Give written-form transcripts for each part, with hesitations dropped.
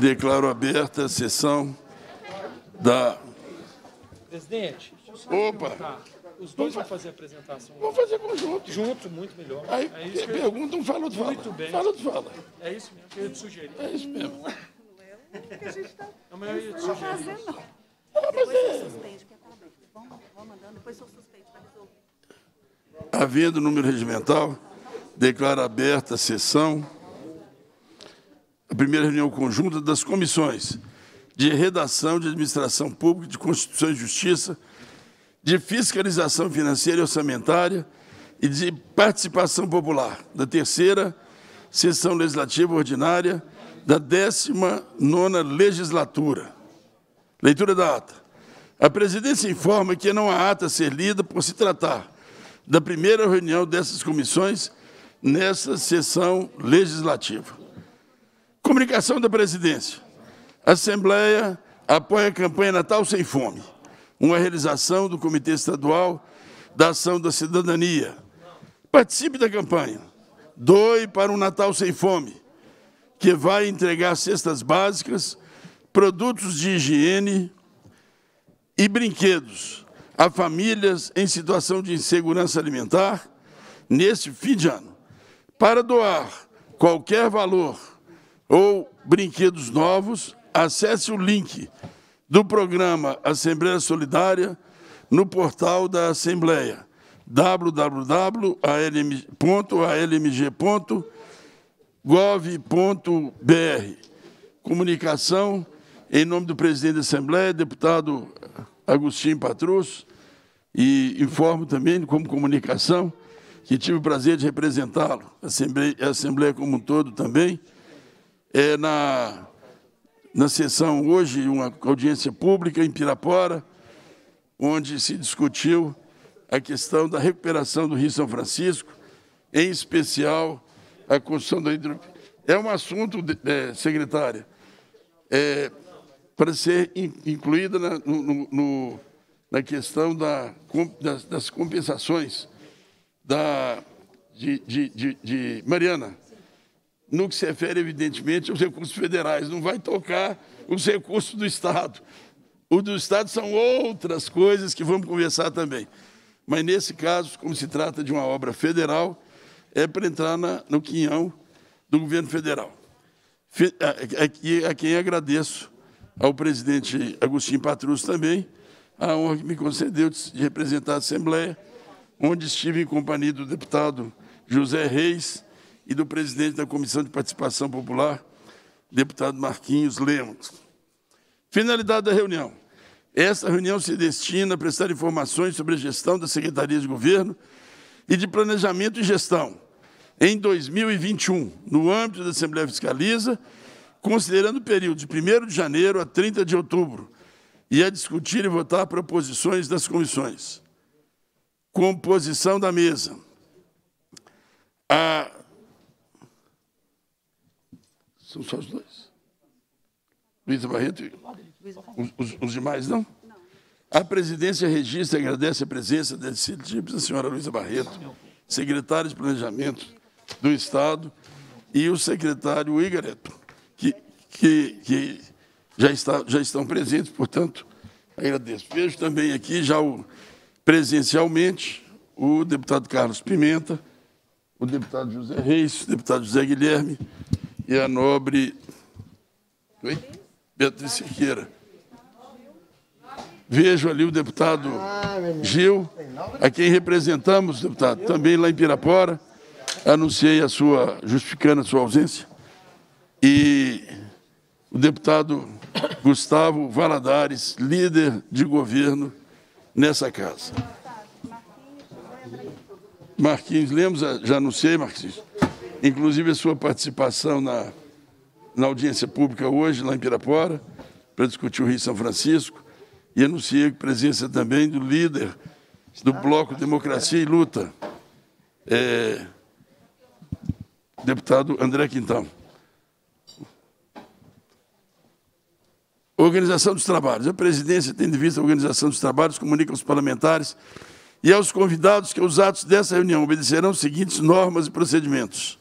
Declaro aberta a sessão da... Presidente, opa! Os dois vão fazer a apresentação. Vamos fazer conjunto. Junto, muito melhor. Aí pergunta, um fala, outro fala. Muito bem. Fala, outro fala. É isso mesmo que eu ia te sugerir. É isso mesmo. Não é o que a gente está fazendo, não. Depois eu suspendo, que é convite. Vamos mandando, depois eu suspendo, vai resolver. Havendo número regimental, declaro aberta a sessão. A primeira reunião conjunta das comissões de redação, de administração pública, de Constituição e Justiça, de fiscalização financeira e orçamentária e de participação popular, da terceira sessão legislativa ordinária da 19ª legislatura. Leitura da ata. A presidência informa que não há ata a ser lida por se tratar da primeira reunião dessas comissões nessa sessão legislativa. Comunicação da presidência. A Assembleia apoia a campanha Natal Sem Fome, uma realização do Comitê Estadual da Ação da Cidadania. Participe da campanha. Doe para um Natal Sem Fome, que vai entregar cestas básicas, produtos de higiene e brinquedos a famílias em situação de insegurança alimentar neste fim de ano. Para doar qualquer valor ou brinquedos novos, acesse o link do programa Assembleia Solidária no portal da Assembleia, www.almg.gov.br. Comunicação, em nome do presidente da Assembleia, deputado Agostinho Patrus, e informo também, como comunicação, que tive o prazer de representá-lo, a Assembleia como um todo também, na sessão hoje, uma audiência pública em Pirapora, onde se discutiu a questão da recuperação do Rio São Francisco, em especial a construção da hidrovia. É um assunto, secretária, para ser incluída na questão das compensações de Mariana, no que se refere, evidentemente, aos recursos federais. Não vai tocar os recursos do Estado. Os do Estado são outras coisas que vamos conversar também. Mas, nesse caso, como se trata de uma obra federal, é para entrar no quinhão do governo federal. A quem agradeço, ao presidente Agostinho Patrus também, a honra que me concedeu de representar a Assembleia, onde estive em companhia do deputado José Reis e do presidente da Comissão de Participação Popular, deputado Marquinhos Lemos. Finalidade da reunião. Esta reunião se destina a prestar informações sobre a gestão da Secretaria de Governo e de Planejamento e Gestão em 2021, no âmbito da Assembleia Fiscaliza, considerando o período de 1º de janeiro a 30 de outubro, e a discutir e votar proposições das comissões. Composição da mesa. São só os dois? Luísa Barreto e os demais, não? A presidência registra e agradece a presença da senhora Luísa Barreto, secretária de Planejamento do Estado, e o secretário Igor, que já estão presentes, portanto, agradeço. Vejo também aqui, presencialmente, o deputado Carlos Pimenta, o deputado José Reis, o deputado José Guilherme, e a nobre Beatriz Cerqueira. Vejo ali o deputado Gil, a quem representamos, deputado, também lá em Pirapora. Anunciei justificando a sua ausência. E o deputado Gustavo Valadares, líder de governo nessa casa. Marquinhos Lemos, já anunciei, Marquinhos. Inclusive, a sua participação na audiência pública hoje, lá em Pirapora, para discutir o Rio São Francisco, e anunciei a presença também do líder do Bloco Democracia e Luta, deputado André Quintão. Organização dos trabalhos. A presidência, tendo em vista a organização dos trabalhos, comunica aos parlamentares e aos convidados que os atos dessa reunião obedecerão as seguintes normas e procedimentos.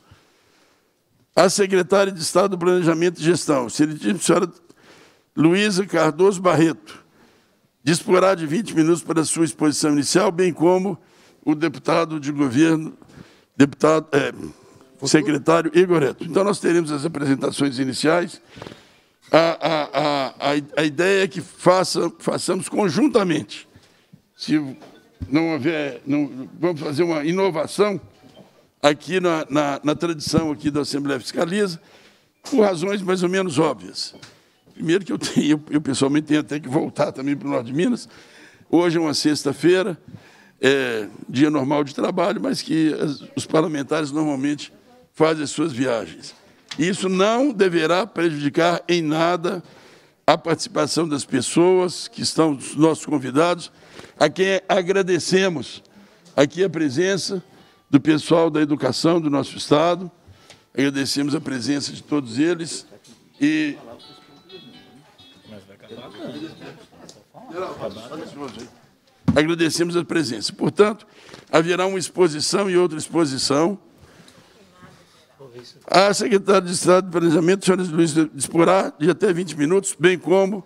a secretária de Estado do Planejamento e Gestão, senhora Luísa Cardoso Barreto, disporá de 20 minutos para sua exposição inicial, bem como o deputado de governo, secretário Igoreto. Então, nós teremos as apresentações iniciais. A ideia é que façamos conjuntamente. Se não houver... vamos fazer uma inovação aqui na tradição aqui da Assembleia Fiscaliza, por razões mais ou menos óbvias. Primeiro que eu pessoalmente tenho até que voltar também para o norte de Minas. Hoje é uma sexta-feira, é dia normal de trabalho, mas que os parlamentares normalmente fazem as suas viagens. Isso não deverá prejudicar em nada a participação das pessoas que estão, dos nossos convidados, a quem agradecemos aqui a presença do pessoal da educação do nosso Estado, agradecemos a presença de todos eles e... agradecemos a presença. Portanto, haverá uma exposição e outra exposição. A secretária de Estado de Planejamento, senhora Luísa, disporá de até 20 minutos, bem como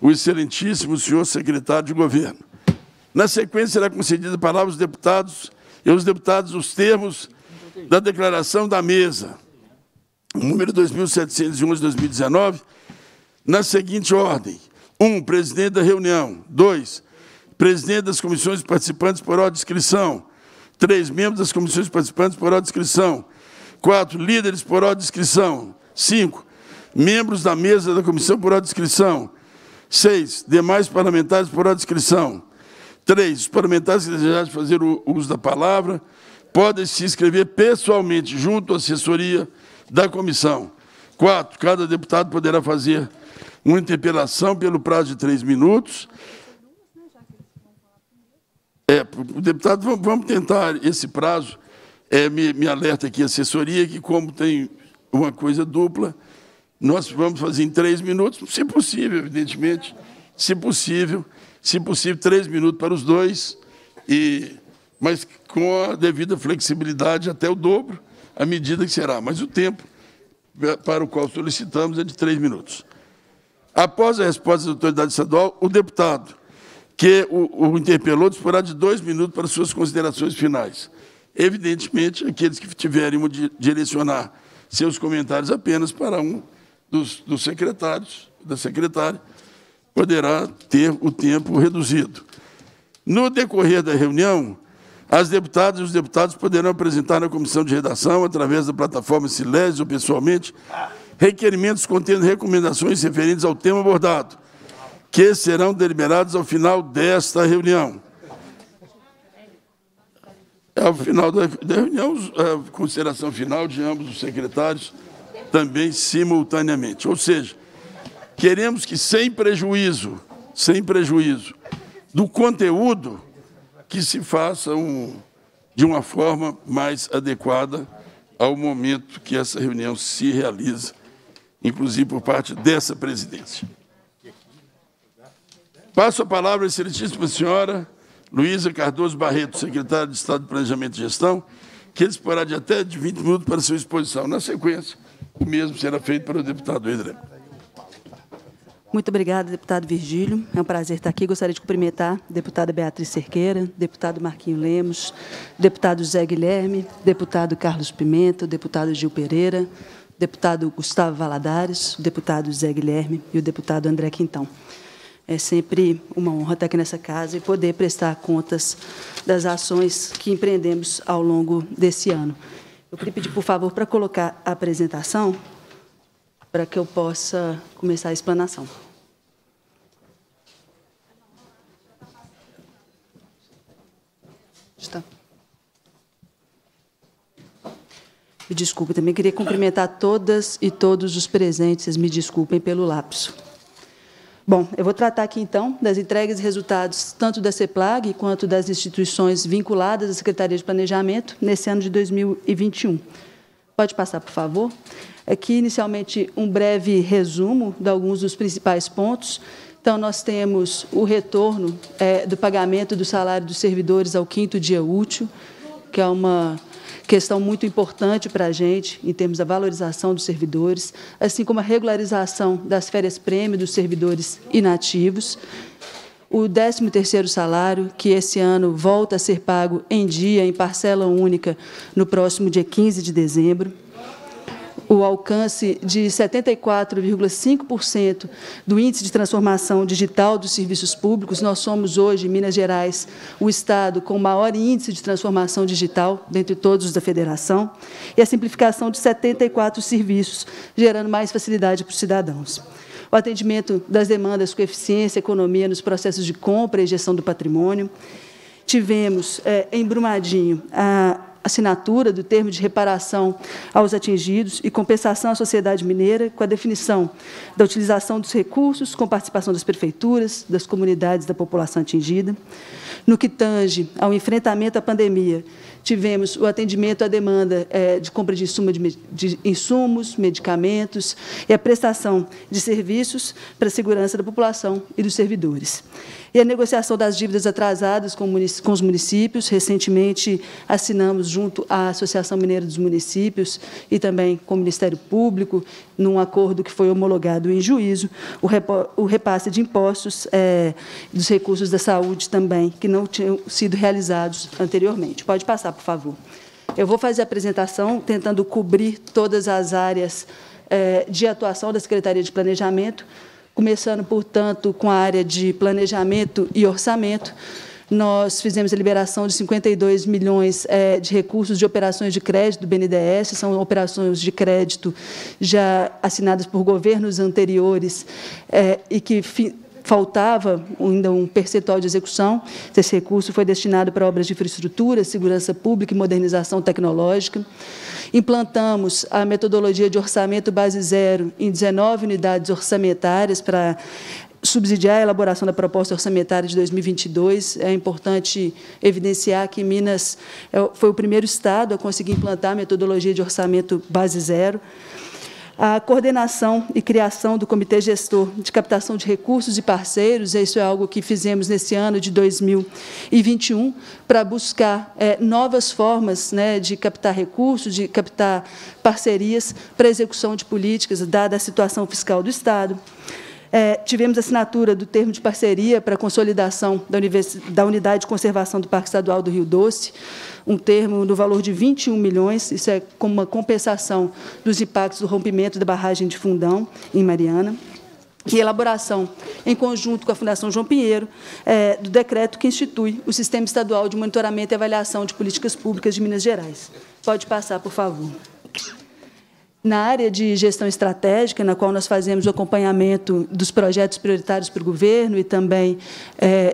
o excelentíssimo senhor secretário de Governo. Na sequência, será concedida a palavra aos deputados e aos deputadas os termos da declaração da mesa, número 2711 de 2019, na seguinte ordem. 1. Presidente da reunião. 2. Presidente das comissões participantes por ordem de inscrição. 3. Membros das comissões participantes por ordem de inscrição. 4. Líderes por ordem de inscrição. 5. Membros da mesa da comissão por ordem de inscrição. 6. Demais parlamentares por ordem de inscrição. 3. Os parlamentares que desejarem fazer o uso da palavra podem se inscrever pessoalmente junto à assessoria da comissão. 4. Cada deputado poderá fazer uma interpelação pelo prazo de 3 minutos. O deputado, vamos tentar esse prazo. Me alerta aqui a assessoria que, como tem uma coisa dupla, nós vamos fazer em 3 minutos, se possível, evidentemente, se possível 3 minutos para os dois, mas com a devida flexibilidade até o dobro, à medida que será. Mas o tempo para o qual solicitamos é de 3 minutos. Após a resposta da autoridade estadual, o deputado que o interpelou disporá de 2 minutos para suas considerações finais. Evidentemente, aqueles que tiverem de direcionar seus comentários apenas para um dos secretários, da secretária, poderá ter o tempo reduzido. No decorrer da reunião, as deputadas e os deputados poderão apresentar na comissão de redação, através da plataforma Silésio ou pessoalmente, requerimentos contendo recomendações referentes ao tema abordado, que serão deliberados ao final desta reunião. Ao final da reunião, a consideração final de ambos os secretários também simultaneamente. Ou seja, queremos que, sem prejuízo do conteúdo, que se faça de uma forma mais adequada ao momento que essa reunião se realiza, inclusive por parte dessa presidência. Passo a palavra à excelentíssima senhora Luísa Cardoso Barreto, secretária de Estado de Planejamento e Gestão, que disporá de até 20 minutos para sua exposição. Na sequência, o mesmo será feito para o deputado André. Muito obrigada, deputado Virgílio. É um prazer estar aqui. Gostaria de cumprimentar a deputada Beatriz Cerqueira, deputado Marquinhos Lemos, deputado José Guilherme, deputado Carlos Pimenta, deputado Gil Pereira, deputado Gustavo Valadares, deputado José Guilherme e o deputado André Quintão. É sempre uma honra estar aqui nessa casa e poder prestar contas das ações que empreendemos ao longo desse ano. Eu queria pedir, por favor, para colocar a apresentação, para que eu possa começar a explanação. Está. Me desculpe, também queria cumprimentar todas e todos os presentes, me desculpem pelo lapso. Bom, eu vou tratar aqui, então, das entregas e resultados tanto da SEPLAG quanto das instituições vinculadas à Secretaria de Planejamento nesse ano de 2021. Pode passar, por favor. Aqui, inicialmente, um breve resumo de alguns dos principais pontos. Então, nós temos o retorno do pagamento do salário dos servidores ao 5º dia útil, que é uma questão muito importante para a gente, em termos da valorização dos servidores, assim como a regularização das férias-prêmio dos servidores inativos, o 13º salário, que esse ano volta a ser pago em dia, em parcela única, no próximo dia 15 de dezembro, o alcance de 74,5% do índice de transformação digital dos serviços públicos. Nós somos hoje, em Minas Gerais, o estado com o maior índice de transformação digital dentre todos os da federação, e a simplificação de 74 serviços, gerando mais facilidade para os cidadãos. O atendimento das demandas com eficiência, economia nos processos de compra e gestão do patrimônio. Tivemos, em Brumadinho, a assinatura do termo de reparação aos atingidos e compensação à sociedade mineira, com a definição da utilização dos recursos, com participação das prefeituras, das comunidades da população atingida. No que tange ao enfrentamento à pandemia, tivemos o atendimento à demanda de compra de insumos, medicamentos e a prestação de serviços para a segurança da população e dos servidores. E a negociação das dívidas atrasadas com os municípios. Recentemente, assinamos junto à Associação Mineira dos Municípios e também com o Ministério Público, num acordo que foi homologado em juízo, o repasse de impostos dos recursos da saúde também, que não tinham sido realizados anteriormente. Pode passar, por favor. Eu vou fazer a apresentação tentando cobrir todas as áreas de atuação da Secretaria de Planejamento, começando, portanto, com a área de planejamento e orçamento. Nós fizemos a liberação de 52 milhões de recursos de operações de crédito do BNDES, são operações de crédito já assinadas por governos anteriores e que faltava ainda um percentual de execução. Esse recurso foi destinado para obras de infraestrutura, segurança pública e modernização tecnológica. Implantamos a metodologia de orçamento base zero em 19 unidades orçamentárias para subsidiar a elaboração da proposta orçamentária de 2022. É importante evidenciar que Minas foi o primeiro estado a conseguir implantar a metodologia de orçamento base zero. A coordenação e criação do Comitê Gestor de Captação de Recursos e Parceiros, isso é algo que fizemos nesse ano de 2021, para buscar novas formas, né, de captar recursos, de captar parcerias para a execução de políticas, dada a situação fiscal do Estado. Tivemos a assinatura do termo de parceria para a consolidação da Unidade de Conservação do Parque Estadual do Rio Doce, um termo no valor de 21 milhões, isso é como uma compensação dos impactos do rompimento da barragem de Fundão, em Mariana, e elaboração, em conjunto com a Fundação João Pinheiro, do decreto que institui o Sistema Estadual de Monitoramento e Avaliação de Políticas Públicas de Minas Gerais. Pode passar, por favor. Na área de gestão estratégica, na qual nós fazemos o acompanhamento dos projetos prioritários para o governo e também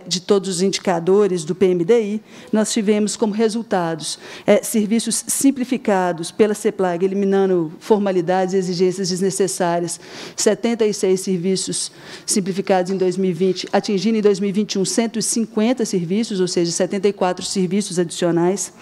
de todos os indicadores do PMDI, nós tivemos como resultados serviços simplificados pela SEPLAG, eliminando formalidades e exigências desnecessárias, 76 serviços simplificados em 2020, atingindo em 2021 150 serviços, ou seja, 74 serviços adicionais.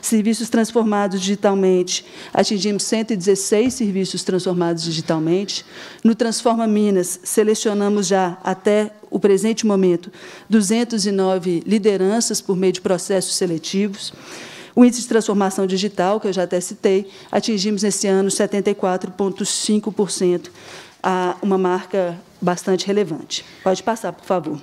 Serviços transformados digitalmente, atingimos 116 serviços transformados digitalmente. No Transforma Minas, selecionamos já, até o presente momento, 209 lideranças por meio de processos seletivos. O índice de transformação digital, que eu já até citei, atingimos esse ano 74,5%, uma marca bastante relevante. Pode passar, por favor.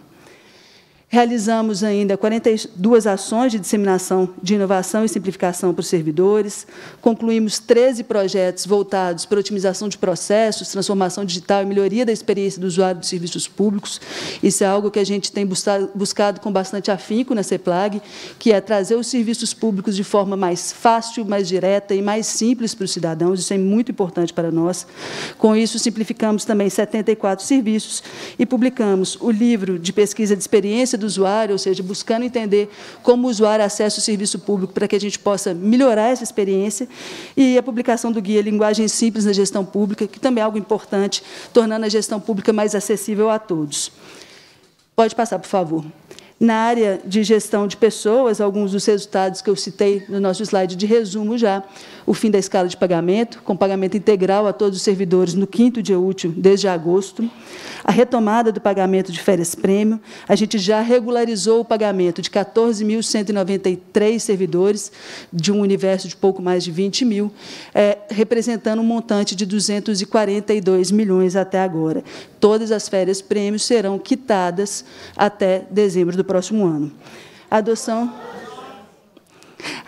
Realizamos ainda 42 ações de disseminação de inovação e simplificação para os servidores. Concluímos 13 projetos voltados para otimização de processos, transformação digital e melhoria da experiência do usuário dos serviços públicos. Isso é algo que a gente tem buscado com bastante afinco na SEPLAG, que é trazer os serviços públicos de forma mais fácil, mais direta e mais simples para os cidadãos. Isso é muito importante para nós. Com isso, simplificamos também 74 serviços e publicamos o livro de pesquisa de experiência do usuário, ou seja, buscando entender como o usuário acessa o serviço público para que a gente possa melhorar essa experiência, e a publicação do guia Linguagem Simples na Gestão Pública, que também é algo importante, tornando a gestão pública mais acessível a todos. Pode passar, por favor. Na área de gestão de pessoas, alguns dos resultados que eu citei no nosso slide de resumo já, o fim da escala de pagamento, com pagamento integral a todos os servidores no 5º dia útil desde agosto, a retomada do pagamento de férias-prêmio, a gente já regularizou o pagamento de 14.193 servidores, de um universo de pouco mais de 20 mil, representando um montante de 242 milhões até agora. Todas as férias-prêmio serão quitadas até dezembro do próximo ano. A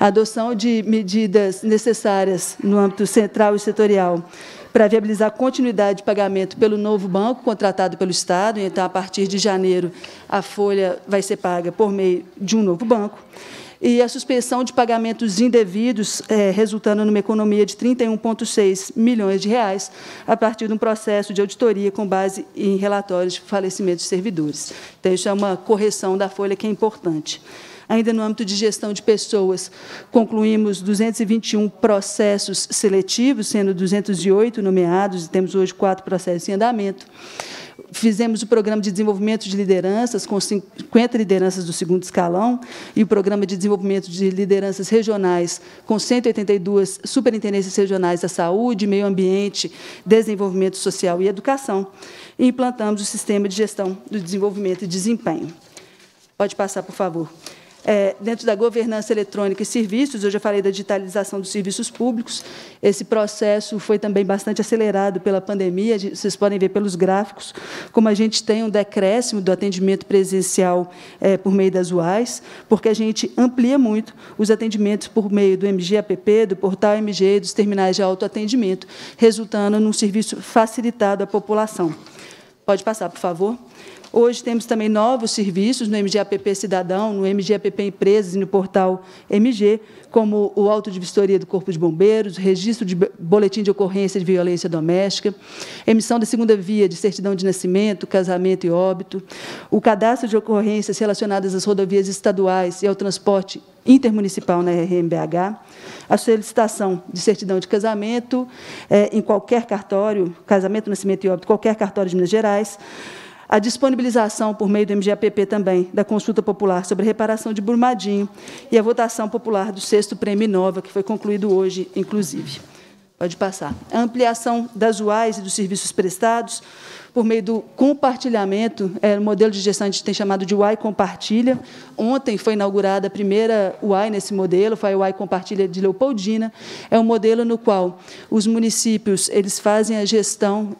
adoção de medidas necessárias no âmbito central e setorial para viabilizar a continuidade de pagamento pelo novo banco contratado pelo Estado, então, a partir de janeiro, a folha vai ser paga por meio de um novo banco, e a suspensão de pagamentos indevidos, resultando numa economia de 31,6 milhões de reais, a partir de um processo de auditoria com base em relatórios de falecimento de servidores. Então, isso é uma correção da folha que é importante. Ainda no âmbito de gestão de pessoas, concluímos 221 processos seletivos, sendo 208 nomeados, e temos hoje 4 processos em andamento. Fizemos o programa de desenvolvimento de lideranças, com 50 lideranças do 2º escalão, e o programa de desenvolvimento de lideranças regionais, com 182 superintendências regionais da saúde, meio ambiente, desenvolvimento social e educação. E implantamos o sistema de gestão do desenvolvimento e desempenho. Pode passar, por favor. Dentro da governança eletrônica e serviços, eu já falei da digitalização dos serviços públicos, esse processo foi também bastante acelerado pela pandemia, vocês podem ver pelos gráficos, como a gente tem um decréscimo do atendimento presencial por meio das UAIs, porque a gente amplia muito os atendimentos por meio do MGAPP, do portal MG, dos terminais de autoatendimento, resultando num serviço facilitado à população. Pode passar, por favor. Hoje temos também novos serviços no MGAPP Cidadão, no MGAPP Empresas e no portal MG, como o auto de vistoria do Corpo de Bombeiros, o registro de boletim de ocorrência de violência doméstica, emissão da segunda via de certidão de nascimento, casamento e óbito, o cadastro de ocorrências relacionadas às rodovias estaduais e ao transporte intermunicipal na RMBH, a solicitação de certidão de casamento em qualquer cartório, casamento, nascimento e óbito, qualquer cartório de Minas Gerais, a disponibilização, por meio do MGAPP também, da consulta popular sobre a reparação de Brumadinho e a votação popular do 6º Prêmio Inova, que foi concluído hoje, inclusive. Pode passar. A ampliação das UAIs e dos serviços prestados, por meio do compartilhamento, o modelo de gestão a gente tem chamado de UAI Compartilha. Ontem foi inaugurada a primeira UAI nesse modelo, foi a UAI Compartilha de Leopoldina. É um modelo no qual os municípios eles fazem a gestão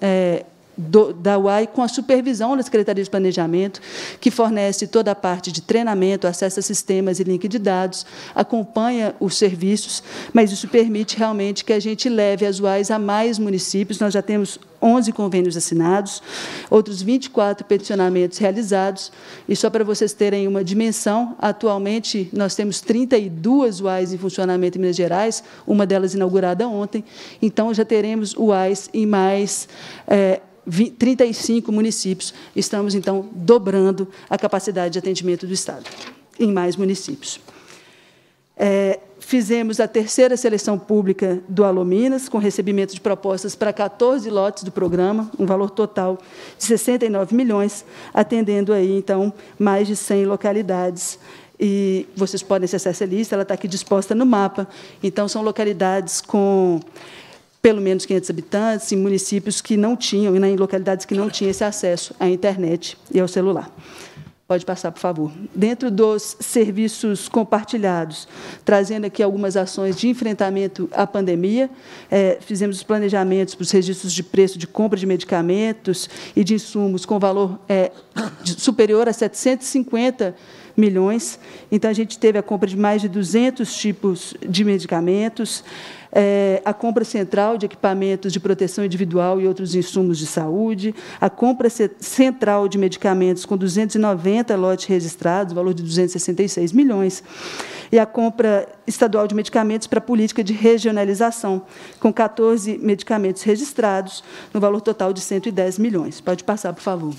da UAI, com a supervisão da Secretaria de Planejamento, que fornece toda a parte de treinamento, acesso a sistemas e link de dados, acompanha os serviços, mas isso permite realmente que a gente leve as UAIs a mais municípios. Nós já temos 11 convênios assinados, outros 24 peticionamentos realizados, e só para vocês terem uma dimensão, atualmente nós temos 32 UAIs em funcionamento em Minas Gerais, uma delas inaugurada ontem, então já teremos UAIs em mais 35 municípios, estamos, então, dobrando a capacidade de atendimento do Estado em mais municípios. Fizemos a 3ª seleção pública do Alominas, com recebimento de propostas para 14 lotes do programa, um valor total de 69 milhões, atendendo aí, então, mais de 100 localidades. E vocês podem acessar essa lista, ela está aqui disposta no mapa. Então, são localidades com pelo menos 500 habitantes, em municípios que não tinham, em localidades que não tinham esse acesso à internet e ao celular. Pode passar, por favor. Dentro dos serviços compartilhados, trazendo aqui algumas ações de enfrentamento à pandemia, fizemos os planejamentos para os registros de preço de compra de medicamentos e de insumos com valor superior a 750 milhões. Então, a gente teve a compra de mais de 200 tipos de medicamentos, a compra central de equipamentos de proteção individual e outros insumos de saúde, a compra central de medicamentos com 290 lotes registrados, valor de 266 milhões, e a compra estadual de medicamentos para a política de regionalização, com 14 medicamentos registrados, no valor total de 110 milhões. Pode passar, por favor.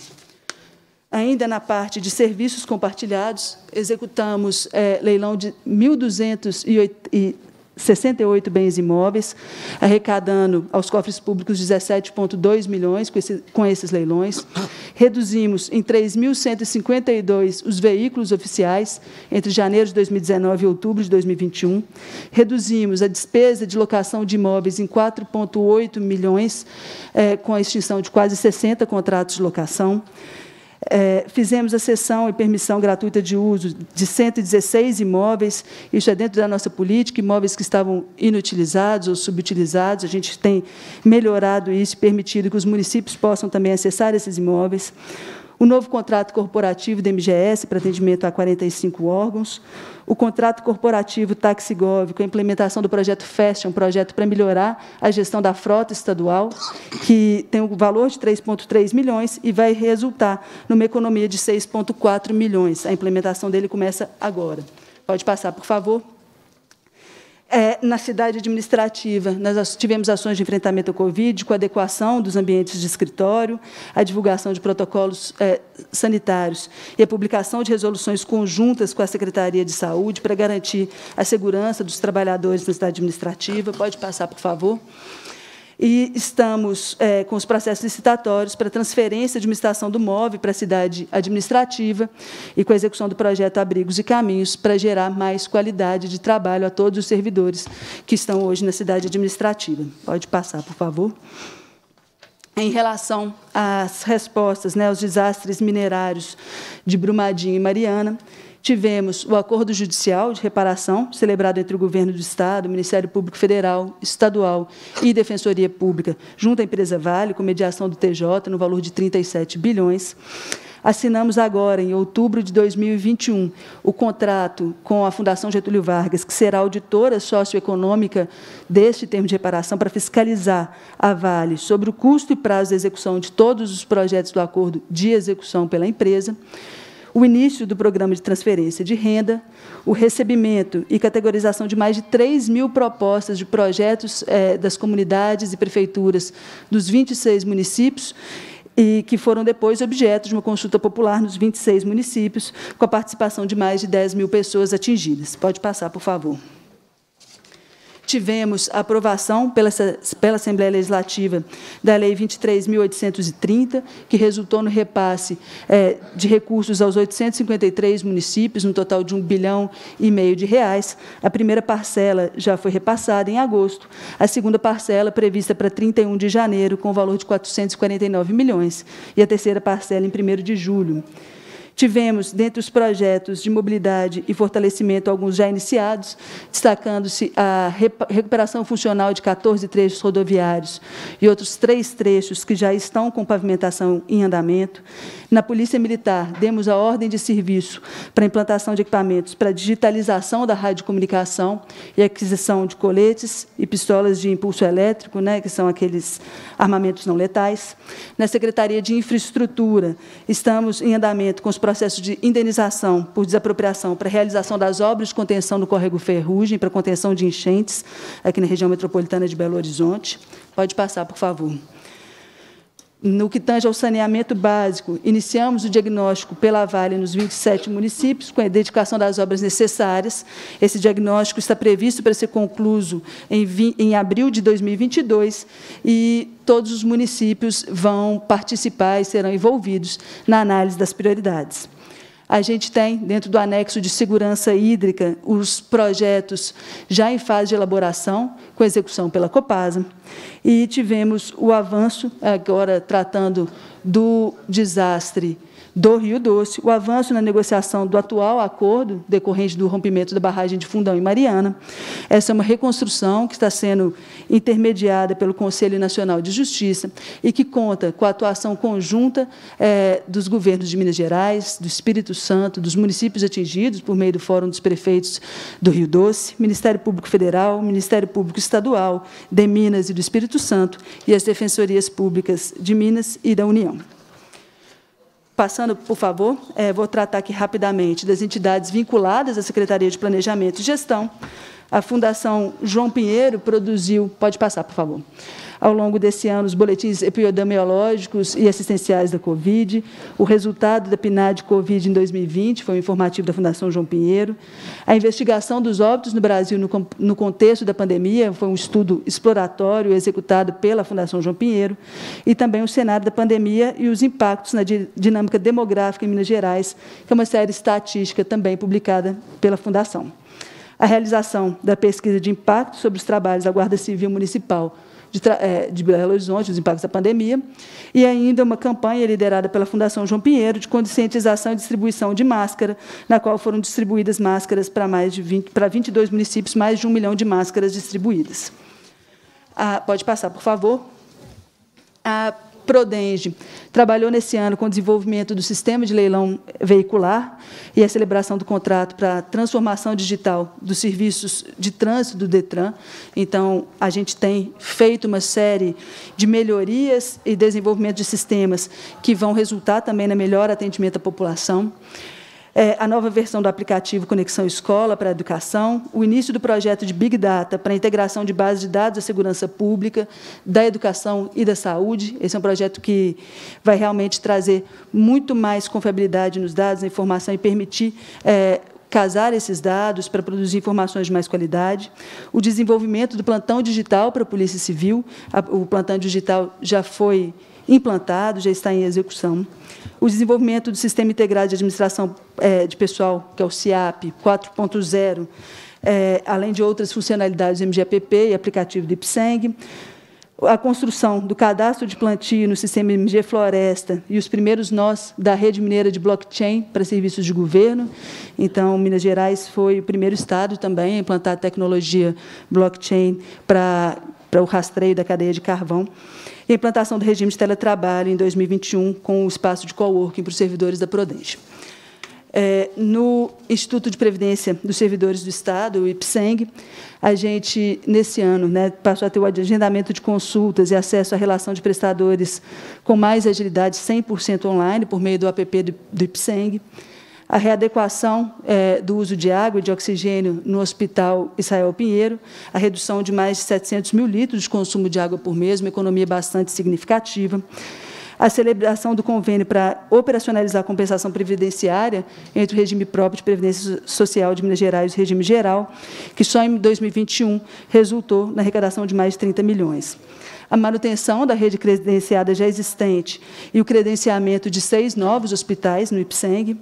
Ainda na parte de serviços compartilhados, executamos leilão de 1.280 68 bens imóveis, arrecadando aos cofres públicos 17,2 milhões com esses leilões. Reduzimos em 3.152 os veículos oficiais entre janeiro de 2019 e outubro de 2021. Reduzimos a despesa de locação de imóveis em 4,8 milhões, com a extinção de quase 60 contratos de locação. Fizemos a cessão e permissão gratuita de uso de 116 imóveis, isso é dentro da nossa política, imóveis que estavam inutilizados ou subutilizados, a gente tem melhorado isso, permitido que os municípios possam também acessar esses imóveis. O novo contrato corporativo da MGS para atendimento a 45 órgãos, o contrato corporativo Taxigov, com a implementação do projeto FEST, um projeto para melhorar a gestão da frota estadual, que tem um valor de 3,3 milhões e vai resultar numa economia de 6,4 milhões. A implementação dele começa agora. Pode passar, por favor. Na cidade administrativa, nós tivemos ações de enfrentamento ao Covid, com adequação dos ambientes de escritório, a divulgação de protocolos sanitários e a publicação de resoluções conjuntas com a Secretaria de Saúde para garantir a segurança dos trabalhadores na cidade administrativa. Pode passar, por favor. E estamos com os processos licitatórios para transferência de administração do MOV para a cidade administrativa e com a execução do projeto Abrigos e Caminhos para gerar mais qualidade de trabalho a todos os servidores que estão hoje na cidade administrativa. Pode passar, por favor. Em relação às respostas, aos desastres minerários de Brumadinho e Mariana, tivemos o acordo judicial de reparação, celebrado entre o Governo do Estado, o Ministério Público Federal, Estadual e Defensoria Pública, junto à empresa Vale, com mediação do TJ, no valor de 37 bilhões. Assinamos agora, em outubro de 2021, o contrato com a Fundação Getúlio Vargas, que será auditora socioeconômica deste termo de reparação para fiscalizar a Vale sobre o custo e prazo de execução de todos os projetos do acordo de execução pela empresa, o início do programa de transferência de renda, o recebimento e categorização de mais de 3 mil propostas de projetos das comunidades e prefeituras dos 26 municípios, e que foram depois objeto de uma consulta popular nos 26 municípios, com a participação de mais de 10 mil pessoas atingidas. Pode passar, por favor. Tivemos a aprovação pela Assembleia Legislativa da Lei 23.830, que resultou no repasse de recursos aos 853 municípios, no total de R$1,5 bilhão. A primeira parcela já foi repassada em agosto, a segunda parcela prevista para 31 de janeiro, com o valor de 449 milhões, e a terceira parcela em 1º de julho. Tivemos, dentre os projetos de mobilidade e fortalecimento, alguns já iniciados, destacando-se a recuperação funcional de 14 trechos rodoviários e outros 3 trechos que já estão com pavimentação em andamento. Na Polícia Militar, demos a ordem de serviço para implantação de equipamentos para digitalização da radiocomunicação e aquisição de coletes e pistolas de impulso elétrico, que são aqueles armamentos não letais. Na Secretaria de Infraestrutura, estamos em andamento com os processos de indenização por desapropriação para realização das obras de contenção no Córrego Ferrugem, para contenção de enchentes, aqui na região metropolitana de Belo Horizonte. Pode passar, por favor. No que tange ao saneamento básico, iniciamos o diagnóstico pela Vale nos 27 municípios, com a dedicação das obras necessárias. Esse diagnóstico está previsto para ser concluído em abril de 2022 e todos os municípios vão participar e serão envolvidos na análise das prioridades. A gente tem, dentro do anexo de segurança hídrica, os projetos já em fase de elaboração, com execução pela Copasa, e tivemos o avanço, agora tratando do desastre do Rio Doce, o avanço na negociação do atual acordo decorrente do rompimento da barragem de Fundão e Mariana. Essa é uma reconstrução que está sendo intermediada pelo Conselho Nacional de Justiça e que conta com a atuação conjunta dos governos de Minas Gerais, do Espírito Santo, dos municípios atingidos por meio do Fórum dos Prefeitos do Rio Doce, Ministério Público Federal, Ministério Público Estadual, de Minas e do Espírito Santo e as Defensorias Públicas de Minas e da União. Passando, por favor, vou tratar aqui rapidamente das entidades vinculadas à Secretaria de Planejamento e Gestão. A Fundação João Pinheiro produziu, pode passar, por favor, ao longo desse ano, os boletins epidemiológicos e assistenciais da Covid, o resultado da PNAD Covid em 2020, foi um informativo da Fundação João Pinheiro, a investigação dos óbitos no Brasil no contexto da pandemia, foi um estudo exploratório executado pela Fundação João Pinheiro, e também o cenário da pandemia e os impactos na dinâmica demográfica em Minas Gerais, que é uma série estatística também publicada pela Fundação. A realização da pesquisa de impacto sobre os trabalhos da Guarda Civil Municipal de Belo Horizonte, os impactos da pandemia, e ainda uma campanha liderada pela Fundação João Pinheiro de conscientização e distribuição de máscara, na qual foram distribuídas máscaras para, para 22 municípios, mais de 1 milhão de máscaras distribuídas. Pode passar, por favor. A Prodenge trabalhou nesse ano com o desenvolvimento do sistema de leilão veicular e a celebração do contrato para a transformação digital dos serviços de trânsito do DETRAN. Então, a gente tem feito uma série de melhorias e desenvolvimento de sistemas que vão resultar também na melhor atendimento à população. A nova versão do aplicativo Conexão Escola para a Educação, o início do projeto de Big Data para a integração de bases de dados da segurança pública, da educação e da saúde. Esse é um projeto que vai realmente trazer muito mais confiabilidade nos dados, na informação e permitir casar esses dados para produzir informações de mais qualidade, o desenvolvimento do plantão digital para a Polícia Civil. O plantão digital já foi implantado, já está em execução. O desenvolvimento do Sistema Integrado de Administração de Pessoal, que é o SIAP 4.0, além de outras funcionalidades do MGAPP e aplicativo do IPSENG. A construção do cadastro de plantio no sistema MG Floresta e os primeiros nós da rede mineira de blockchain para serviços de governo. Então, Minas Gerais foi o primeiro estado também a implantar a tecnologia blockchain para o rastreio da cadeia de carvão. E a implantação do regime de teletrabalho em 2021 com o espaço de coworking para os servidores da Prodenge. No Instituto de Previdência dos Servidores do Estado, o IPSENG, a gente, nesse ano, passou a ter o agendamento de consultas e acesso à relação de prestadores com mais agilidade, 100% online, por meio do app do IPSENG. A readequação do uso de água e de oxigênio no Hospital Israel Pinheiro, a redução de mais de 700 mil litros de consumo de água por mês, uma economia bastante significativa. A celebração do convênio para operacionalizar a compensação previdenciária entre o regime próprio de Previdência Social de Minas Gerais e o regime geral, que só em 2021 resultou na arrecadação de mais de 30 milhões. A manutenção da rede credenciada já existente e o credenciamento de 6 novos hospitais no IPSENG.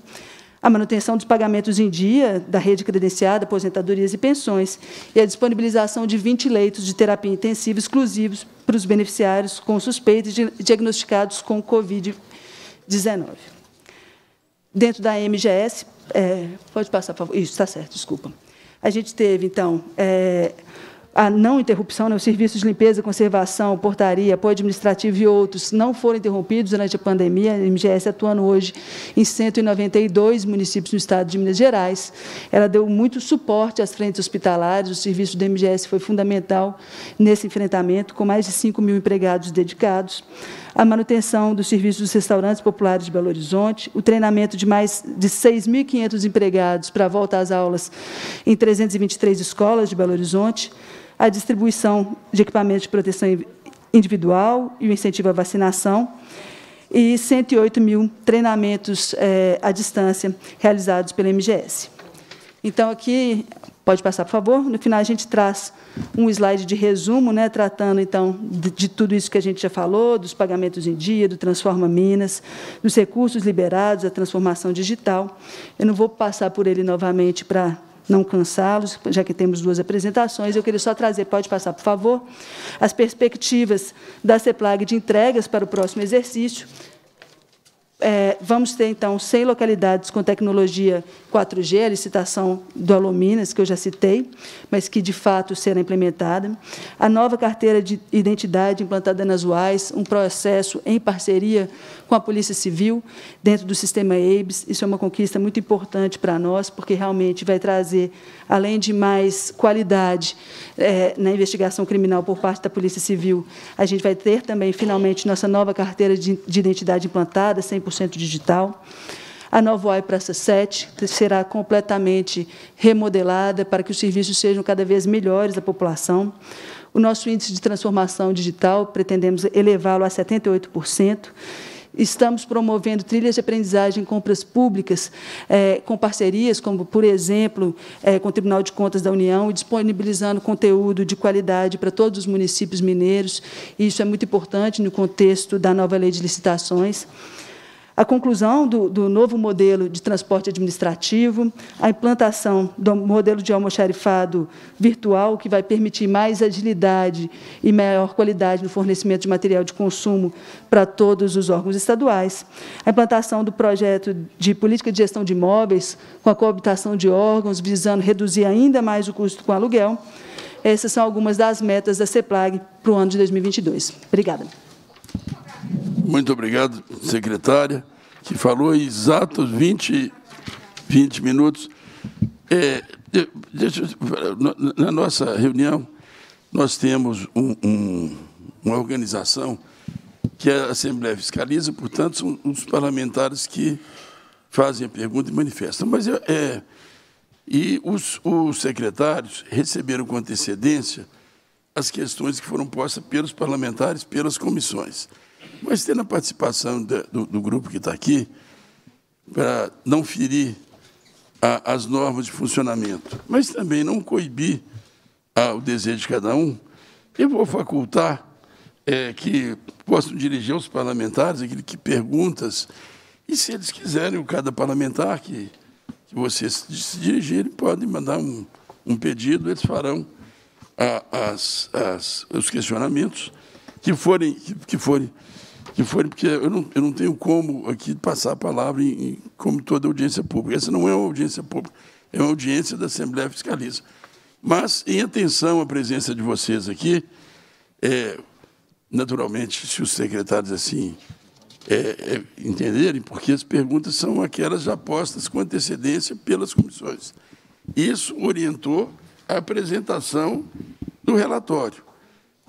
A manutenção dos pagamentos em dia da rede credenciada, aposentadorias e pensões, e a disponibilização de 20 leitos de terapia intensiva exclusivos para os beneficiários com suspeitos diagnosticados com Covid-19. Dentro da MGS, pode passar, por favor. Isso, está certo, desculpa. A gente teve, então, a não interrupção, os serviços de limpeza, conservação, portaria, apoio administrativo e outros não foram interrompidos durante a pandemia, a MGS atuando hoje em 192 municípios no estado de Minas Gerais. Ela deu muito suporte às frentes hospitalares, o serviço do MGS foi fundamental nesse enfrentamento, com mais de 5 mil empregados dedicados. A manutenção dos serviços dos restaurantes populares de Belo Horizonte, o treinamento de mais de 6.500 empregados para a volta às aulas em 323 escolas de Belo Horizonte, a distribuição de equipamentos de proteção individual e o incentivo à vacinação, e 108 mil treinamentos à distância realizados pela MGS. Então, aqui, pode passar, por favor. No final, a gente traz um slide de resumo, tratando, então, de tudo isso que a gente já falou, dos pagamentos em dia, do Transforma Minas, dos recursos liberados, da transformação digital. Eu não vou passar por ele novamente para não cansá-los, já que temos 2 apresentações. Eu queria só trazer, pode passar, por favor, as perspectivas da SEPLAG de entregas para o próximo exercício. Vamos ter, então, 100 localidades com tecnologia 4G, a licitação do Alominas, que eu já citei, mas que, de fato, será implementada. A nova carteira de identidade implantada nas UAIs, um processo em parceria com a Polícia Civil, dentro do sistema EIBS. Isso é uma conquista muito importante para nós, porque realmente vai trazer, além de mais qualidade na investigação criminal por parte da Polícia Civil, a gente vai ter também, finalmente, nossa nova carteira de identidade implantada, 100% digital. A Nova UI Praça 7 será completamente remodelada para que os serviços sejam cada vez melhores à população. O nosso índice de transformação digital, pretendemos elevá-lo a 78%. Estamos promovendo trilhas de aprendizagem em compras públicas com parcerias, como, por exemplo, com o Tribunal de Contas da União, e disponibilizando conteúdo de qualidade para todos os municípios mineiros. Isso é muito importante no contexto da nova lei de licitações. A conclusão do novo modelo de transporte administrativo, a implantação do modelo de almoxarifado virtual, que vai permitir mais agilidade e maior qualidade no fornecimento de material de consumo para todos os órgãos estaduais, a implantação do projeto de política de gestão de imóveis, com a coabitação de órgãos, visando reduzir ainda mais o custo com aluguel. Essas são algumas das metas da SEPLAG para o ano de 2022. Obrigada. Muito obrigado, secretária, que falou exatos 20 minutos. Na nossa reunião, nós temos uma organização que é a Assembleia Fiscaliza, portanto, são os parlamentares que fazem a pergunta e manifestam. Mas e os secretários receberam com antecedência as questões que foram postas pelos parlamentares, pelas comissões. Mas, tendo a participação do grupo que está aqui, para não ferir as normas de funcionamento, mas também não coibir o desejo de cada um, eu vou facultar que possam dirigir aos parlamentares aquilo que perguntas, e, se eles quiserem, cada parlamentar que vocês se dirigirem, podem mandar um pedido, eles farão os questionamentos que forem, porque eu não tenho como aqui passar a palavra como toda audiência pública. Essa não é uma audiência pública, é uma audiência da Assembleia Fiscaliza. Mas, em atenção à presença de vocês aqui, naturalmente, se os secretários assim entenderem, porque as perguntas são aquelas já postas com antecedência pelas comissões. Isso orientou a apresentação do relatório.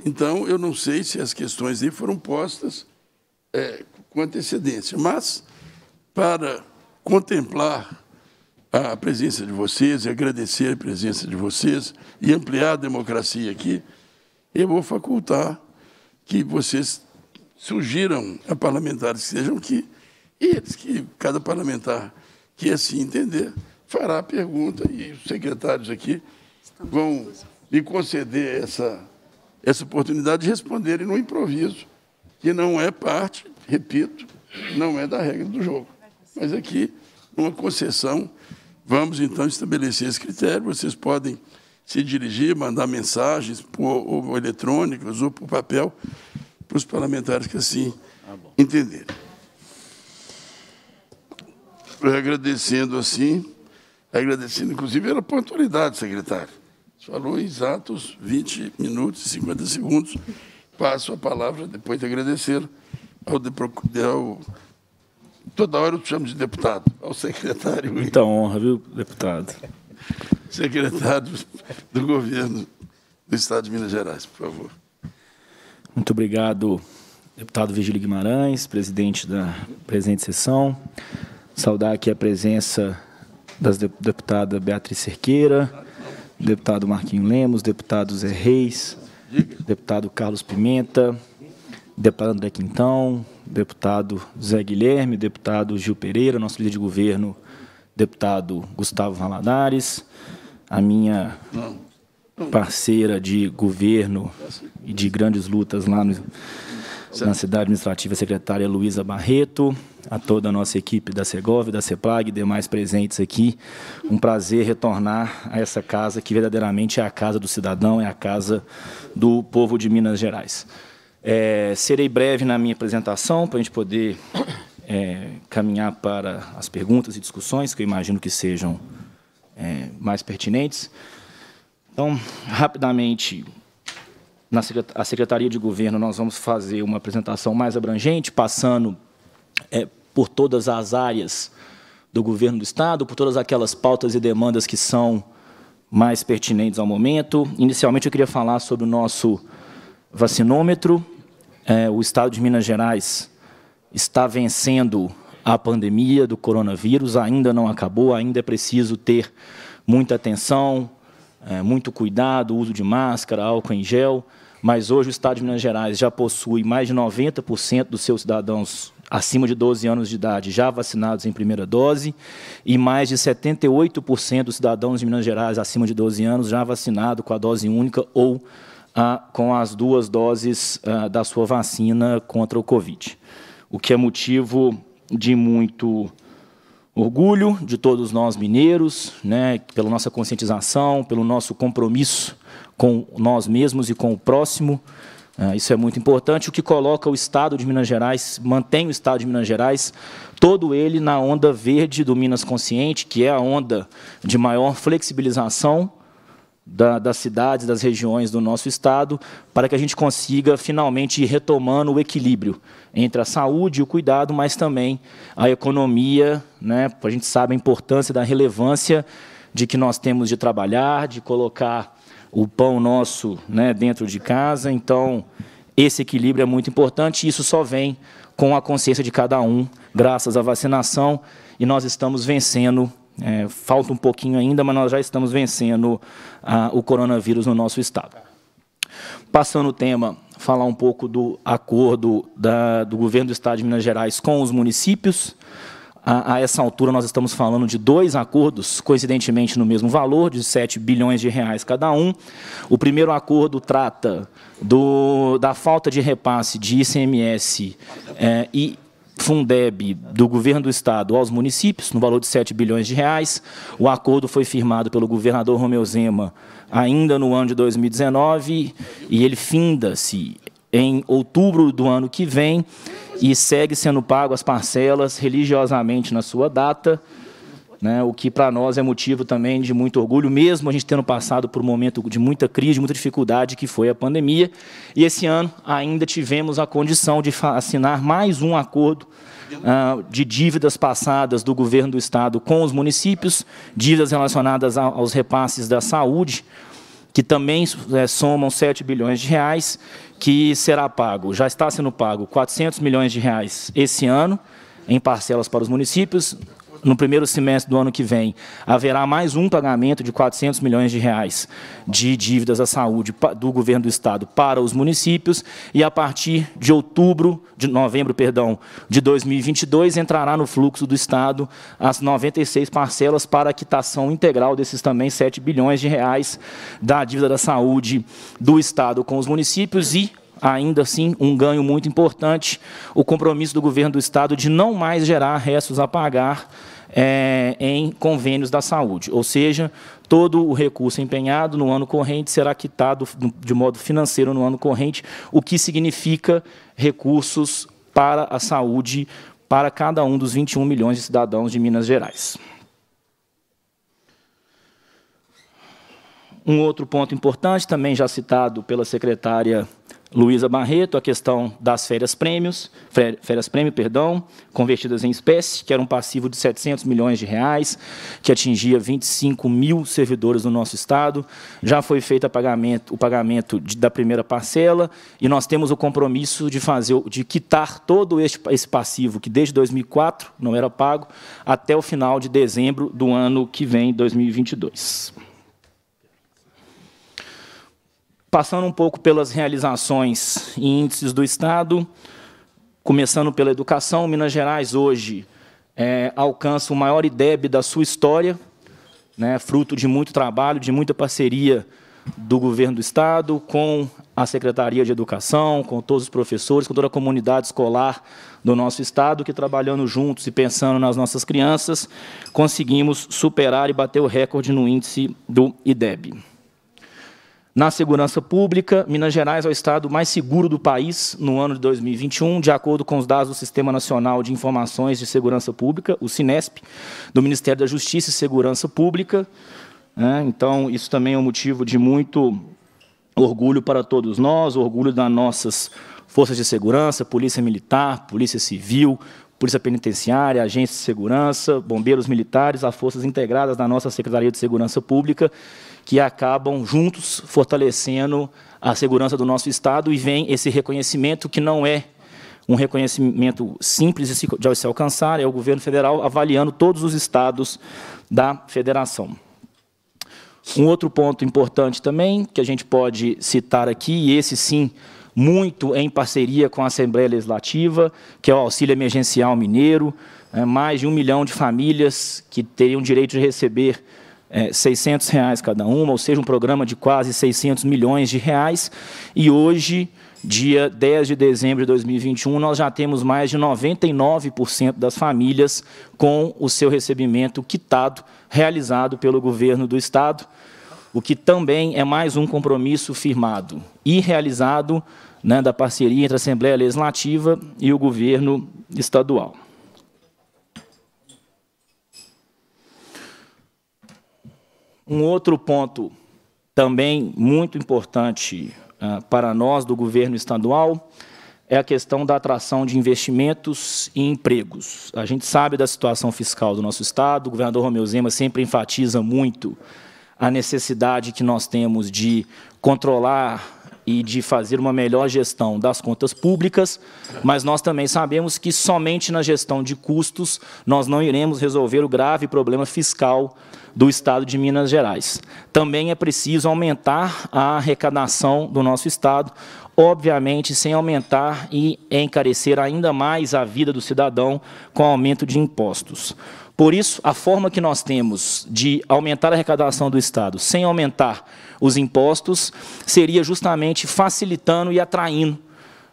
Então, eu não sei se as questões aí foram postas com antecedência, mas, para contemplar a presença de vocês e agradecer a presença de vocês e ampliar a democracia aqui, eu vou facultar que vocês sugiram a parlamentares que estejam aqui, e eles, que cada parlamentar que assim entender, fará a pergunta, e os secretários aqui vão me conceder essa oportunidade de responderem no improviso, que não é parte, repito, não é da regra do jogo. Mas aqui, numa concessão, vamos, então, estabelecer esse critério. Vocês podem se dirigir, mandar mensagens, ou eletrônicas, ou por papel, para os parlamentares que assim entenderem. Agradecendo, assim, inclusive, a pontualidade, secretário. Falou exatos 20 minutos e 50 segundos. Passo a palavra, depois de agradecer, toda hora eu te chamo de deputado, ao secretário. Muita honra, viu, deputado? Secretário do Governo do Estado de Minas Gerais, por favor. Muito obrigado, deputado Virgílio Guimarães, presidente da presente sessão. Saudar aqui a presença das deputada Beatriz Cerqueira, deputado Marquinhos Lemos, deputado José Reis, deputado Carlos Pimenta, deputado André Quintão, deputado José Guilherme, deputado Gil Pereira, nosso líder de governo, deputado Gustavo Valadares, a minha parceira de governo e de grandes lutas lá na cidade administrativa, a secretária Luísa Barreto, a toda a nossa equipe da Segov, da SEPLAG e demais presentes aqui. Um prazer retornar a essa casa, que verdadeiramente é a casa do cidadão, é a casa do povo de Minas Gerais. Serei breve na minha apresentação, para a gente poder caminhar para as perguntas e discussões, que eu imagino que sejam mais pertinentes. Então, rapidamente, a Secretaria de Governo, nós vamos fazer uma apresentação mais abrangente, passando por todas as áreas do Governo do Estado, por todas aquelas pautas e demandas que são mais pertinentes ao momento. Inicialmente, eu queria falar sobre o nosso vacinômetro. O Estado de Minas Gerais está vencendo a pandemia do coronavírus ainda não acabou, ainda é preciso ter muita atenção, muito cuidado, uso de máscara, álcool em gel, mas hoje o Estado de Minas Gerais já possui mais de 90% dos seus cidadãos acima de 12 anos de idade já vacinados em primeira dose e mais de 78% dos cidadãos de Minas Gerais acima de 12 anos já vacinados com a dose única ou com as duas doses da sua vacina contra o Covid, o que é motivo de muito orgulho de todos nós mineiros, né, pela nossa conscientização, pelo nosso compromisso com nós mesmos e com o próximo. Isso é muito importante, o que coloca o Estado de Minas Gerais, mantém o Estado de Minas Gerais, todo ele na onda verde do Minas Consciente, que é a onda de maior flexibilização das cidades, das regiões do nosso Estado, para que a gente consiga finalmente ir retomando o equilíbrio entre a saúde e o cuidado, mas também a economia, né? A gente sabe a importância da relevância de que nós temos de trabalhar, de colocar o pão nosso, né, dentro de casa, então esse equilíbrio é muito importante e isso só vem com a consciência de cada um, graças à vacinação, e nós estamos vencendo. Falta um pouquinho ainda, mas nós já estamos vencendo o coronavírus no nosso Estado. Passando o tema, falar um pouco do acordo do governo do Estado de Minas Gerais com os municípios. A essa altura, nós estamos falando de 2 acordos, coincidentemente no mesmo valor, de 7 bilhões de reais cada um. O primeiro acordo trata da falta de repasse de ICMS e Fundeb do governo do Estado aos municípios, no valor de 7 bilhões de reais. O acordo foi firmado pelo governador Romeu Zema ainda no ano de 2019 e ele finda-se em outubro do ano que vem e segue sendo pago as parcelas religiosamente na sua data, né, o que para nós é motivo também de muito orgulho, mesmo a gente tendo passado por um momento de muita crise, de muita dificuldade, que foi a pandemia. E esse ano ainda tivemos a condição de assinar mais um acordo de dívidas passadas do governo do Estado com os municípios, dívidas relacionadas aos repasses da saúde, que também somam 7 bilhões de reais, que será pago, já está sendo pago 400 milhões de reais esse ano, em parcelas para os municípios. No primeiro semestre do ano que vem, haverá mais um pagamento de 400 milhões de reais de dívidas à saúde do governo do Estado para os municípios, e a partir de novembro de 2022, entrará no fluxo do Estado as 96 parcelas para a quitação integral desses também 7 bilhões de reais da dívida da saúde do Estado com os municípios e, ainda assim, um ganho muito importante, o compromisso do governo do Estado de não mais gerar restos a pagar em convênios da saúde. Ou seja, todo o recurso empenhado no ano corrente será quitado de modo financeiro no ano corrente, o que significa recursos para a saúde para cada um dos 21 milhões de cidadãos de Minas Gerais. Um outro ponto importante, também já citado pela secretária Luísa Barreto, a questão das férias-prêmio, convertidas em espécie, que era um passivo de 700 milhões de reais, que atingia 25 mil servidores do nosso Estado. Já foi feito o pagamento da primeira parcela, e nós temos o compromisso de quitar todo esse passivo, que desde 2004 não era pago, até o final de dezembro do ano que vem, 2022. Passando um pouco pelas realizações e índices do Estado, começando pela educação, Minas Gerais hoje alcança o maior IDEB da sua história, né, fruto de muito trabalho, de muita parceria do governo do Estado com a Secretaria de Educação, com todos os professores, com toda a comunidade escolar do nosso Estado, que trabalhando juntos e pensando nas nossas crianças, conseguimos superar e bater o recorde no índice do IDEB. Na segurança pública, Minas Gerais é o estado mais seguro do país no ano de 2021, de acordo com os dados do Sistema Nacional de Informações de Segurança Pública, o SINESP, do Ministério da Justiça e Segurança Pública. Então, isso também é um motivo de muito orgulho para todos nós, orgulho das nossas forças de segurança, polícia militar, polícia civil, polícia penitenciária, agências de segurança, bombeiros militares, as forças integradas da nossa Secretaria de Segurança Pública, que acabam juntos fortalecendo a segurança do nosso Estado, e vem esse reconhecimento que não é Um reconhecimento simples de se alcançar é o governo federal avaliando todos os estados da federação. Um outro ponto importante também, que a gente pode citar aqui, e esse sim, muito em parceria com a Assembleia Legislativa, que é o auxílio emergencial mineiro, mais de 1 milhão de famílias que teriam direito de receber R$ 600 cada uma, ou seja, um programa de quase 600 milhões de reais. E hoje, dia 10 de dezembro de 2021, nós já temos mais de 99% das famílias com o seu recebimento quitado, realizado pelo governo do Estado, o que também é mais um compromisso firmado e realizado, né, da parceria entre a Assembleia Legislativa e o governo estadual. Um outro ponto também muito importante para nós do governo estadual é a questão da atração de investimentos e empregos. A gente sabe da situação fiscal do nosso Estado, o governador Romeu Zema sempre enfatiza muito a necessidade que nós temos de controlar e de fazer uma melhor gestão das contas públicas, mas nós também sabemos que somente na gestão de custos nós não iremos resolver o grave problema fiscal do Estado de Minas Gerais. Também é preciso aumentar a arrecadação do nosso Estado, obviamente sem aumentar e encarecer ainda mais a vida do cidadão com aumento de impostos. Por isso, a forma que nós temos de aumentar a arrecadação do Estado sem aumentar os impostos seria justamente facilitando e atraindo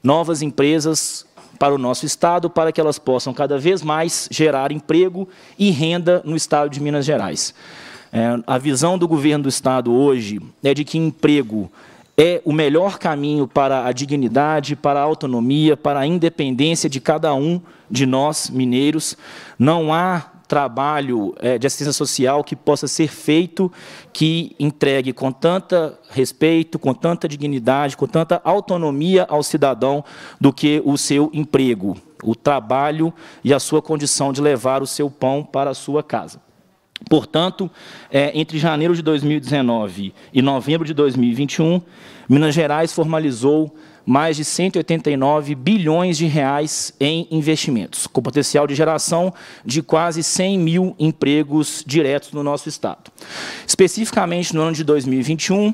novas empresas para o nosso Estado, para que elas possam cada vez mais gerar emprego e renda no Estado de Minas Gerais. A visão do governo do Estado hoje é de que emprego é o melhor caminho para a dignidade, para a autonomia, para a independência de cada um de nós, mineiros. Não há trabalho de assistência social que possa ser feito, que entregue com tanto respeito, com tanta dignidade, com tanta autonomia ao cidadão do que o seu emprego, o trabalho e a sua condição de levar o seu pão para a sua casa. Portanto, entre janeiro de 2019 e novembro de 2021, Minas Gerais formalizou mais de 189 bilhões de reais em investimentos, com potencial de geração de quase 100 mil empregos diretos no nosso Estado. Especificamente, no ano de 2021,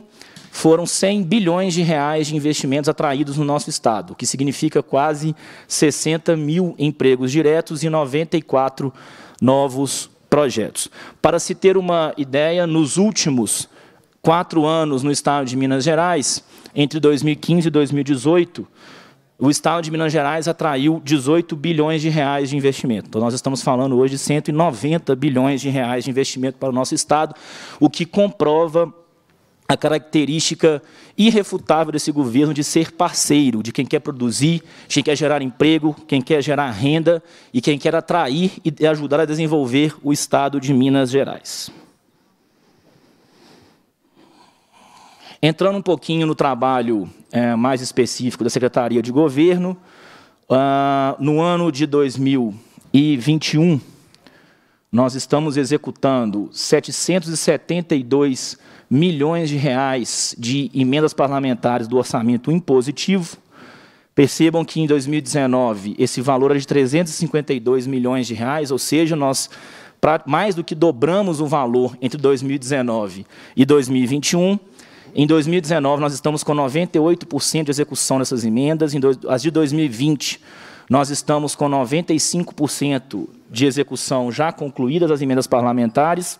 foram 100 bilhões de reais de investimentos atraídos no nosso Estado, o que significa quase 60 mil empregos diretos e 94 novos projetos. Para se ter uma ideia, nos últimos 4 anos no Estado de Minas Gerais, entre 2015 e 2018, o Estado de Minas Gerais atraiu 18 bilhões de reais de investimento. Então, nós estamos falando hoje de 190 bilhões de reais de investimento para o nosso Estado, o que comprova a característica irrefutável desse governo de ser parceiro, de quem quer produzir, quem quer gerar emprego, quem quer gerar renda e quem quer atrair e ajudar a desenvolver o Estado de Minas Gerais. Entrando um pouquinho no trabalho mais específico da Secretaria de Governo, no ano de 2021, nós estamos executando 772 milhões de reais de emendas parlamentares do orçamento impositivo. Percebam que em 2019 esse valor é de 352 milhões de reais, ou seja, nós mais do que dobramos o valor entre 2019 e 2021. Em 2019 nós estamos com 98% de execução dessas emendas, as de 2020 nós estamos com 95% de execução já concluídas as emendas parlamentares.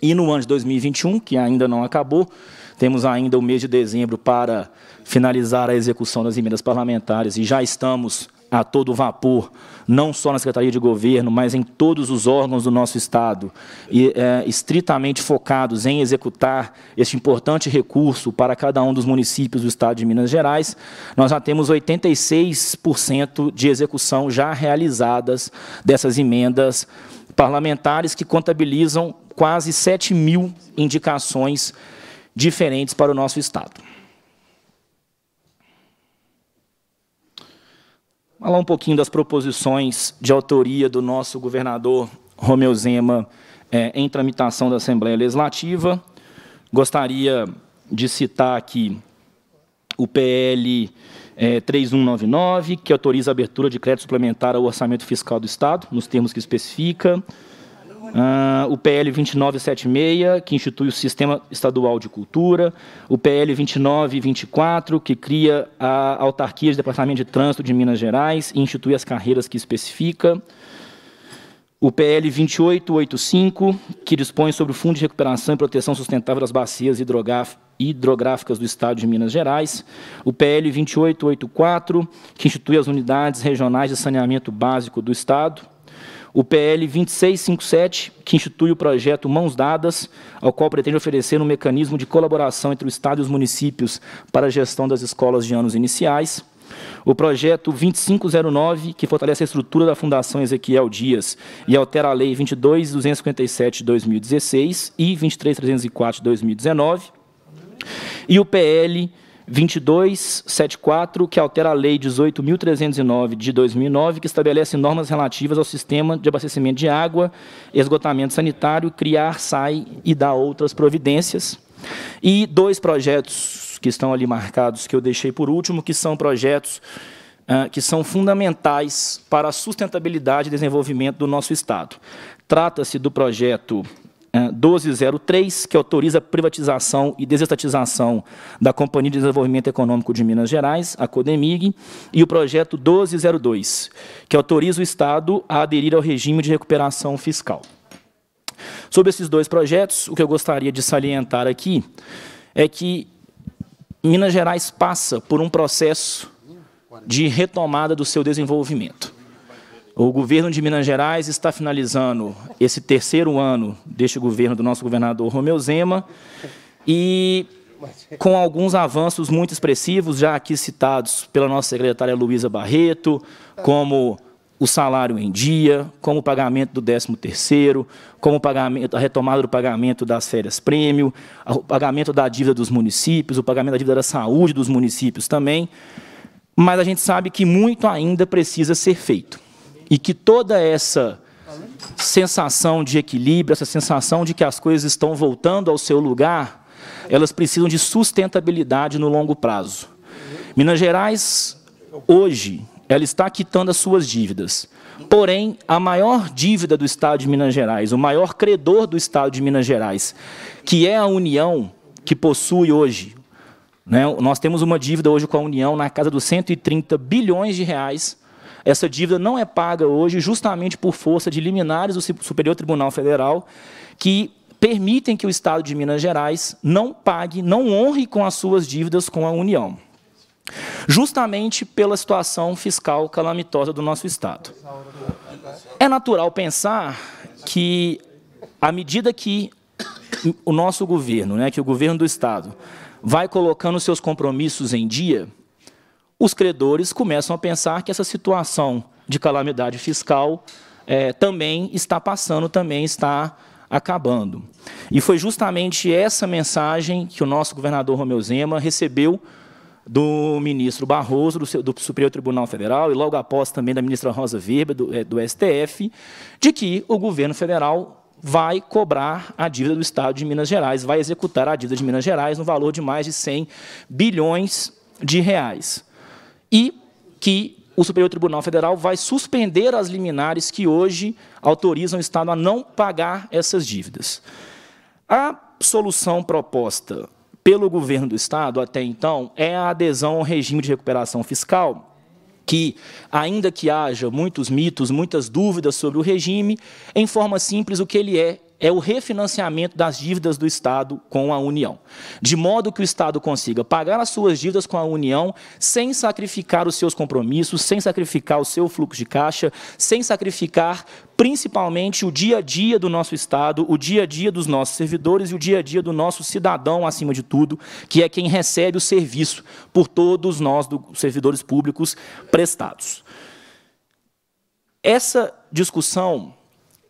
E no ano de 2021, que ainda não acabou, temos ainda o mês de dezembro para finalizar a execução das emendas parlamentares, e já estamos a todo vapor, não só na Secretaria de Governo, mas em todos os órgãos do nosso Estado, e estritamente focados em executar este importante recurso para cada um dos municípios do Estado de Minas Gerais. Nós já temos 86% de execução já realizadas dessas emendas parlamentares, que contabilizam quase 7 mil indicações diferentes para o nosso Estado. Falar um pouquinho das proposições de autoria do nosso governador Romeu Zema em tramitação da Assembleia Legislativa. Gostaria de citar aqui o PL 3199, que autoriza a abertura de crédito suplementar ao orçamento fiscal do Estado, nos termos que especifica. O PL 2976, que institui o Sistema Estadual de Cultura. O PL 2924, que cria a autarquia de Departamento de Trânsito de Minas Gerais e institui as carreiras que especifica. O PL 2885, que dispõe sobre o Fundo de Recuperação e Proteção Sustentável das Bacias Hidrográficas do Estado de Minas Gerais. O PL 2884, que institui as Unidades Regionais de Saneamento Básico do Estado. O PL 2657, que institui o projeto Mãos Dadas, ao qual pretende oferecer um mecanismo de colaboração entre o Estado e os municípios para a gestão das escolas de anos iniciais. O projeto 2509, que fortalece a estrutura da Fundação Ezequiel Dias e altera a Lei 22.257 de 2016 e 23.304 de 2019. E o PL 2274, que altera a Lei 18.309 de 2009, que estabelece normas relativas ao sistema de abastecimento de água, esgotamento sanitário, criar, SAI e dar outras providências. E dois projetos que estão ali marcados, que eu deixei por último, que são projetos que são fundamentais para a sustentabilidade e desenvolvimento do nosso Estado. Trata-se do projeto 1203, que autoriza a privatização e desestatização da Companhia de Desenvolvimento Econômico de Minas Gerais, a CODEMIG, e o projeto 1202, que autoriza o Estado a aderir ao regime de recuperação fiscal. Sobre esses dois projetos, o que eu gostaria de salientar aqui é que Minas Gerais passa por um processo de retomada do seu desenvolvimento. O governo de Minas Gerais está finalizando esse terceiro ano deste governo do nosso governador Romeu Zema e com alguns avanços muito expressivos, já aqui citados pela nossa secretária Luísa Barreto, como o salário em dia, como o pagamento do 13º, como o pagamento, a retomada do pagamento das férias prêmio, o pagamento da dívida dos municípios, o pagamento da dívida da saúde dos municípios também, mas a gente sabe que muito ainda precisa ser feito e que toda essa sensação de equilíbrio, essa sensação de que as coisas estão voltando ao seu lugar, elas precisam de sustentabilidade no longo prazo. Minas Gerais, hoje, ela está quitando as suas dívidas. Porém, a maior dívida do Estado de Minas Gerais, o maior credor do Estado de Minas Gerais, que é a União, que possui hoje, né, nós temos uma dívida hoje com a União na casa dos 130 bilhões de reais. Essa dívida não é paga hoje justamente por força de liminares do Superior Tribunal Federal, que permitem que o Estado de Minas Gerais não pague, não honre com as suas dívidas com a União, justamente pela situação fiscal calamitosa do nosso Estado. É natural pensar que, à medida que o nosso governo, né, que o governo do Estado, vai colocando seus compromissos em dia, os credores começam a pensar que essa situação de calamidade fiscal também está passando, também está acabando. E foi justamente essa mensagem que o nosso governador Romeu Zema recebeu do ministro Barroso, do Superior Tribunal Federal, e logo após também da ministra Rosa Weber, do STF, de que o governo federal vai cobrar a dívida do Estado de Minas Gerais, vai executar a dívida de Minas Gerais no valor de mais de 100 bilhões de reais. E que o Superior Tribunal Federal vai suspender as liminares que hoje autorizam o Estado a não pagar essas dívidas. A solução proposta pelo governo do Estado, até então, é a adesão ao regime de recuperação fiscal, que, ainda que haja muitos mitos, muitas dúvidas sobre o regime, em forma simples, o que ele é o refinanciamento das dívidas do Estado com a União, de modo que o Estado consiga pagar as suas dívidas com a União sem sacrificar os seus compromissos, sem sacrificar o seu fluxo de caixa, sem sacrificar, principalmente, o dia a dia do nosso Estado, o dia a dia dos nossos servidores e o dia a dia do nosso cidadão, acima de tudo, que é quem recebe o serviço por todos nós, dos servidores públicos, prestados. Essa discussão,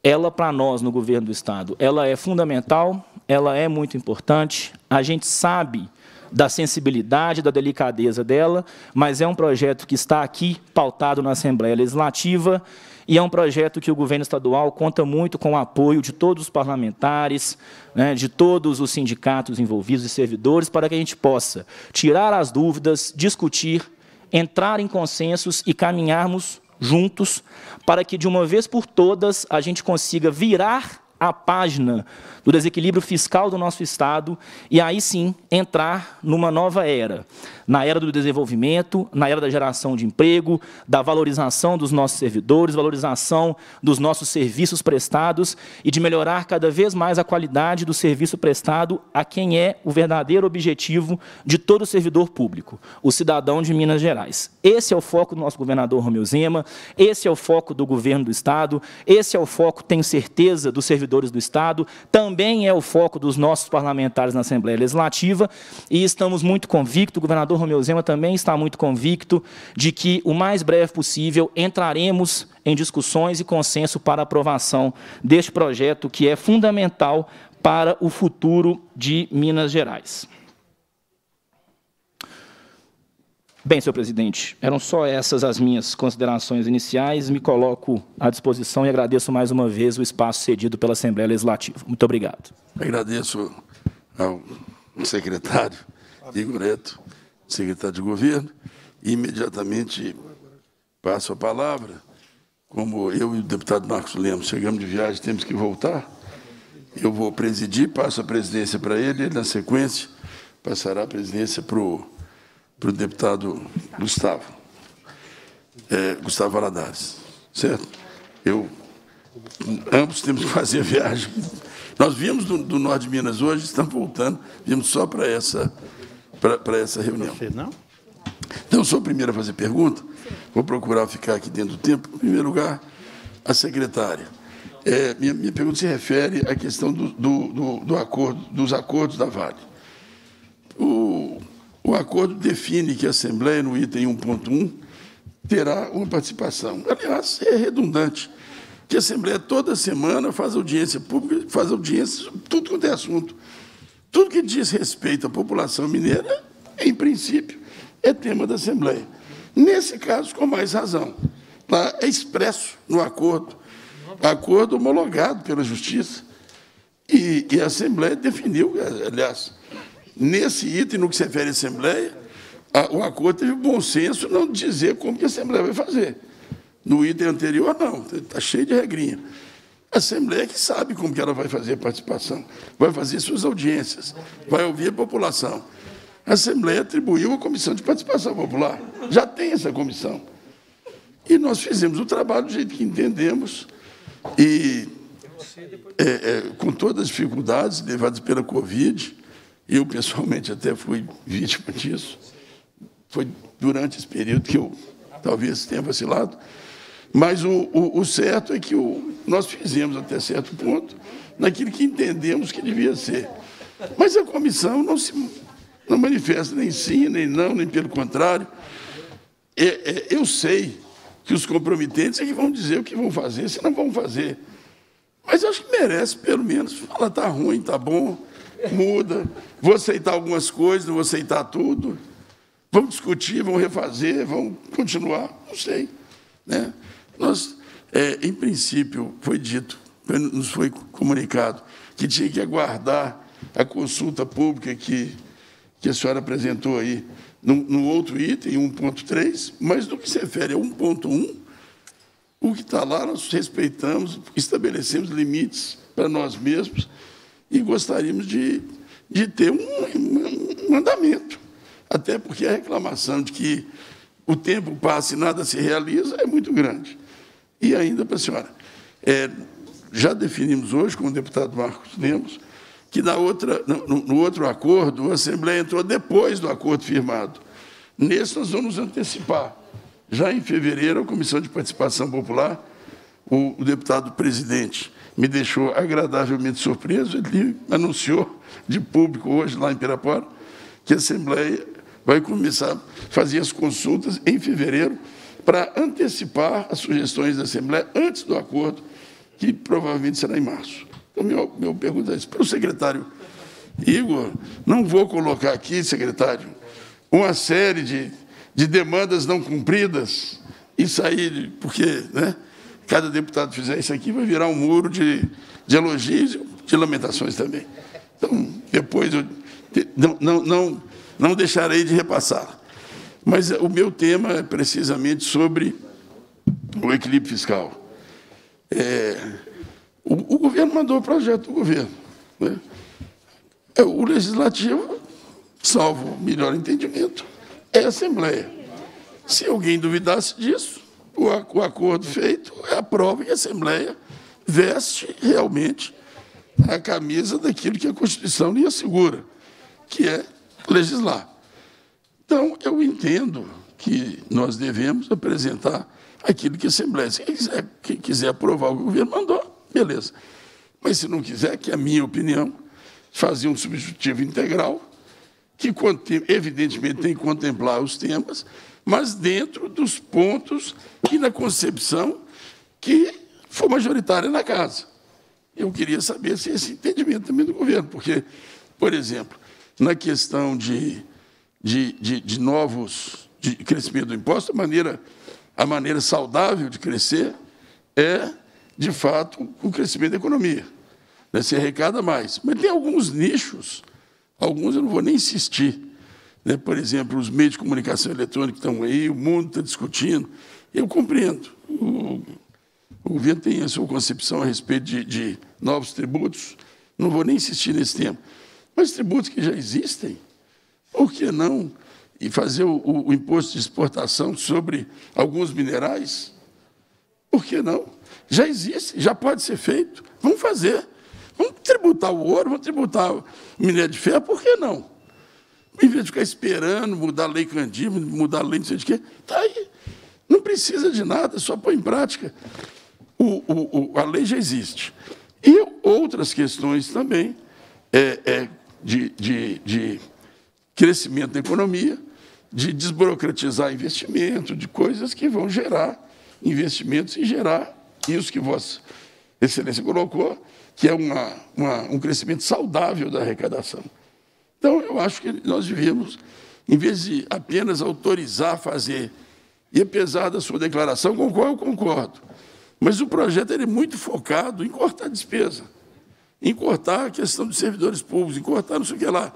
ela, para nós, no governo do Estado, ela é fundamental, ela é muito importante. A gente sabe da sensibilidade, da delicadeza dela, mas é um projeto que está aqui, pautado na Assembleia Legislativa, e é um projeto que o governo estadual conta muito com o apoio de todos os parlamentares, né, de todos os sindicatos envolvidos e servidores, para que a gente possa tirar as dúvidas, discutir entrar em consensos e caminharmos juntos para que, de uma vez por todas, a gente consiga virar a página do desequilíbrio fiscal do nosso Estado e, aí sim, entrar numa nova era, na era do desenvolvimento, na era da geração de emprego, da valorização dos nossos servidores, valorização dos nossos serviços prestados e de melhorar cada vez mais a qualidade do serviço prestado a quem é o verdadeiro objetivo de todo servidor público, o cidadão de Minas Gerais. Esse é o foco do nosso governador Romeu Zema, esse é o foco do governo do Estado, esse é o foco, tenho certeza, dos servidores do Estado, também é o foco dos nossos parlamentares na Assembleia Legislativa, e estamos muito convictos, o governador Romeu Zema também está muito convicto, de que o mais breve possível entraremos em discussões e consenso para aprovação deste projeto, que é fundamental para o futuro de Minas Gerais. Bem, senhor presidente, eram só essas as minhas considerações iniciais. Me coloco à disposição e agradeço mais uma vez o espaço cedido pela Assembleia Legislativa. Muito obrigado. Agradeço ao secretário Igor Neto, secretário de Governo. Imediatamente passo a palavra. Como eu e o deputado Marcos Lemos chegamos de viagem, temos que voltar. Eu vou presidir, passo a presidência para ele, na sequência passará a presidência para o deputado Gustavo, Gustavo Valadares, certo? Ambos temos que fazer a viagem. Nós viemos do norte de Minas hoje, estamos voltando, viemos só para essa reunião. Então, sou o primeiro a fazer pergunta, vou procurar ficar aqui dentro do tempo. Em primeiro lugar, a secretária. Minha pergunta se refere à questão dos acordos da Vale. O acordo define que a Assembleia, no item 1.1, terá uma participação. Aliás, é redundante, que a Assembleia toda semana faz audiência pública, faz audiência sobre tudo quanto é assunto. Tudo que diz respeito à população mineira, em princípio, é tema da Assembleia. Nesse caso, com mais razão. Lá é expresso no acordo, acordo homologado pela Justiça. E a Assembleia definiu, aliás... Nesse item, no que se refere à Assembleia, o acordo teve bom senso não dizer como que a Assembleia vai fazer. No item anterior, não, está cheio de regrinha. A Assembleia que sabe como que ela vai fazer a participação, vai fazer suas audiências, vai ouvir a população. A Assembleia atribuiu a Comissão de Participação Popular, já tem essa comissão. E nós fizemos o trabalho do jeito que entendemos, e com todas as dificuldades levadas pela Covid. Eu, pessoalmente, até fui vítima disso. Foi durante esse período que eu talvez tenha vacilado. Mas o certo é que nós fizemos, até certo ponto, naquilo que entendemos que devia ser. Mas a comissão não manifesta nem sim, nem não, nem pelo contrário. Eu sei que os comprometentes é que vão dizer o que vão fazer, se não vão fazer. Mas acho que merece, pelo menos, falar está ruim, está bom... Muda, vou aceitar algumas coisas, não vou aceitar tudo. Vamos discutir, vamos refazer, vamos continuar, não sei. Né? Nós, em princípio, foi dito, nos foi comunicado, que tinha que aguardar a consulta pública que a senhora apresentou aí no outro item, 1.3, mas no que se refere a 1.1, o que está lá nós respeitamos, estabelecemos limites para nós mesmos, e gostaríamos de ter um andamento, até porque a reclamação de que o tempo passa e nada se realiza é muito grande. E ainda, para a senhora, já definimos hoje com o deputado Marcos Lemos que no outro acordo a Assembleia entrou depois do acordo firmado. Nesse nós vamos antecipar. Já em fevereiro, a Comissão de Participação Popular, o deputado presidente, me deixou agradavelmente surpreso, ele anunciou de público hoje, lá em Pirapora, que a Assembleia vai começar a fazer as consultas em fevereiro para antecipar as sugestões da Assembleia antes do acordo, que provavelmente será em março. Então, minha pergunta é isso. Para o secretário Igor, não vou colocar aqui, secretário, uma série de demandas não cumpridas e sair, porque... né? Cada deputado fizer isso aqui, vai virar um muro de elogios e de lamentações também. Então, depois, eu não deixarei de repassar. Mas o meu tema é precisamente sobre o equilíbrio fiscal. O governo mandou o projeto do governo, né? O legislativo, salvo melhor entendimento, é a Assembleia. Se alguém duvidasse disso, o acordo feito é a prova que a Assembleia veste realmente a camisa daquilo que a Constituição lhe assegura, que é legislar. Então, eu entendo que nós devemos apresentar aquilo que a Assembleia... Se quem quiser aprovar o governo, mandou, beleza. Mas, se não quiser, que é a minha opinião, fazer um substitutivo integral, que evidentemente tem que contemplar os temas, mas dentro dos pontos e na concepção que for majoritária na Casa. Eu queria saber se esse entendimento também do governo, porque, por exemplo, na questão de crescimento do imposto, a maneira saudável de crescer é, de fato, o crescimento da economia. Né? Se arrecada mais. Mas tem alguns nichos, alguns eu não vou nem insistir, né? Por exemplo, os meios de comunicação eletrônica estão aí, o mundo está discutindo. Eu compreendo. O governo tem a sua concepção a respeito de novos tributos, não vou nem insistir nesse tema. Mas tributos que já existem, por que não? E fazer o imposto de exportação sobre alguns minerais, por que não? Já existe, já pode ser feito, vamos fazer. Vamos tributar o ouro, vamos tributar o minério de ferro, por que não? Em vez de ficar esperando mudar a lei Candir, mudar a lei não sei de quê, está aí. Não precisa de nada, só põe em prática. A lei já existe. E outras questões também de crescimento da economia, de desburocratizar investimento, de coisas que vão gerar investimentos e gerar isso que Vossa Excelência colocou, que é um crescimento saudável da arrecadação. Então, eu acho que nós devíamos, em vez de apenas autorizar fazer, e apesar da sua declaração, com qual eu concordo, mas o projeto ele é muito focado em cortar a despesa, em cortar a questão dos servidores públicos, em cortar não sei o que lá.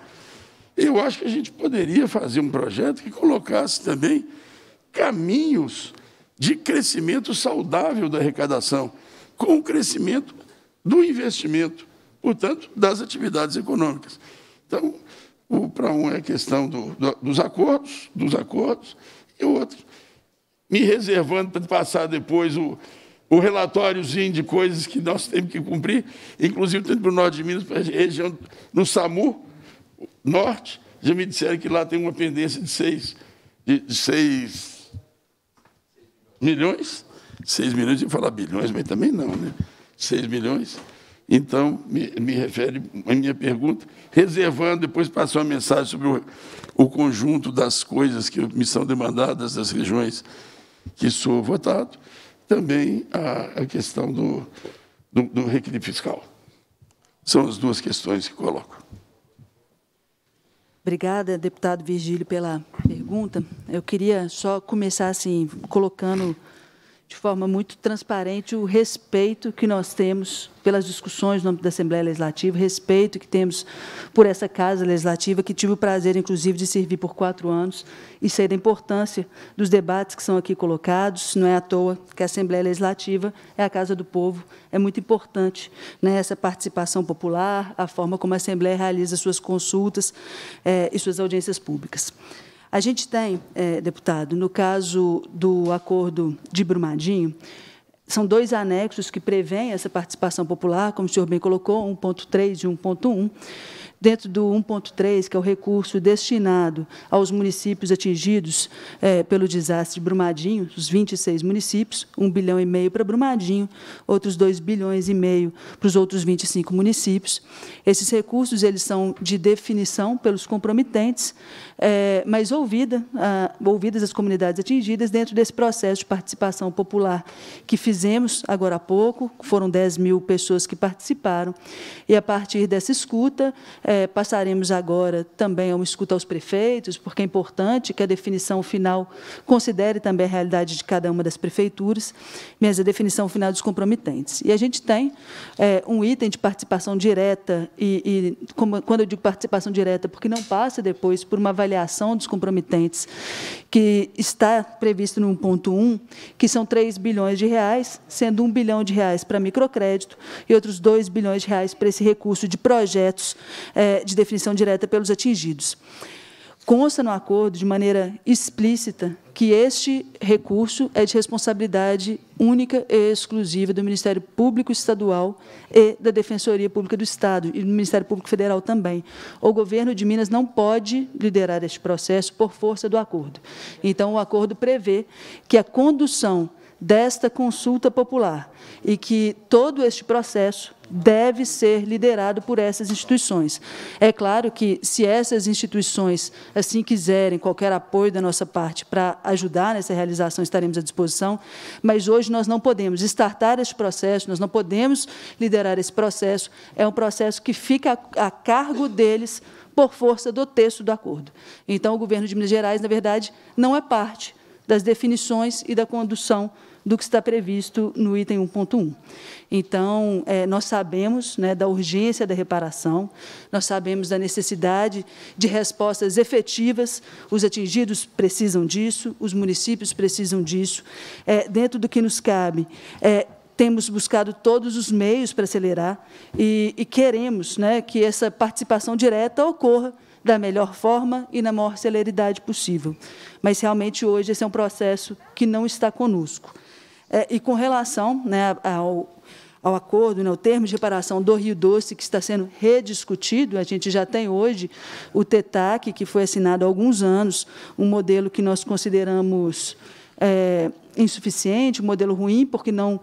Eu acho que a gente poderia fazer um projeto que colocasse também caminhos de crescimento saudável da arrecadação, com o crescimento do investimento, portanto, das atividades econômicas. Então, para um é a questão dos acordos, e o outro, me reservando para passar depois o relatóriozinho de coisas que nós temos que cumprir, inclusive tanto para o norte de Minas, para a região no SAMU Norte, já me disseram que lá tem uma pendência de 6 milhões, eu ia falar bilhões, mas também não, né? 6 milhões. Então, me refere à minha pergunta, reservando, depois passar uma mensagem sobre o conjunto das coisas que me são demandadas das regiões que sou votado, também a questão do reequilíbrio fiscal. São as duas questões que coloco. Obrigada, deputado Virgílio, pela pergunta. Eu queria só começar assim, colocando de forma muito transparente o respeito que nós temos pelas discussões no âmbito da Assembleia Legislativa, respeito que temos por essa Casa Legislativa, que tive o prazer, inclusive, de servir por 4 anos, e sei da importância dos debates que são aqui colocados. Não é à toa que a Assembleia Legislativa é a Casa do Povo. É muito importante, né, essa participação popular, a forma como a Assembleia realiza suas consultas e suas audiências públicas. A gente tem, deputado, no caso do acordo de Brumadinho, são 2 anexos que prevêem essa participação popular, como o senhor bem colocou, 1.3 e 1.1. Dentro do 1.3, que é o recurso destinado aos municípios atingidos pelo desastre de Brumadinho, os 26 municípios, 1,5 bilhão para Brumadinho, outros 2,5 bilhões para os outros 25 municípios. Esses recursos eles são de definição pelos comprometentes, mas ouvidas as comunidades atingidas dentro desse processo de participação popular que fizemos agora há pouco, foram 10 mil pessoas que participaram, e, a partir dessa escuta, Passaremos agora também a uma escuta aos prefeitos, porque é importante que a definição final considere também a realidade de cada uma das prefeituras, mas a definição final dos comprometentes. E a gente tem um item de participação direta, quando eu digo participação direta, porque não passa depois por uma avaliação dos comprometentes, que está previsto no 1.1, que são R$3 bilhões, sendo R$1 bilhão para microcrédito e outros R$2 bilhões para esse recurso de projetos de definição direta pelos atingidos. Consta no acordo, de maneira explícita, que este recurso é de responsabilidade única e exclusiva do Ministério Público Estadual e da Defensoria Pública do Estado, e do Ministério Público Federal também. O governo de Minas não pode liderar este processo por força do acordo. Então, o acordo prevê que a condução desta consulta popular e que todo este processo deve ser liderado por essas instituições. É claro que, se essas instituições assim quiserem, qualquer apoio da nossa parte para ajudar nessa realização, estaremos à disposição, mas hoje nós não podemos startar este processo, nós não podemos liderar esse processo, é um processo que fica a cargo deles por força do texto do acordo. Então, o governo de Minas Gerais, na verdade, não é parte das definições e da condução do que está previsto no item 1.1. Então, nós sabemos, né, da urgência da reparação, nós sabemos da necessidade de respostas efetivas, os atingidos precisam disso, os municípios precisam disso. Dentro do que nos cabe, temos buscado todos os meios para acelerar e queremos, né, que essa participação direta ocorra da melhor forma e na maior celeridade possível. Mas, realmente, hoje, esse é um processo que não está conosco. E, com relação, né, ao acordo, né, o termo de reparação do Rio Doce, que está sendo rediscutido, a gente já tem hoje o TETAC, que foi assinado há alguns anos, um modelo que nós consideramos insuficiente, um modelo ruim, porque não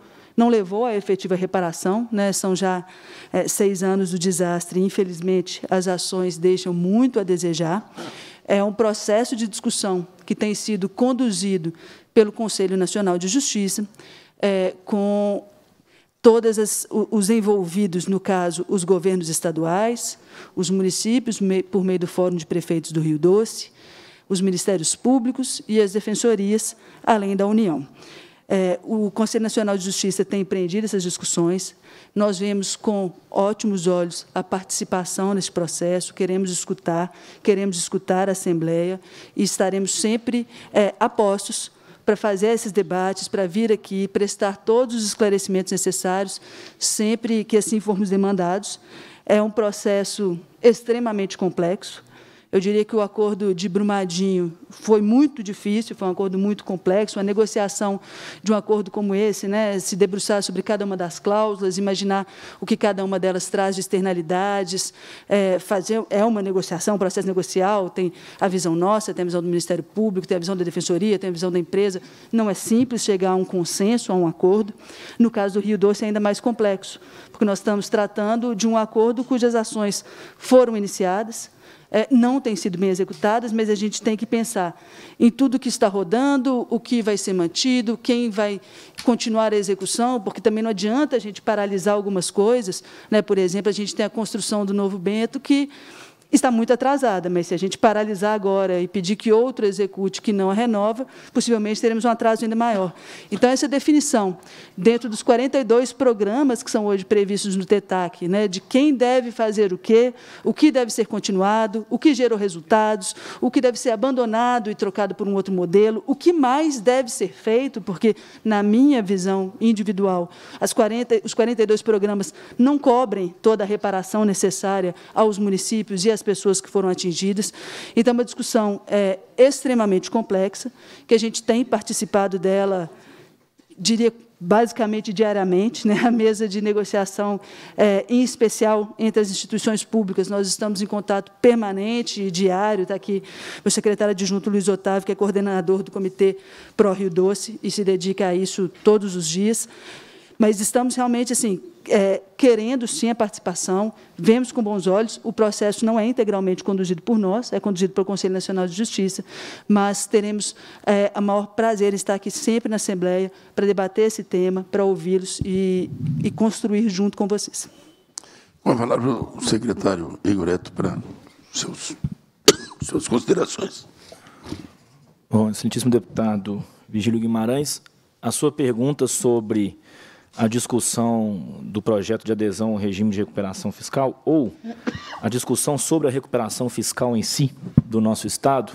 levou à efetiva reparação, né? São já 6 anos do desastre, infelizmente, as ações deixam muito a desejar. É um processo de discussão que tem sido conduzido pelo Conselho Nacional de Justiça, com todos os envolvidos, no caso, os governos estaduais, os municípios, por meio do Fórum de Prefeitos do Rio Doce, os ministérios públicos e as defensorias, além da União. O Conselho Nacional de Justiça tem empreendido essas discussões. Nós vemos com ótimos olhos a participação nesse processo, queremos escutar a Assembleia e estaremos sempre a postos para fazer esses debates, para vir aqui, prestar todos os esclarecimentos necessários, sempre que assim formos demandados. É um processo extremamente complexo. Eu diria que o acordo de Brumadinho foi muito difícil, foi um acordo muito complexo. A negociação de um acordo como esse, né, se debruçar sobre cada uma das cláusulas, imaginar o que cada uma delas traz de externalidades, é uma negociação, um processo negocial, tem a visão nossa, tem a visão do Ministério Público, tem a visão da Defensoria, tem a visão da empresa. Não é simples chegar a um consenso, a um acordo. No caso do Rio Doce, é ainda mais complexo, porque nós estamos tratando de um acordo cujas ações foram iniciadas, não têm sido bem executadas, mas a gente tem que pensar em tudo que está rodando, o que vai ser mantido, quem vai continuar a execução, porque também não adianta a gente paralisar algumas coisas, né? Por exemplo, a gente tem a construção do Novo Bento, que está muito atrasada, mas se a gente paralisar agora e pedir que outro execute que não a renova, possivelmente teremos um atraso ainda maior. Então, essa definição, dentro dos 42 programas que são hoje previstos no TETAC, né, de quem deve fazer o que deve ser continuado, o que gerou resultados, o que deve ser abandonado e trocado por um outro modelo, o que mais deve ser feito, porque, na minha visão individual, os 42 programas não cobrem toda a reparação necessária aos municípios e às pessoas que foram atingidas. Então, é uma discussão extremamente complexa, que a gente tem participado dela, diria, basicamente diariamente, né? A mesa de negociação, em especial entre as instituições públicas, nós estamos em contato permanente e diário. Está aqui o secretário adjunto Luiz Otávio, que é coordenador do Comitê Pró Rio Doce e se dedica a isso todos os dias. Mas estamos realmente assim, querendo, sim, a participação, vemos com bons olhos. O processo não é integralmente conduzido por nós, é conduzido pelo Conselho Nacional de Justiça, mas teremos o maior prazer em estar aqui sempre na Assembleia para debater esse tema, para ouvi-los e construir junto com vocês. Com a palavra o secretário Igor Neto para suas considerações. Bom, excelentíssimo deputado Virgílio Guimarães, a sua pergunta sobre a discussão do projeto de adesão ao regime de recuperação fiscal ou a discussão sobre a recuperação fiscal em si do nosso Estado,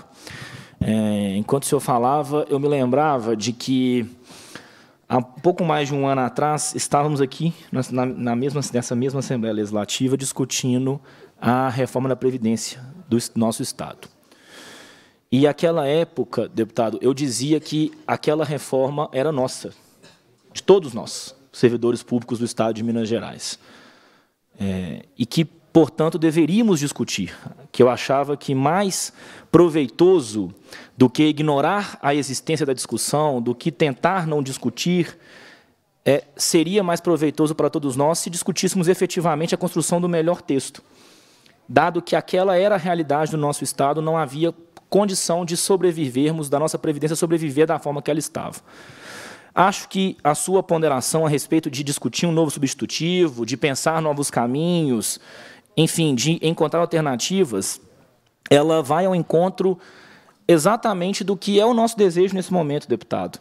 enquanto o senhor falava, eu me lembrava de que há pouco mais de um ano atrás estávamos aqui nessa mesma Assembleia Legislativa discutindo a reforma da Previdência do nosso Estado. E naquela época, deputado, eu dizia que aquela reforma era nossa, de todos nós, servidores públicos do Estado de Minas Gerais. E que, portanto, deveríamos discutir, que eu achava que mais proveitoso do que ignorar a existência da discussão, do que tentar não discutir, seria mais proveitoso para todos nós se discutíssemos efetivamente a construção do melhor texto, dado que aquela era a realidade do nosso Estado, não havia condição de sobrevivermos, da nossa Previdência sobreviver da forma que ela estava. Acho que a sua ponderação a respeito de discutir um novo substitutivo, de pensar novos caminhos, enfim, de encontrar alternativas, ela vai ao encontro exatamente do que é o nosso desejo nesse momento, deputado.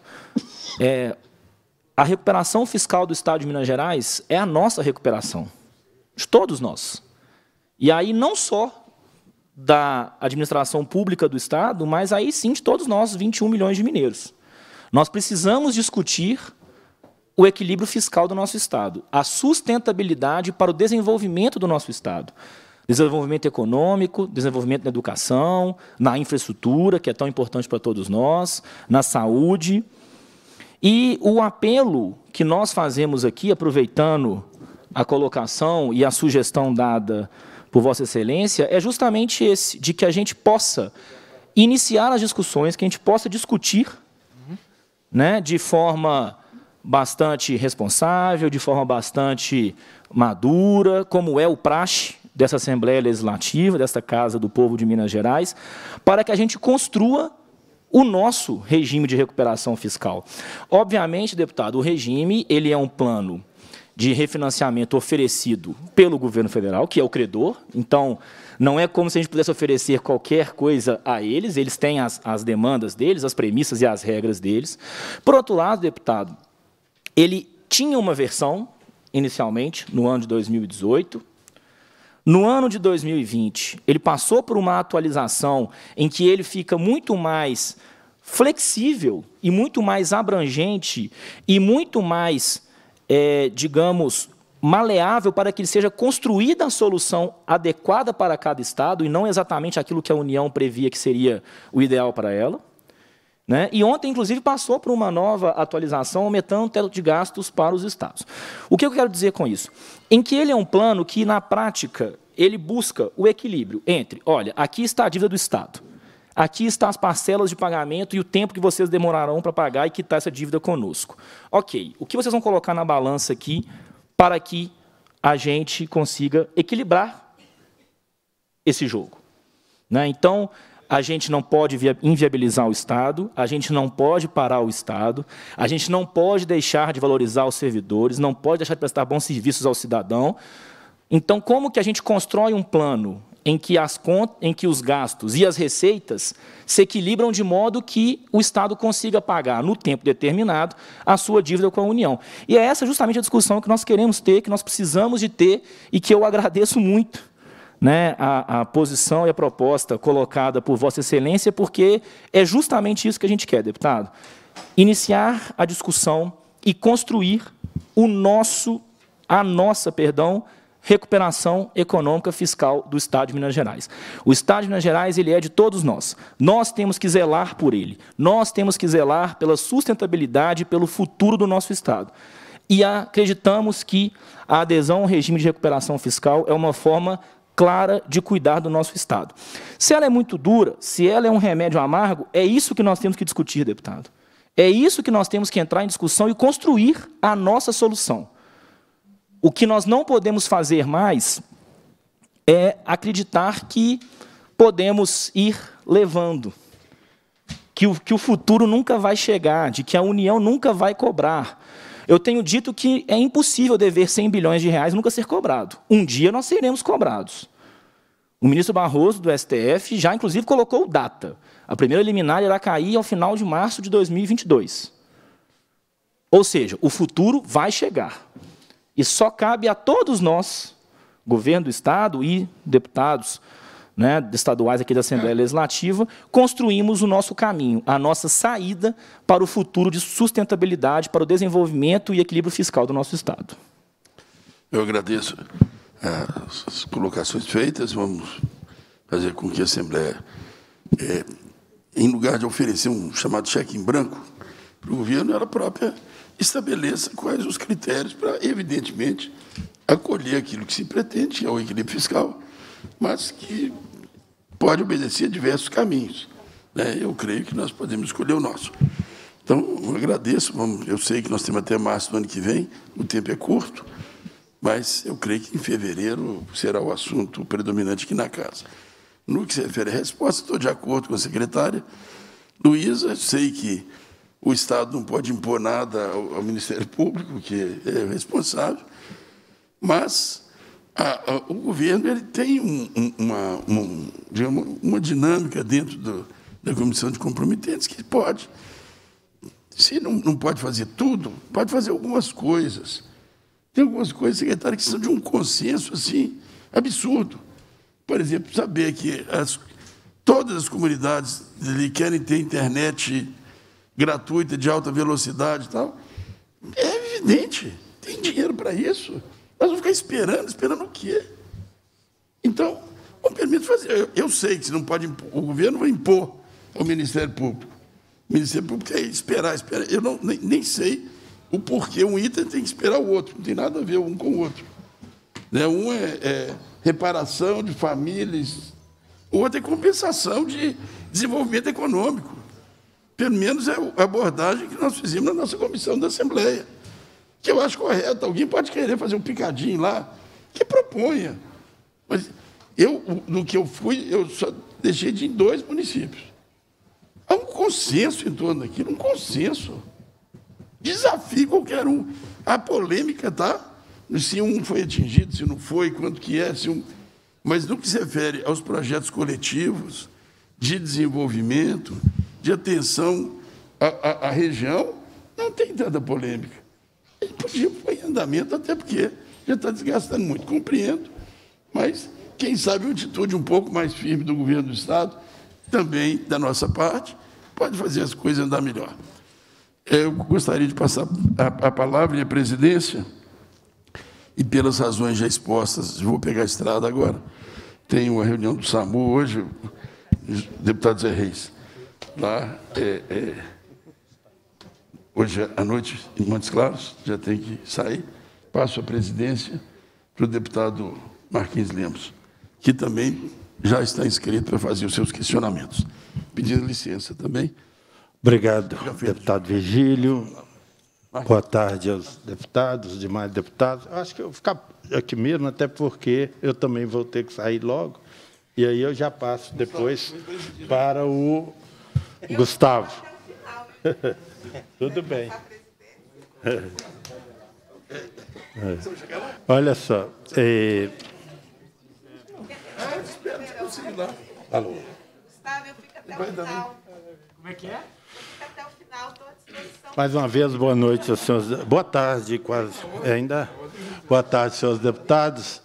A recuperação fiscal do Estado de Minas Gerais é a nossa recuperação, de todos nós. E aí não só da administração pública do Estado, mas aí sim de todos nós, 21 milhões de mineiros. Nós precisamos discutir o equilíbrio fiscal do nosso Estado, a sustentabilidade para o desenvolvimento do nosso Estado. Desenvolvimento econômico, desenvolvimento na educação, na infraestrutura, que é tão importante para todos nós, na saúde. E o apelo que nós fazemos aqui, aproveitando a colocação e a sugestão dada por Vossa Excelência, é justamente esse, de que a gente possa iniciar as discussões, que a gente possa discutir, né, de forma bastante responsável, de forma bastante madura, como é o praxe dessa Assembleia Legislativa, desta Casa do Povo de Minas Gerais, para que a gente construa o nosso regime de recuperação fiscal. Obviamente, deputado, o regime ele é um plano de refinanciamento oferecido pelo governo federal, que é o credor. Então, não é como se a gente pudesse oferecer qualquer coisa a eles. Eles têm as demandas deles, as premissas e as regras deles. Por outro lado, deputado, ele tinha uma versão, inicialmente, no ano de 2018. No ano de 2020, ele passou por uma atualização em que ele fica muito mais flexível e muito mais abrangente e muito mais digamos, maleável para que ele seja construída a solução adequada para cada Estado e não exatamente aquilo que a União previa que seria o ideal para ela. Né? E ontem, inclusive, passou por uma nova atualização, aumentando o teto de gastos para os Estados. O que eu quero dizer com isso? Em que ele é um plano que, na prática, ele busca o equilíbrio entre, olha, aqui está a dívida do Estado, aqui estão as parcelas de pagamento e o tempo que vocês demorarão para pagar e quitar essa dívida conosco. Ok, o que vocês vão colocar na balança aqui para que a gente consiga equilibrar esse jogo? Né? Então, a gente não pode inviabilizar o Estado, a gente não pode parar o Estado, a gente não pode deixar de valorizar os servidores, não pode deixar de prestar bons serviços ao cidadão. Então, como que a gente constrói um plano em que os gastos e as receitas se equilibram de modo que o Estado consiga pagar, no tempo determinado, a sua dívida com a União? E é essa justamente a discussão que nós queremos ter, que nós precisamos de ter, e que eu agradeço muito, né, a posição e a proposta colocada por Vossa Excelência, porque é justamente isso que a gente quer, deputado. Iniciar a discussão e construir a nossa recuperação econômica fiscal do Estado de Minas Gerais. O Estado de Minas Gerais ele é de todos nós. Nós temos que zelar por ele. Nós temos que zelar pela sustentabilidade e pelo futuro do nosso Estado. E acreditamos que a adesão ao regime de recuperação fiscal é uma forma clara de cuidar do nosso Estado. Se ela é muito dura, se ela é um remédio amargo, é isso que nós temos que discutir, deputado. É isso que nós temos que entrar em discussão e construir a nossa solução. O que nós não podemos fazer mais é acreditar que podemos ir levando, que o futuro nunca vai chegar, de que a União nunca vai cobrar, Eu tenho dito que é impossível dever 100 bilhões de reais e nunca ser cobrado. Um dia nós seremos cobrados. O ministro Barroso, do STF, já inclusive colocou data. A primeira liminar irá cair ao final de março de 2022. Ou seja, o futuro vai chegar. E só cabe a todos nós, governo do Estado e deputados, né, estaduais aqui da Assembleia Legislativa, construímos o nosso caminho, a nossa saída para o futuro de sustentabilidade, para o desenvolvimento e equilíbrio fiscal do nosso Estado. Eu agradeço as colocações feitas. Vamos fazer com que a Assembleia, em lugar de oferecer um chamado cheque em branco para o governo, ela própria estabeleça quais os critérios para, evidentemente, acolher aquilo que se pretende, que é o equilíbrio fiscal, mas que pode obedecer a diversos caminhos, né? Eu creio que nós podemos escolher o nosso. Então, eu agradeço. Eu sei que nós temos até março do ano que vem, o tempo é curto, mas eu creio que em fevereiro será o assunto predominante aqui na casa. No que se refere à resposta, estou de acordo com a secretária Luísa. Sei que o Estado não pode impor nada ao Ministério Público, que é responsável, mas o governo ele tem uma dinâmica dentro da comissão de comprometentes que pode, se não pode fazer tudo, pode fazer algumas coisas. Tem algumas coisas, secretário, que são de um consenso assim absurdo. Por exemplo, saber que todas as comunidades querem ter internet gratuita de alta velocidade e tal. É evidente, tem dinheiro para isso. Nós vamos ficar esperando o quê? Então, não permite fazer. Eu sei que se não pode impor, o governo vai impor ao Ministério Público. O Ministério Público é esperar. Eu não, nem sei o porquê um item tem que esperar o outro. Não tem nada a ver um com o outro. Né? Um é reparação de famílias, o outro é compensação de desenvolvimento econômico. Pelo menos é a abordagem que nós fizemos na nossa comissão da Assembleia, que eu acho correto. Alguém pode querer fazer um picadinho lá, que proponha. Mas do que eu fui, eu só deixei de ir em 2 municípios. Há um consenso em torno daquilo, um consenso. Desafio qualquer um. A polêmica, tá? Se um foi atingido, se não foi, quanto que é. Mas no que se refere aos projetos coletivos, de desenvolvimento, de atenção à região, não tem tanta polêmica. Ele podia pôr em andamento, até porque já está desgastando muito, compreendo, mas quem sabe uma atitude um pouco mais firme do governo do Estado, também da nossa parte, pode fazer as coisas andar melhor. Eu gostaria de passar a palavra à presidência, e pelas razões já expostas, vou pegar a estrada agora, tem uma reunião do SAMU hoje, o deputado José Reis, lá hoje à noite, em Montes Claros, já tem que sair. Passo a presidência para o deputado Marquinhos Lemos, que também já está inscrito para fazer os seus questionamentos. Pedindo licença também. Obrigado, deputado Virgílio. Boa tarde aos deputados, demais deputados. Acho que eu vou ficar aqui mesmo, até porque eu também vou ter que sair logo. E aí eu já passo depois para o Gustavo. Tudo bem. Olha só. Alô. Gustavo, eu fico até o final. Como é que é? Eu fico até o final, estou à disposição. Mais uma vez, boa noite aos senhores. Boa tarde, quase ainda. Boa tarde, senhores deputados.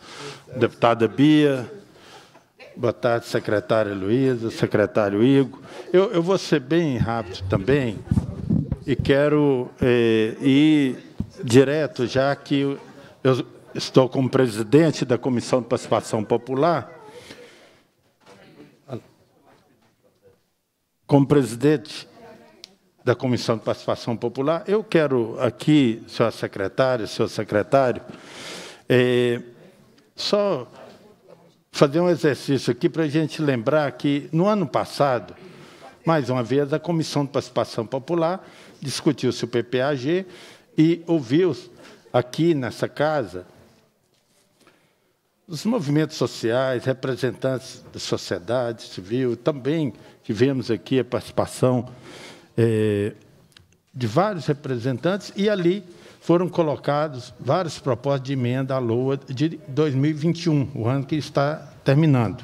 Deputada Bia. Boa tarde, secretária Luísa, secretário Igor. Eu vou ser bem rápido também e quero ir direto, já que eu estou como presidente da Comissão de Participação Popular. Como presidente da Comissão de Participação Popular, eu quero aqui, senhora secretária, senhor secretário, só fazer um exercício aqui para a gente lembrar que, no ano passado, mais uma vez, a Comissão de Participação Popular discutiu-se o PPAG e ouviu aqui nessa casa os movimentos sociais, representantes da sociedade civil, também tivemos aqui a participação de vários representantes, e ali foram colocados várias propostas de emenda à LOA de 2021, o ano que está terminando.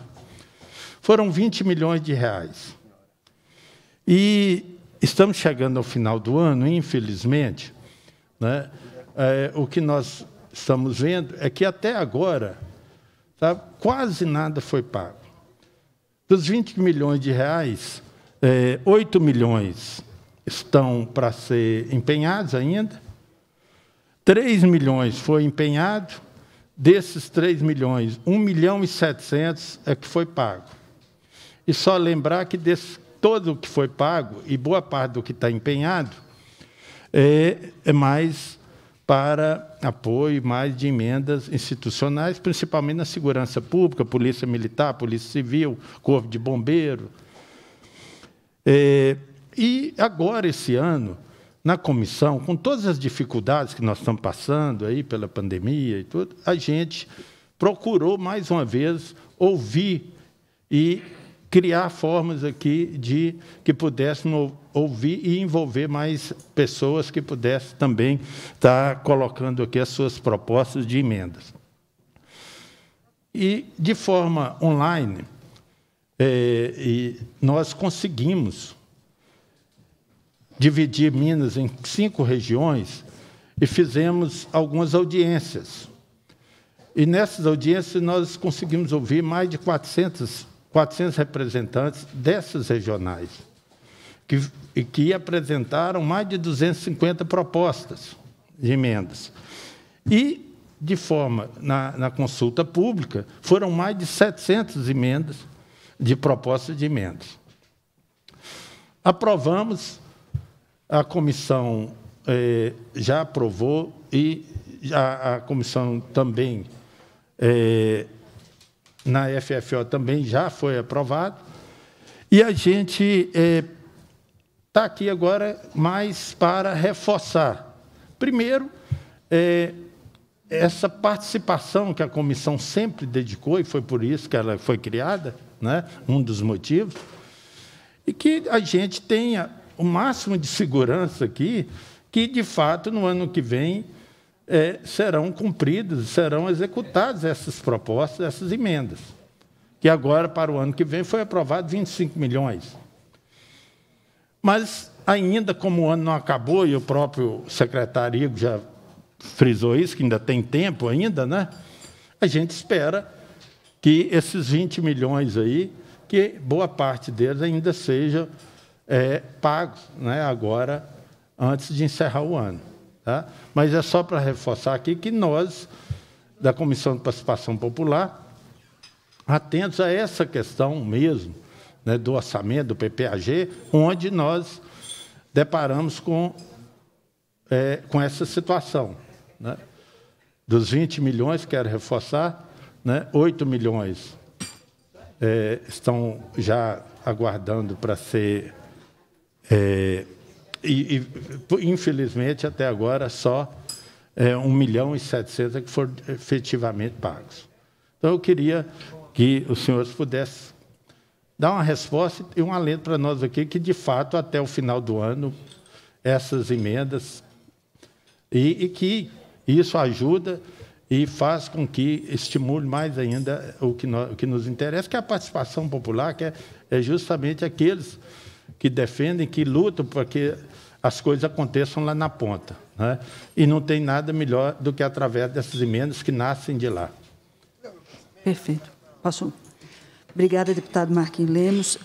Foram 20 milhões de reais. E estamos chegando ao final do ano, infelizmente, né? O que nós estamos vendo é que até agora, sabe, quase nada foi pago. Dos 20 milhões de reais, 8 milhões estão para ser empenhados ainda, 3 milhões foi empenhado, desses 3 milhões, 1 milhão e 700 é que foi pago. E só lembrar que desse todo o que foi pago, e boa parte do que está empenhado, é mais para apoio, mais de emendas institucionais, principalmente na segurança pública, polícia militar, polícia civil, corpo de bombeiro. E agora, esse ano, na comissão, com todas as dificuldades que nós estamos passando aí pela pandemia e tudo, a gente procurou, mais uma vez, ouvir e criar formas aqui de que pudéssemos ouvir e envolver mais pessoas que pudessem também estar colocando aqui as suas propostas de emendas. E, de forma online, nós conseguimos dividir Minas em 5 regiões e fizemos algumas audiências. E, nessas audiências, nós conseguimos ouvir mais de 400 representantes dessas regionais, que apresentaram mais de 250 propostas de emendas. E, de forma, na consulta pública, foram mais de 700 emendas, de propostas de emendas. Aprovamos, a comissão já aprovou, e a comissão também na FFO também já foi aprovado, e a gente está aqui agora mais para reforçar. Primeiro, essa participação que a comissão sempre dedicou, e foi por isso que ela foi criada, né, um dos motivos, e que a gente tenha o máximo de segurança aqui, que, de fato, no ano que vem, serão cumpridas, serão executadas essas propostas, essas emendas, que agora, para o ano que vem, foi aprovado 25 milhões. Mas, ainda como o ano não acabou, e o próprio secretário Igor já frisou isso, que ainda tem tempo ainda, né? A gente espera que esses 20 milhões aí, que boa parte deles ainda seja pagos, né, agora, antes de encerrar o ano. Tá? Mas é só para reforçar aqui que nós, da Comissão de Participação Popular, atentos a essa questão mesmo, né, do orçamento, do PPAG, onde nós deparamos com essa situação. Né? Dos 20 milhões, quero reforçar, né, 8 milhões estão já aguardando para ser... infelizmente, até agora, só 1 milhão e 700 que foram efetivamente pagos. Então, eu queria que os senhores pudessem dar uma resposta e um alento para nós aqui, que, de fato, até o final do ano, essas emendas, e que isso ajuda e faz com que estimule mais ainda o que nos interessa, que é a participação popular, que é justamente aqueles que defendem, que lutam para que as coisas aconteçam lá na ponta, né? E não tem nada melhor do que através dessas emendas que nascem de lá. Perfeito. Passou. Obrigada, deputado Marquinhos Lemos.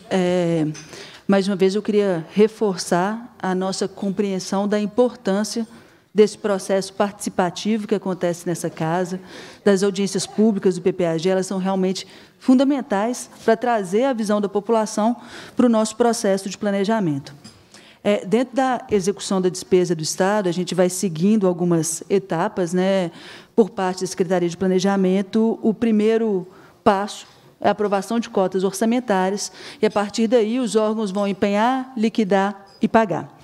Mais uma vez, eu queria reforçar a nossa compreensão da importância desse processo participativo que acontece nessa casa, das audiências públicas do PPAG, elas são realmente fundamentais para trazer a visão da população para o nosso processo de planejamento. Dentro da execução da despesa do Estado, a gente vai seguindo algumas etapas, né, por parte da Secretaria de Planejamento. O primeiro passo é a aprovação de cotas orçamentárias, e, a partir daí, os órgãos vão empenhar, liquidar e pagar.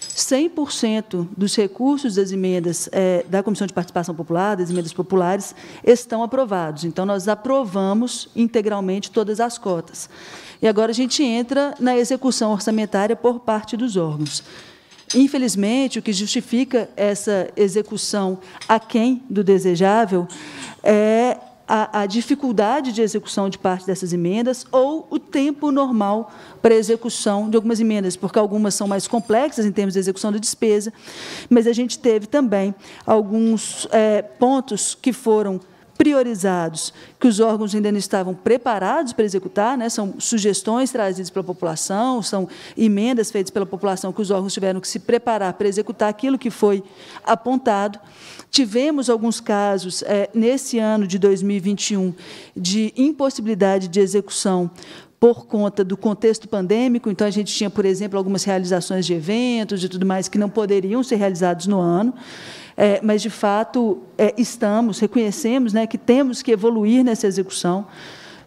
100% dos recursos das emendas da Comissão de Participação Popular, das emendas populares, estão aprovados. Então, nós aprovamos integralmente todas as cotas. E agora a gente entra na execução orçamentária por parte dos órgãos. Infelizmente, o que justifica essa execução aquém do desejável é a dificuldade de execução de parte dessas emendas ou o tempo normal para a execução de algumas emendas, porque algumas são mais complexas em termos de execução da despesa, mas a gente teve também alguns pontos que foram priorizados, que os órgãos ainda não estavam preparados para executar, né? São sugestões trazidas pela população, são emendas feitas pela população que os órgãos tiveram que se preparar para executar aquilo que foi apontado. Tivemos alguns casos, nesse ano de 2021, de impossibilidade de execução por conta do contexto pandêmico. Então, a gente tinha, por exemplo, algumas realizações de eventos e tudo mais que não poderiam ser realizados no ano. Mas, de fato, reconhecemos, né, que temos que evoluir nessa execução,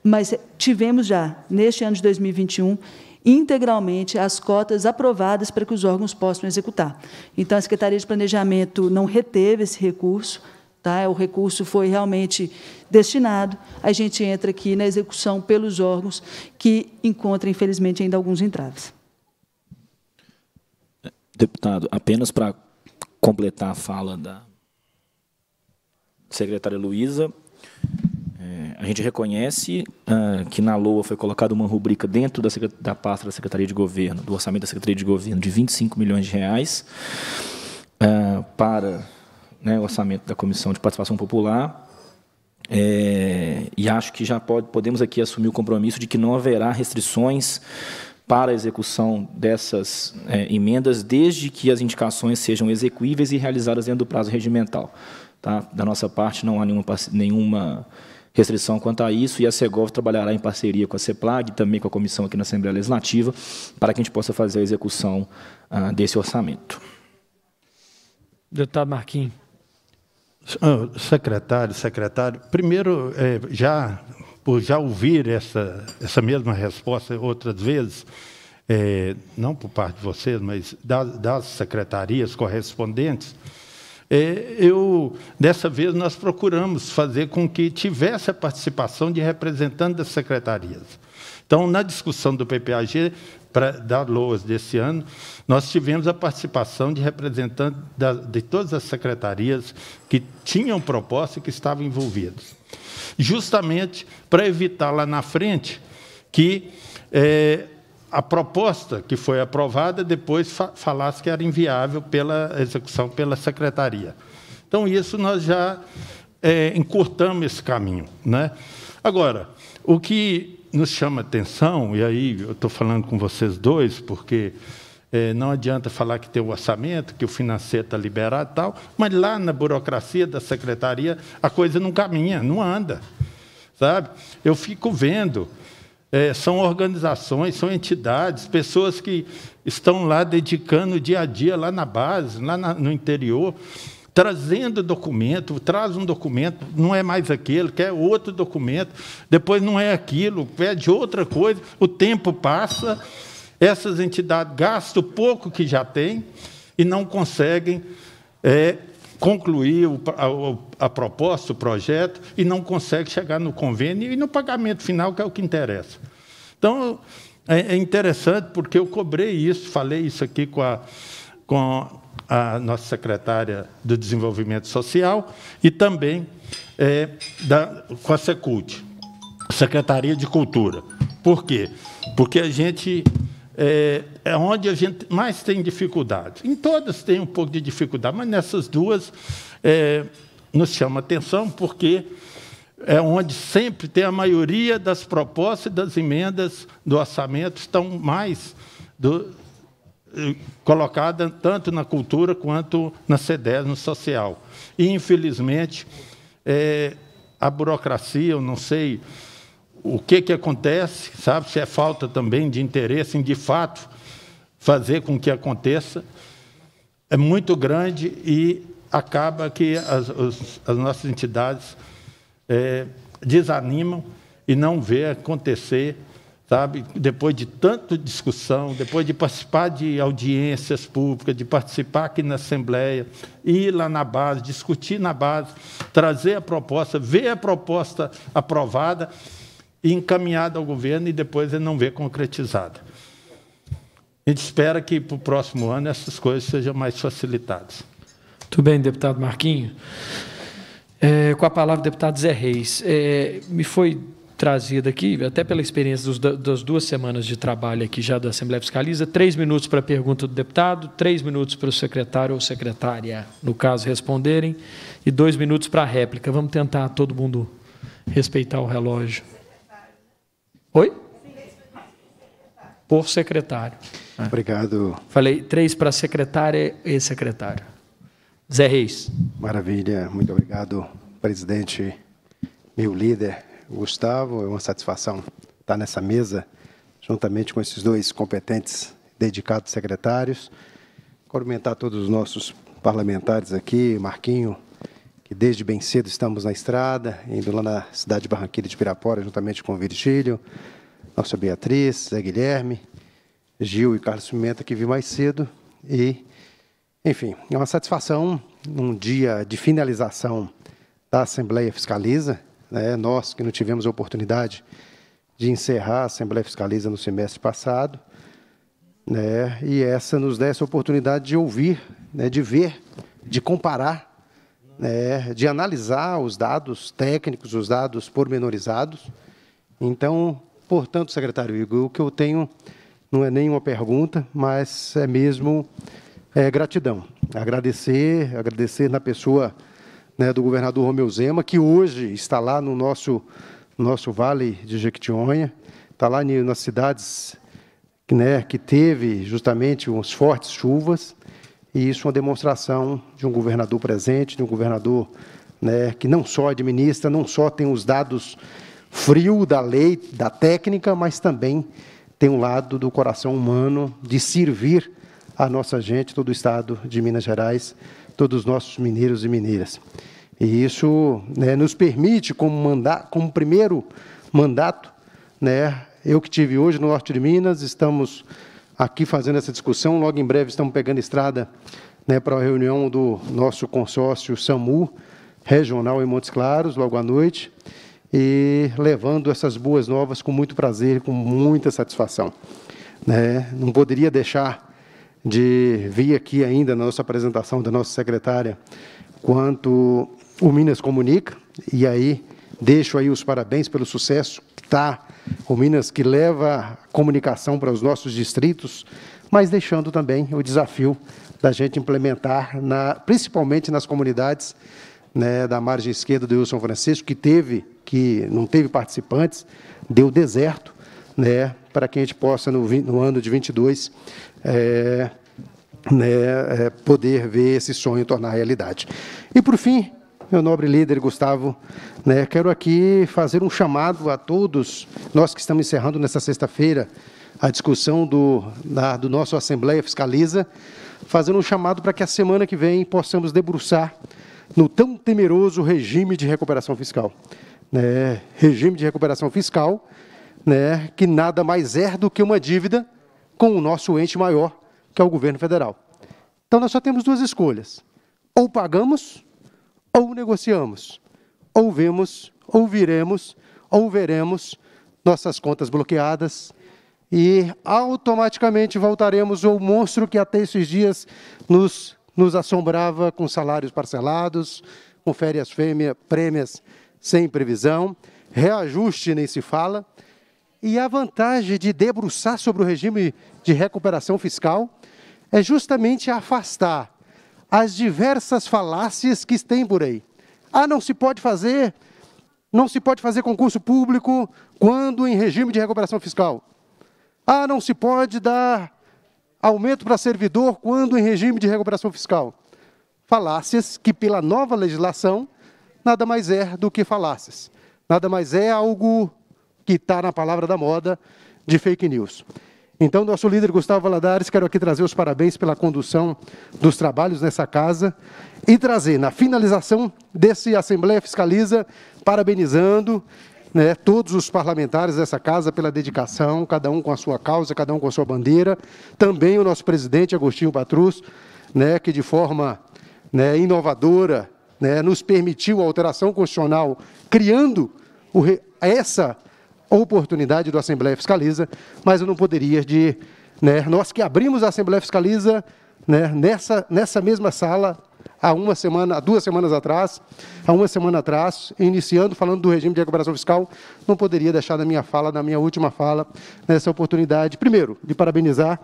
mas tivemos já, neste ano de 2021, integralmente as cotas aprovadas para que os órgãos possam executar. Então, a Secretaria de Planejamento não reteve esse recurso, tá? O recurso foi realmente destinado, a gente entra aqui na execução pelos órgãos que encontram, infelizmente, ainda alguns entraves. Deputado, apenas para completar a fala da secretária Luísa, a gente reconhece que na LOA foi colocada uma rubrica dentro da pasta da Secretaria de Governo, do orçamento da Secretaria de Governo, de R$ 25 milhões para, né, o orçamento da Comissão de Participação Popular, e acho que já podemos aqui assumir o compromisso de que não haverá restrições para a execução dessas emendas, desde que as indicações sejam execuíveis e realizadas dentro do prazo regimental. Tá? Da nossa parte, não há nenhuma restrição quanto a isso, e a Segov trabalhará em parceria com a SEPLAG, também com a comissão aqui na Assembleia Legislativa, para que a gente possa fazer a execução desse orçamento. Deputado Marquinhos. Secretário, primeiro, por já ouvir essa mesma resposta outras vezes, não por parte de vocês, mas das secretarias correspondentes, dessa vez nós procuramos fazer com que tivesse a participação de representantes das secretarias. Então, na discussão do PPAG, das LOAs desse ano, nós tivemos a participação de representantes de todas as secretarias que tinham proposta e que estavam envolvidas, justamente para evitar lá na frente que a proposta que foi aprovada depois falasse que era inviável pela execução pela secretaria. Então, isso nós já encurtamos esse caminho, né? Agora, o que nos chama atenção, e aí eu estou falando com vocês dois, porque não adianta falar que tem o orçamento, que o financeiro está liberado e tal, mas lá na burocracia da secretaria a coisa não caminha, não anda, sabe? Eu fico vendo, são organizações, são entidades, pessoas que estão lá dedicando o dia a dia, lá na base, lá no interior, trazendo documento, traz um documento, não é mais aquele, quer outro documento, depois não é aquilo, pede outra coisa, o tempo passa, essas entidades gastam o pouco que já têm e não conseguem concluir a proposta, o projeto, e não conseguem chegar no convênio e no pagamento final, que é o que interessa. Então, é interessante, porque eu cobrei isso, falei isso aqui com a nossa secretária do Desenvolvimento Social e também com a Secult, Secretaria de Cultura. Por quê? Porque a gente é onde a gente mais tem dificuldade. Em todas tem um pouco de dificuldade, mas nessas duas nos chama atenção, porque é onde sempre tem a maioria das propostas e das emendas do orçamento estão mais colocada tanto na cultura quanto na CDES, no social. E, infelizmente, a burocracia, eu não sei o que acontece, sabe, se é falta também de interesse em, de fato, fazer com que aconteça, é muito grande e acaba que as nossas entidades desanimam e não vê acontecer, sabe, depois de tanta discussão, depois de participar de audiências públicas, de participar aqui na Assembleia, ir lá na base, discutir na base, trazer a proposta, ver a proposta aprovada e encaminhada ao governo, e depois ele não vê concretizada. A gente espera que, para o próximo ano, essas coisas sejam mais facilitadas. Muito bem, deputado Marquinhos. Com a palavra, deputado Zé Reis. Me foi trazida aqui, até pela experiência das 2 semanas de trabalho aqui já da Assembleia Fiscaliza, 3 minutos para a pergunta do deputado, 3 minutos para o secretário ou secretária, no caso, responderem, e 2 minutos para a réplica. Vamos tentar todo mundo respeitar o relógio. Oi? Por secretário. Obrigado. Falei 3 para secretária e secretário. Zé Reis. Maravilha. Muito obrigado, presidente, meu líder, Gustavo. É uma satisfação estar nessa mesa, juntamente com esses 2 competentes, dedicados secretários. Cumprimentar todos os nossos parlamentares aqui, Marquinho, que desde bem cedo estamos na estrada, indo lá na cidade de Barranquilla de Pirapora, juntamente com o Virgílio, nossa Beatriz, José Guilherme, Gil e Carlos Pimenta, que vi mais cedo. E, enfim, é uma satisfação, num dia de finalização da Assembleia Fiscaliza, né? Nós que não tivemos a oportunidade de encerrar a Assembleia Fiscaliza no semestre passado, né? E essa nos dá essa oportunidade de ouvir, né? De ver, de comparar, né? De analisar os dados técnicos, os dados pormenorizados. Então, portanto, secretário Igor, o que eu tenho não é nenhuma pergunta, mas é mesmo gratidão. Agradecer na pessoa, né, do governador Romeu Zema, que hoje está lá no nosso Vale de Jequitinhonha, está lá nas cidades, né, que teve justamente umas fortes chuvas, e isso é uma demonstração de um governador presente, de um governador, né, que não só administra, não só tem os dados frios da lei, da técnica, mas também tem um lado do coração humano de servir a nossa gente, todo o Estado de Minas Gerais, todos os nossos mineiros e mineiras. E isso, né, nos permite, como primeiro mandato, né, eu que tive hoje no norte de Minas, estamos aqui fazendo essa discussão, logo em breve estamos pegando estrada, né, para a reunião do nosso consórcio SAMU, regional em Montes Claros, logo à noite, e levando essas boas novas com muito prazer, com muita satisfação, né? Não poderia deixar de vir aqui ainda na nossa apresentação da nossa secretária quanto o Minas Comunica, e aí deixo aí os parabéns pelo sucesso que está o Minas, que leva a comunicação para os nossos distritos, mas deixando também o desafio da gente implementar, principalmente nas comunidades, né, da margem esquerda do Rio São Francisco, que não teve participantes, deu deserto, né, para que a gente possa, no ano de 22, poder ver esse sonho tornar realidade. E, por fim, meu nobre líder Gustavo, né, quero aqui fazer um chamado a todos, nós que estamos encerrando nessa sexta-feira a discussão do nosso Assembleia Fiscaliza, fazendo um chamado para que a semana que vem possamos debruçar no tão temeroso regime de recuperação fiscal. Né? Regime de recuperação fiscal, né, que nada mais é do que uma dívida com o nosso ente maior, que é o governo federal. Então, nós só temos 2 escolhas. Ou pagamos, ou negociamos. Ou vemos, ou viremos, ou veremos nossas contas bloqueadas e automaticamente voltaremos ao monstro que até esses dias nos assombrava com salários parcelados, com férias prêmios sem previsão, reajuste nem se fala, e a vantagem de debruçar sobre o regime de recuperação fiscal é justamente afastar as diversas falácias que tem por aí. Ah, não se pode fazer concurso público quando em regime de recuperação fiscal. Ah, não se pode dar aumento para servidor quando em regime de recuperação fiscal. Falácias que, pela nova legislação, nada mais é do que falácias. Nada mais é algo que está na palavra da moda de fake news. Então, nosso líder Gustavo Valadares, quero aqui trazer os parabéns pela condução dos trabalhos nessa casa e trazer, na finalização desse Assembleia Fiscaliza, parabenizando, né, todos os parlamentares dessa casa pela dedicação, cada um com a sua causa, cada um com a sua bandeira. Também o nosso presidente, Agostinho Patrus, né, que de forma, né, inovadora, né, nos permitiu a alteração constitucional, criando essa oportunidade do Assembleia Fiscaliza, mas eu não poderia de né? Nós que abrimos a Assembleia Fiscaliza, né, nessa mesma sala, há uma semana atrás, iniciando, falando do regime de recuperação fiscal, não poderia deixar na minha última fala, nessa oportunidade, primeiro, de parabenizar,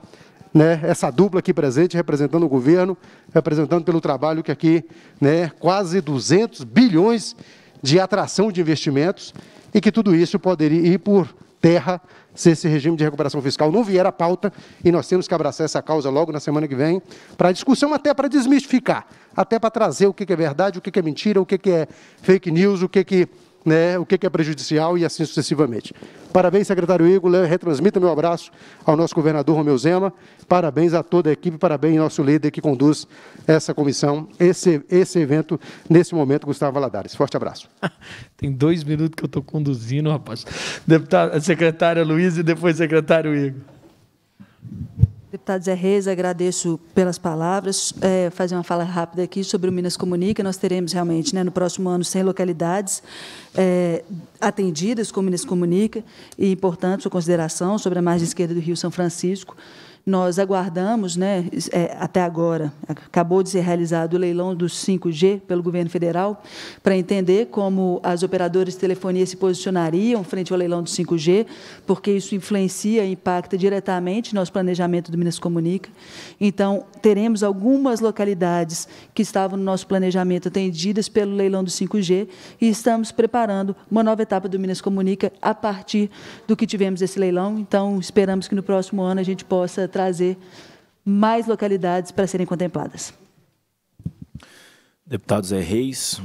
né, essa dupla aqui presente, representando o governo, representando pelo trabalho que aqui, né, quase 200 bilhões de atração de investimentos, e que tudo isso poderia ir por terra se esse regime de recuperação fiscal não vier à pauta, e nós temos que abraçar essa causa logo na semana que vem, para discussão, até para desmistificar, até para trazer o que é verdade, o que é mentira, o que é fake news, o que é prejudicial e assim sucessivamente. Parabéns, secretário Igor, retransmita meu abraço ao nosso governador Romeu Zema, parabéns a toda a equipe, parabéns ao nosso líder que conduz essa comissão, esse evento, nesse momento, Gustavo Valadares. Forte abraço. Tem 2 minutos que eu estou conduzindo, rapaz. Deputada, secretária Luísa e depois secretário Igor. Deputado Zé Reis, agradeço pelas palavras. Fazer uma fala rápida aqui sobre o Minas Comunica. Nós teremos realmente, né, no próximo ano 100 localidades atendidas com o Minas Comunica, e importante sua consideração sobre a margem esquerda do Rio São Francisco. Nós aguardamos, né, até agora, acabou de ser realizado o leilão do 5G pelo governo federal, para entender como as operadoras de telefonia se posicionariam frente ao leilão do 5G, porque isso influencia e impacta diretamente nosso planejamento do Minas Comunica. Então, teremos algumas localidades que estavam no nosso planejamento atendidas pelo leilão do 5G, e estamos preparando uma nova etapa do Minas Comunica a partir do que tivemos esse leilão. Então, esperamos que no próximo ano a gente possa trazer mais localidades para serem contempladas. Deputado Zé Reis,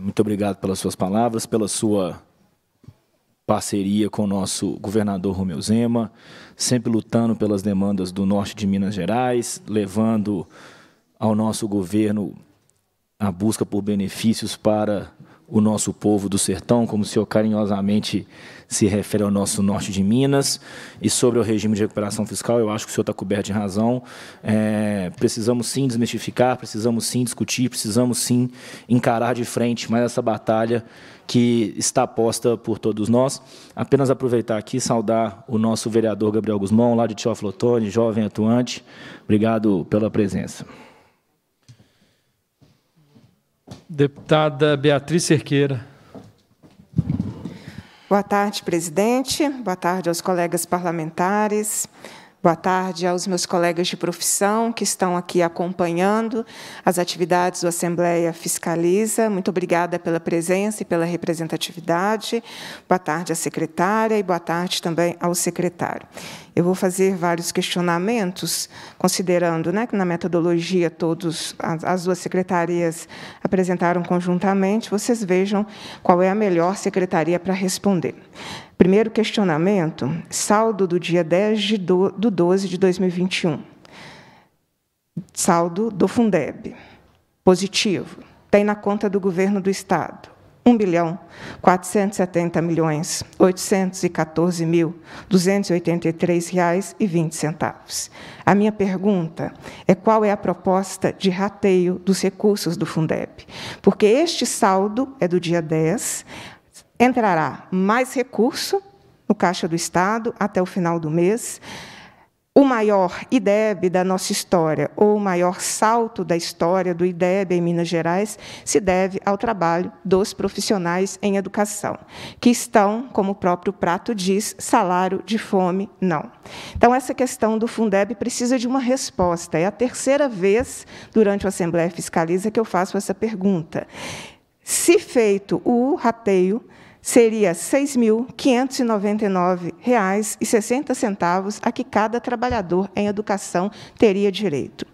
muito obrigado pelas suas palavras, pela sua parceria com o nosso governador Romeu Zema, sempre lutando pelas demandas do norte de Minas Gerais, levando ao nosso governo a busca por benefícios para o nosso povo do sertão, como o senhor carinhosamente se refere ao nosso norte de Minas. E sobre o regime de recuperação fiscal, eu acho que o senhor está coberto de razão. Precisamos, sim, desmistificar, precisamos, sim, discutir, precisamos, sim, encarar de frente mais essa batalha que está posta por todos nós. Apenas aproveitar aqui e saudar o nosso vereador Gabriel Guzmão, lá de Teófilo Otoni, jovem atuante. Obrigado pela presença. Deputada Beatriz Cerqueira. Boa tarde, presidente. Boa tarde aos colegas parlamentares. Boa tarde aos meus colegas de profissão que estão aqui acompanhando as atividades do Assembleia Fiscaliza. Muito obrigada pela presença e pela representatividade. Boa tarde à secretária e boa tarde também ao secretário. Eu vou fazer vários questionamentos, considerando, né, que na metodologia todos as duas secretarias apresentaram conjuntamente. Vocês vejam qual é a melhor secretaria para responder. Primeiro questionamento, saldo do dia 10/12/2021. Saldo do Fundeb, positivo. Tem na conta do governo do Estado, R$ 1.470.814.283,20. A minha pergunta é qual é a proposta de rateio dos recursos do Fundeb, porque este saldo é do dia 10, entrará mais recurso no caixa do Estado até o final do mês. O maior IDEB da nossa história, ou o maior salto da história do IDEB em Minas Gerais, se deve ao trabalho dos profissionais em educação, que estão, como o próprio prato diz, salário de fome, não. Então, essa questão do Fundeb precisa de uma resposta. É a terceira vez, durante a Assembleia Fiscaliza, que eu faço essa pergunta. Se feito o rateio, seria R$ 6.599,60 a que cada trabalhador em educação teria direito.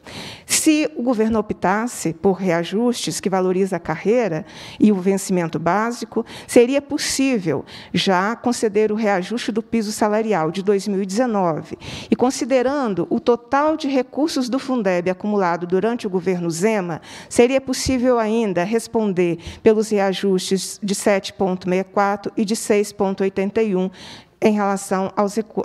Se o governo optasse por reajustes que valoriza a carreira e o vencimento básico, seria possível já conceder o reajuste do piso salarial de 2019. E considerando o total de recursos do Fundeb acumulado durante o governo Zema, seria possível ainda responder pelos reajustes de 7,64%, e de 6,81% em relação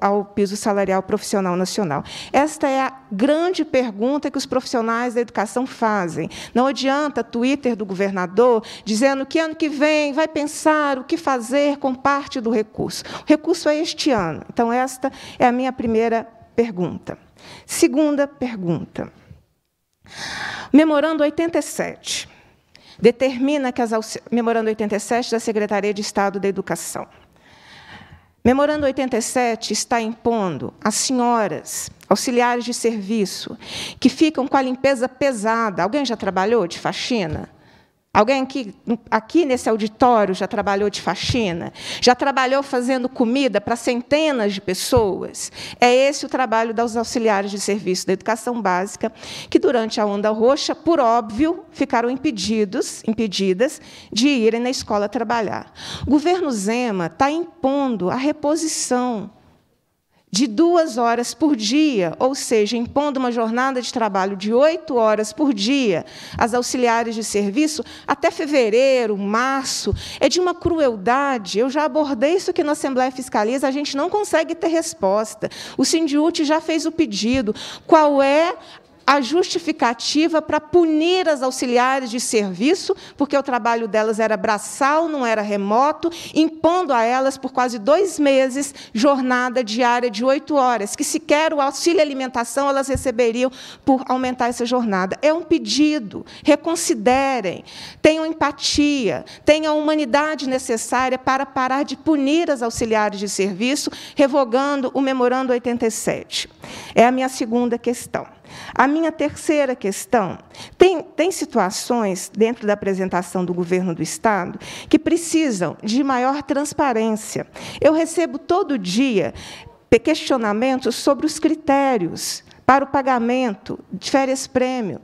ao piso salarial profissional nacional. Esta é a grande pergunta que os profissionais da educação fazem. Não adianta Twitter do governador dizendo que ano que vem vai pensar o que fazer com parte do recurso. O recurso é este ano. Então, esta é a minha primeira pergunta. Segunda pergunta. Memorando 87 determina que as Memorando 87 da Secretaria de Estado da Educação. Memorando 87 está impondo às senhoras, auxiliares de serviço, que ficam com a limpeza pesada. Alguém já trabalhou de faxina? Alguém aqui nesse auditório já trabalhou de faxina? Já trabalhou fazendo comida para centenas de pessoas? É esse o trabalho dos auxiliares de serviço da educação básica, que, durante a onda roxa, por óbvio, ficaram impedidas de irem na escola trabalhar. O governo Zema está impondo a reposição de 2 horas por dia, ou seja, impondo uma jornada de trabalho de 8 horas por dia às auxiliares de serviço até fevereiro, março. É de uma crueldade. Eu já abordei isso aqui na Assembleia Fiscaliza, a gente não consegue ter resposta. O Sindiúti já fez o pedido. Qual é a justificativa para punir as auxiliares de serviço, porque o trabalho delas era braçal, não era remoto, impondo a elas, por quase 2 meses, jornada diária de 8 horas, que sequer o auxílio alimentação elas receberiam por aumentar essa jornada. É um pedido. Reconsiderem. Tenham empatia. Tenham a humanidade necessária para parar de punir as auxiliares de serviço, revogando o Memorando 87. É a minha segunda questão. A minha terceira questão, tem situações dentro da apresentação do governo do Estado que precisam de maior transparência. Eu recebo todo dia questionamentos sobre os critérios para o pagamento de férias-prêmio.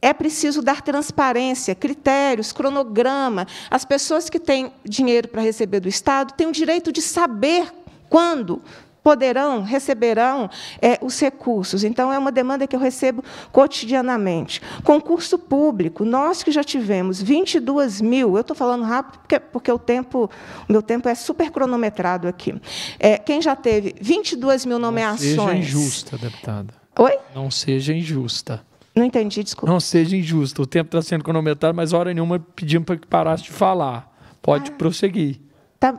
É preciso dar transparência, critérios, cronograma. As pessoas que têm dinheiro para receber do Estado têm o direito de saber quando receberão os recursos. Então, é uma demanda que eu recebo cotidianamente. Concurso público, nós que já tivemos 22 mil, eu estou falando rápido porque o meu tempo é super cronometrado aqui. Quem já teve 22 mil nomeações... Não seja injusta, deputada. Oi? Não seja injusta. Não entendi, desculpa. Não seja injusta. O tempo está sendo cronometrado, mas hora nenhuma pedimos para que parasse de falar. Pode prosseguir. Tá,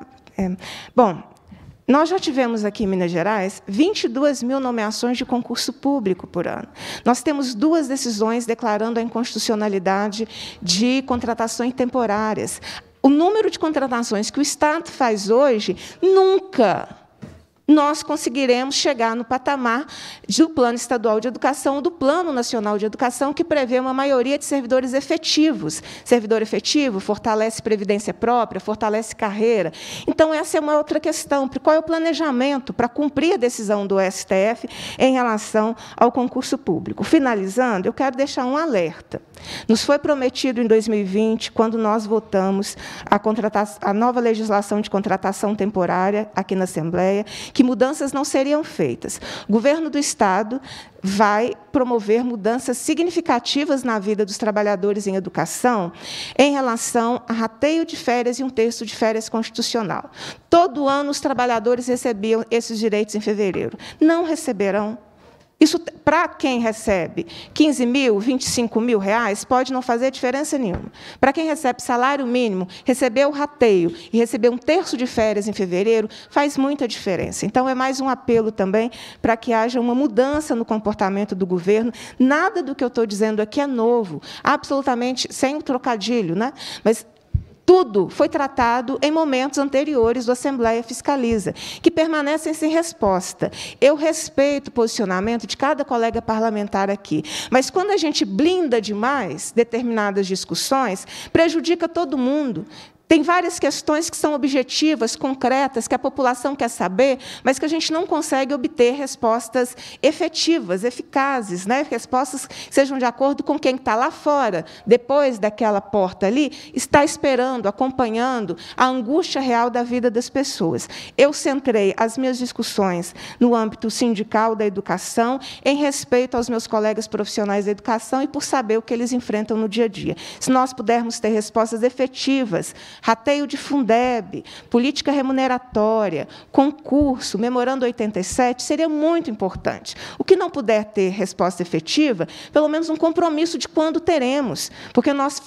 bom... Nós já tivemos aqui em Minas Gerais 22 mil nomeações de concurso público por ano. Nós temos 2 decisões declarando a inconstitucionalidade de contratações temporárias. O número de contratações que o Estado faz hoje, nunca nós conseguiremos chegar no patamar do Plano Estadual de Educação ou do Plano Nacional de Educação, que prevê uma maioria de servidores efetivos. Servidor efetivo fortalece previdência própria, fortalece carreira. Então, essa é uma outra questão. Qual é o planejamento para cumprir a decisão do STF em relação ao concurso público? Finalizando, eu quero deixar um alerta. Nos foi prometido em 2020, quando nós votamos a nova legislação de contratação temporária aqui na Assembleia, que mudanças não seriam feitas. O governo do Estado vai promover mudanças significativas na vida dos trabalhadores em educação em relação a rateio de férias e um terço de férias constitucional. Todo ano os trabalhadores recebiam esses direitos em fevereiro. Não receberão. Isso, para quem recebe 15 mil, 25 mil reais, pode não fazer diferença nenhuma. Para quem recebe salário mínimo, receber o rateio e receber um terço de férias em fevereiro faz muita diferença. Então, é mais um apelo também para que haja uma mudança no comportamento do governo. Nada do que eu estou dizendo aqui é novo, absolutamente sem o trocadilho, né? Mas tudo foi tratado em momentos anteriores do Assembleia Fiscaliza, que permanecem sem resposta. Eu respeito o posicionamento de cada colega parlamentar aqui, mas quando a gente blinda demais determinadas discussões, prejudica todo mundo. Tem várias questões que são objetivas, concretas, que a população quer saber, mas que a gente não consegue obter respostas efetivas, eficazes, né? Respostas que sejam de acordo com quem está lá fora, depois daquela porta ali, está esperando, acompanhando a angústia real da vida das pessoas. Eu centrei as minhas discussões no âmbito sindical da educação, em respeito aos meus colegas profissionais da educação e por saber o que eles enfrentam no dia a dia. Se nós pudermos ter respostas efetivas, rateio de Fundeb, política remuneratória, concurso, Memorando 87, seria muito importante. O que não puder ter resposta efetiva, pelo menos um compromisso de quando teremos, porque nós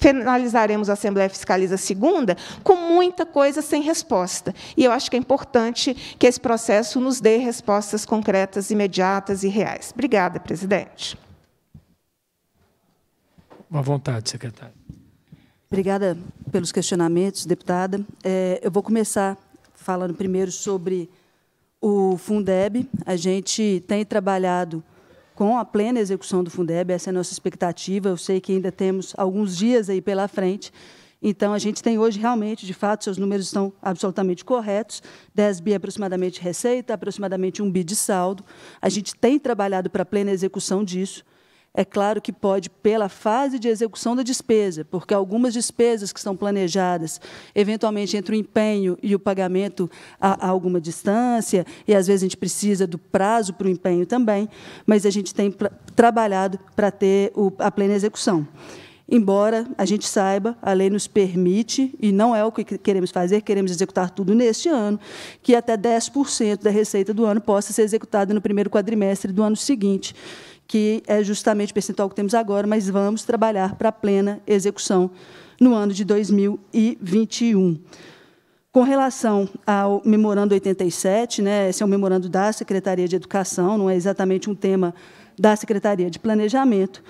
finalizaremos a Assembleia Fiscaliza segunda com muita coisa sem resposta. E eu acho que é importante que esse processo nos dê respostas concretas, imediatas e reais. Obrigada, presidente. À vontade, secretário. Obrigada pelos questionamentos, deputada. Eu vou começar falando primeiro sobre o Fundeb. A gente tem trabalhado com a plena execução do Fundeb, essa é a nossa expectativa. Eu sei que ainda temos alguns dias aí pela frente, então a gente tem hoje realmente, de fato, seus números estão absolutamente corretos, 10 bi aproximadamente de receita, aproximadamente 1 bi de saldo. A gente tem trabalhado para a plena execução disso. É claro que pode, pela fase de execução da despesa, porque algumas despesas que estão planejadas, eventualmente, entre o empenho e o pagamento a alguma distância, e, às vezes, a gente precisa do prazo para o empenho também, mas a gente tem trabalhado para ter a plena execução. Embora a gente saiba, a lei nos permite, e não é o que queremos fazer, queremos executar tudo neste ano, que até 10% da receita do ano possa ser executada no primeiro quadrimestre do ano seguinte, que é justamente o percentual que temos agora, mas vamos trabalhar para a plena execução no ano de 2021. Com relação ao Memorando 87, né, esse é um memorando da Secretaria de Educação, não é exatamente um tema da Secretaria de Planejamento,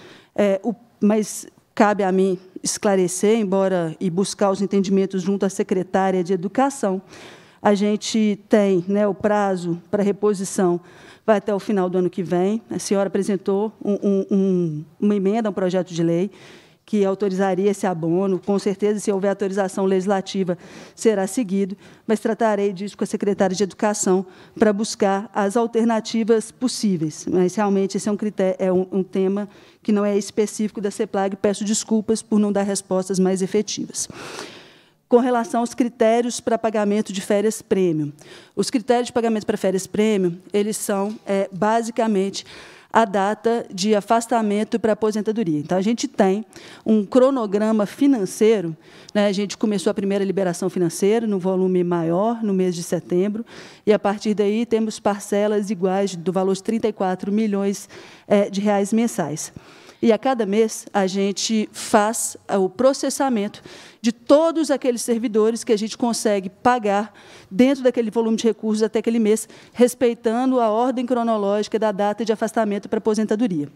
mas cabe a mim esclarecer, embora e buscar os entendimentos junto à Secretária de Educação. A gente tem, né, o prazo para reposição vai até o final do ano que vem. A senhora apresentou uma emenda a um projeto de lei que autorizaria esse abono. Com certeza, se houver autorização legislativa, será seguido, mas tratarei disso com a secretária de Educação para buscar as alternativas possíveis. Mas, realmente, esse é um critério, um tema que não é específico da SEPLAG. Peço desculpas por não dar respostas mais efetivas. Com relação aos critérios para pagamento de férias prêmio. Os critérios de pagamento para férias prêmio, eles são, basicamente, a data de afastamento para aposentadoria. Então, a gente tem um cronograma financeiro, né? A gente começou a primeira liberação financeira, no volume maior, no mês de setembro, e, a partir daí, temos parcelas iguais do valor de 34 milhões de reais mensais. E, a cada mês, a gente faz o processamento de todos aqueles servidores que a gente consegue pagar dentro daquele volume de recursos até aquele mês, respeitando a ordem cronológica da data de afastamento para aposentadoria.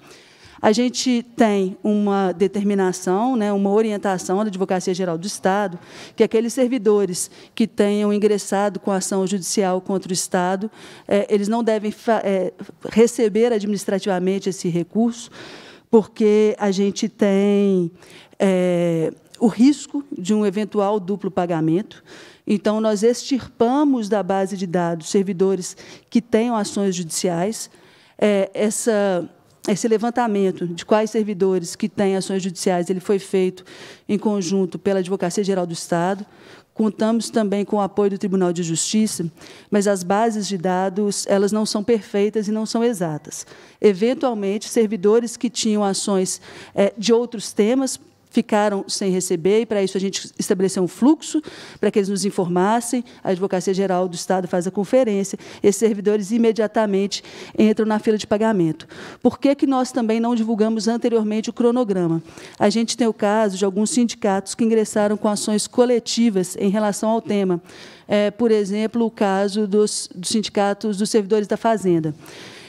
A gente tem uma determinação, né, uma orientação da Advocacia Geral do Estado, que aqueles servidores que tenham ingressado com ação judicial contra o Estado, eles não devem receber administrativamente esse recurso, porque a gente tem o risco de um eventual duplo pagamento. Então, nós extirpamos da base de dados servidores que tenham ações judiciais. Esse levantamento de quais servidores que têm ações judiciais ele foi feito em conjunto pela Advocacia Geral do Estado. Contamos também com o apoio do Tribunal de Justiça, mas as bases de dados elas não são perfeitas e não são exatas. Eventualmente, servidores que tinham ações de outros temas ficaram sem receber, e, para isso, a gente estabeleceu um fluxo para que eles nos informassem. A Advocacia Geral do Estado faz a conferência. Esses servidores imediatamente entram na fila de pagamento. Por que que nós também não divulgamos anteriormente o cronograma? A gente tem o caso de alguns sindicatos que ingressaram com ações coletivas em relação ao tema. Por exemplo, o caso dos sindicatos dos servidores da Fazenda.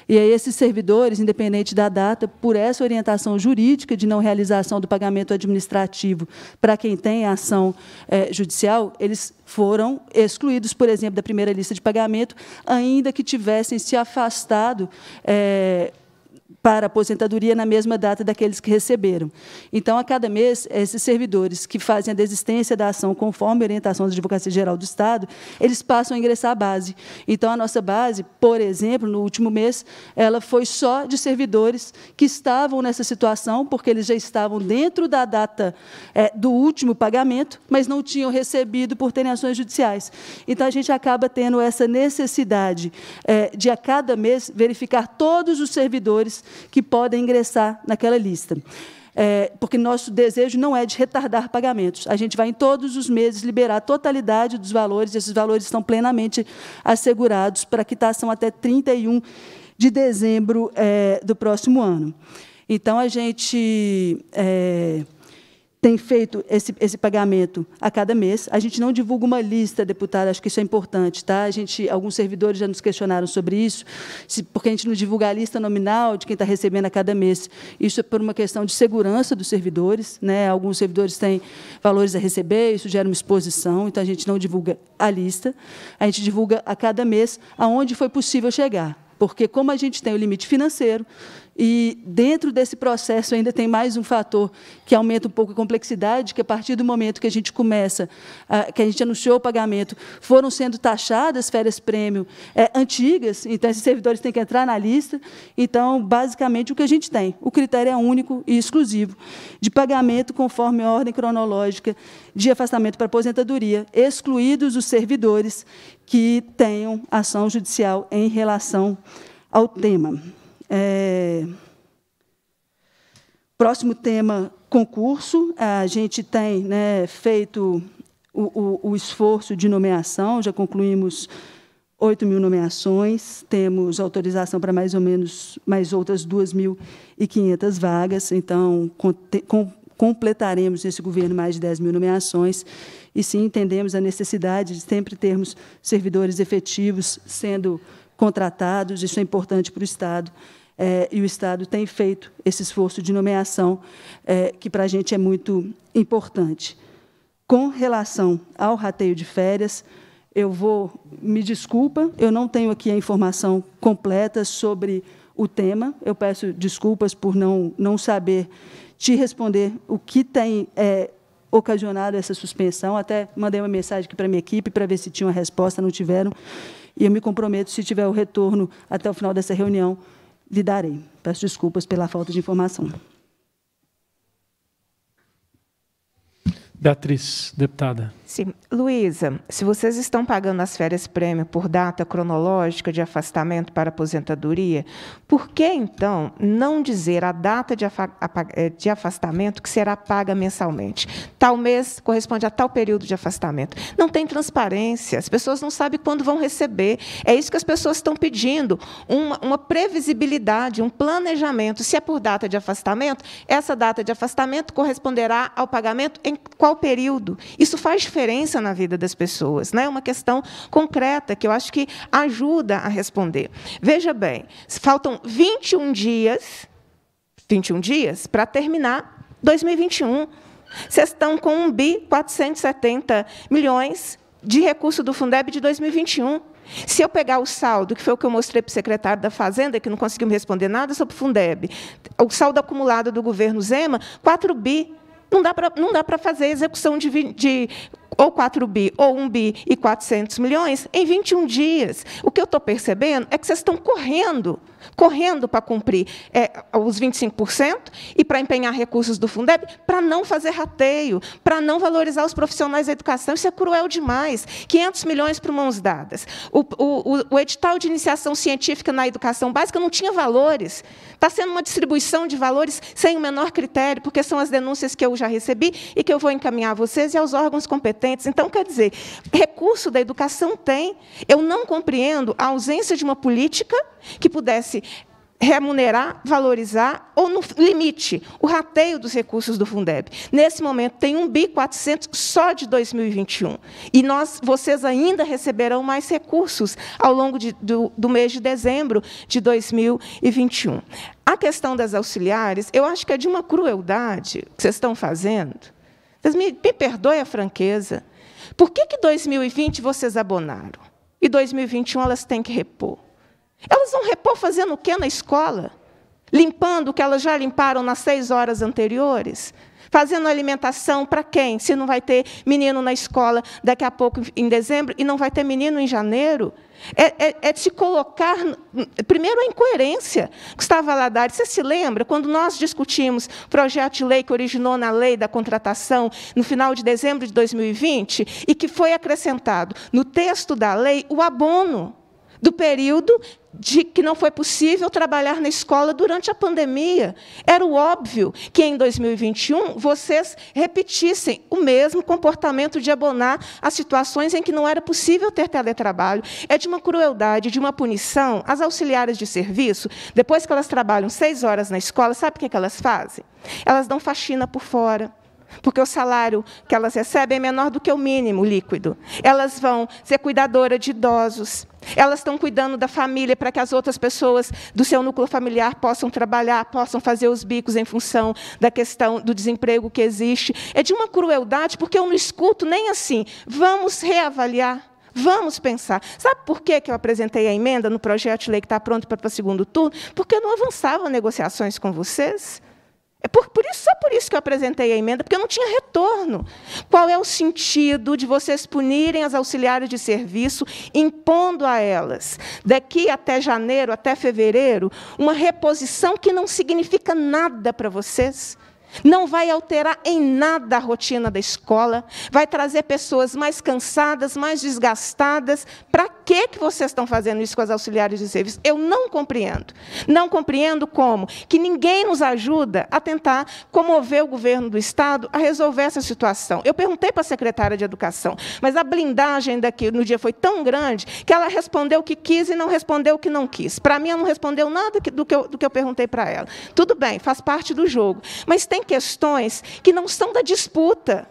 E aí, esses servidores, independente da data, por essa orientação jurídica de não realização do pagamento administrativo para quem tem ação judicial, eles foram excluídos, por exemplo, da primeira lista de pagamento, ainda que tivessem se afastado para aposentadoria na mesma data daqueles que receberam. Então, a cada mês, esses servidores que fazem a desistência da ação conforme a orientação da Advocacia Geral do Estado, eles passam a ingressar à base. Então, a nossa base, por exemplo, no último mês, ela foi só de servidores que estavam nessa situação, porque eles já estavam dentro da data do último pagamento, mas não tinham recebido por terem ações judiciais. Então, a gente acaba tendo essa necessidade de, a cada mês, verificar todos os servidores que podem ingressar naquela lista. Porque nosso desejo não é de retardar pagamentos. A gente vai, em todos os meses, liberar a totalidade dos valores, e esses valores estão plenamente assegurados para quitação até 31 de dezembro do próximo ano. Então, a gente tem feito esse pagamento a cada mês. A gente não divulga uma lista, deputada, acho que isso é importante, tá? A gente, alguns servidores já nos questionaram sobre isso, porque a gente não divulga a lista nominal de quem está recebendo a cada mês. Isso é por uma questão de segurança dos servidores, né? Alguns servidores têm valores a receber, isso gera uma exposição, então a gente não divulga a lista. A gente divulga a cada mês aonde foi possível chegar, porque, como a gente tem o limite financeiro, e dentro desse processo ainda tem mais um fator que aumenta um pouco a complexidade, que a partir do momento que a gente começa, que a gente anunciou o pagamento, foram sendo taxadas férias-prêmio antigas, então esses servidores têm que entrar na lista. Então, basicamente, o que a gente tem, o critério é único e exclusivo de pagamento conforme a ordem cronológica de afastamento para aposentadoria, excluídos os servidores que tenham ação judicial em relação ao tema. Próximo tema, concurso. A gente tem, né, feito o esforço de nomeação, já concluímos 8.000 nomeações, temos autorização para mais ou menos mais outras 2.500 vagas, então completaremos nesse governo mais de 10.000 nomeações, e sim entendemos a necessidade de sempre termos servidores efetivos sendo contratados, isso é importante para o Estado, e o Estado tem feito esse esforço de nomeação, que para a gente é muito importante. Com relação ao rateio de férias, eu vou, me desculpa, eu não tenho aqui a informação completa sobre o tema, eu peço desculpas por não saber te responder o que tem ocasionado essa suspensão, até mandei uma mensagem aqui para a minha equipe para ver se tinha uma resposta, não tiveram. E eu me comprometo, se tiver o retorno até o final dessa reunião, lhe darei. Peço desculpas pela falta de informação. Beatriz, deputada. Sim. Luísa, se vocês estão pagando as férias-prêmio por data cronológica de afastamento para aposentadoria, por que, então, não dizer a data de afastamento que será paga mensalmente? Tal mês corresponde a tal período de afastamento. Não tem transparência, as pessoas não sabem quando vão receber. É isso que as pessoas estão pedindo, uma previsibilidade, um planejamento. Se é por data de afastamento, essa data de afastamento corresponderá ao pagamento em qual período. Isso faz diferença na vida das pessoas, né? É uma questão concreta que eu acho que ajuda a responder. Veja bem, faltam 21 dias para terminar 2021. Vocês estão com 1.470 bilhões de recurso do Fundeb de 2021. Se eu pegar o saldo, que foi o que eu mostrei para o secretário da Fazenda, que não conseguiu me responder nada sobre o Fundeb, o saldo acumulado do governo Zema, 4 bi. Não dá para fazer execução de ou 4 bi, ou 1 bi e 400 milhões em 21 dias. O que eu estou percebendo é que vocês estão correndo para cumprir os 25% e para empenhar recursos do Fundeb, para não fazer rateio, para não valorizar os profissionais da educação. Isso é cruel demais. 500 milhões para mãos dadas. O edital de iniciação científica na educação básica não tinha valores. Está sendo uma distribuição de valores sem o menor critério, porque são as denúncias que eu já recebi e que eu vou encaminhar a vocês e aos órgãos competentes. Então, quer dizer, recurso da educação tem. Eu não compreendo a ausência de uma política que pudesse remunerar, valorizar, ou, no limite, o rateio dos recursos do Fundeb. Nesse momento, tem 1.400 só de 2021. E vocês ainda receberão mais recursos ao longo do mês de dezembro de 2021. A questão das auxiliares, eu acho que é de uma crueldade que vocês estão fazendo. Me perdoe a franqueza. Por que 2020 vocês abonaram? E 2021 elas têm que repor? Elas vão repor fazendo o quê na escola? Limpando o que elas já limparam nas 6 horas anteriores? Fazendo alimentação para quem? Se não vai ter menino na escola daqui a pouco, em dezembro, e não vai ter menino em janeiro? É se colocar... Primeiro, a incoerência. Gustavo Valadares, você se lembra, quando nós discutimos o projeto de lei que originou na lei da contratação no final de dezembro de 2020 e que foi acrescentado no texto da lei o abono do período de que não foi possível trabalhar na escola durante a pandemia? Era óbvio que, em 2021, vocês repetissem o mesmo comportamento de abonar as situações em que não era possível ter teletrabalho. É de uma crueldade, de uma punição. As auxiliares de serviço, depois que elas trabalham 6 horas na escola, sabe o que elas fazem? Elas dão faxina por fora, porque o salário que elas recebem é menor do que o mínimo líquido. Elas vão ser cuidadoras de idosos, elas estão cuidando da família para que as outras pessoas do seu núcleo familiar possam trabalhar, possam fazer os bicos em função da questão do desemprego que existe. É de uma crueldade, porque eu não escuto nem assim. Vamos reavaliar. Vamos pensar. Sabe por que eu apresentei a emenda no projeto de lei que está pronto para o segundo turno? Porque eu não avançava negociações com vocês. É só por isso que eu apresentei a emenda, porque eu não tinha retorno. Qual é o sentido de vocês punirem as auxiliares de serviço, impondo a elas, daqui até janeiro, até fevereiro, uma reposição que não significa nada para vocês? Não vai alterar em nada a rotina da escola, vai trazer pessoas mais cansadas, mais desgastadas. Para que vocês estão fazendo isso com as auxiliares de serviço? Eu não compreendo. Não compreendo como que ninguém nos ajuda a tentar comover o governo do Estado a resolver essa situação. Eu perguntei para a secretária de Educação, mas a blindagem daqui no dia foi tão grande que ela respondeu o que quis e não respondeu o que não quis. Para mim, ela não respondeu nada do que eu perguntei para ela. Tudo bem, faz parte do jogo, mas tem questões que não são da disputa.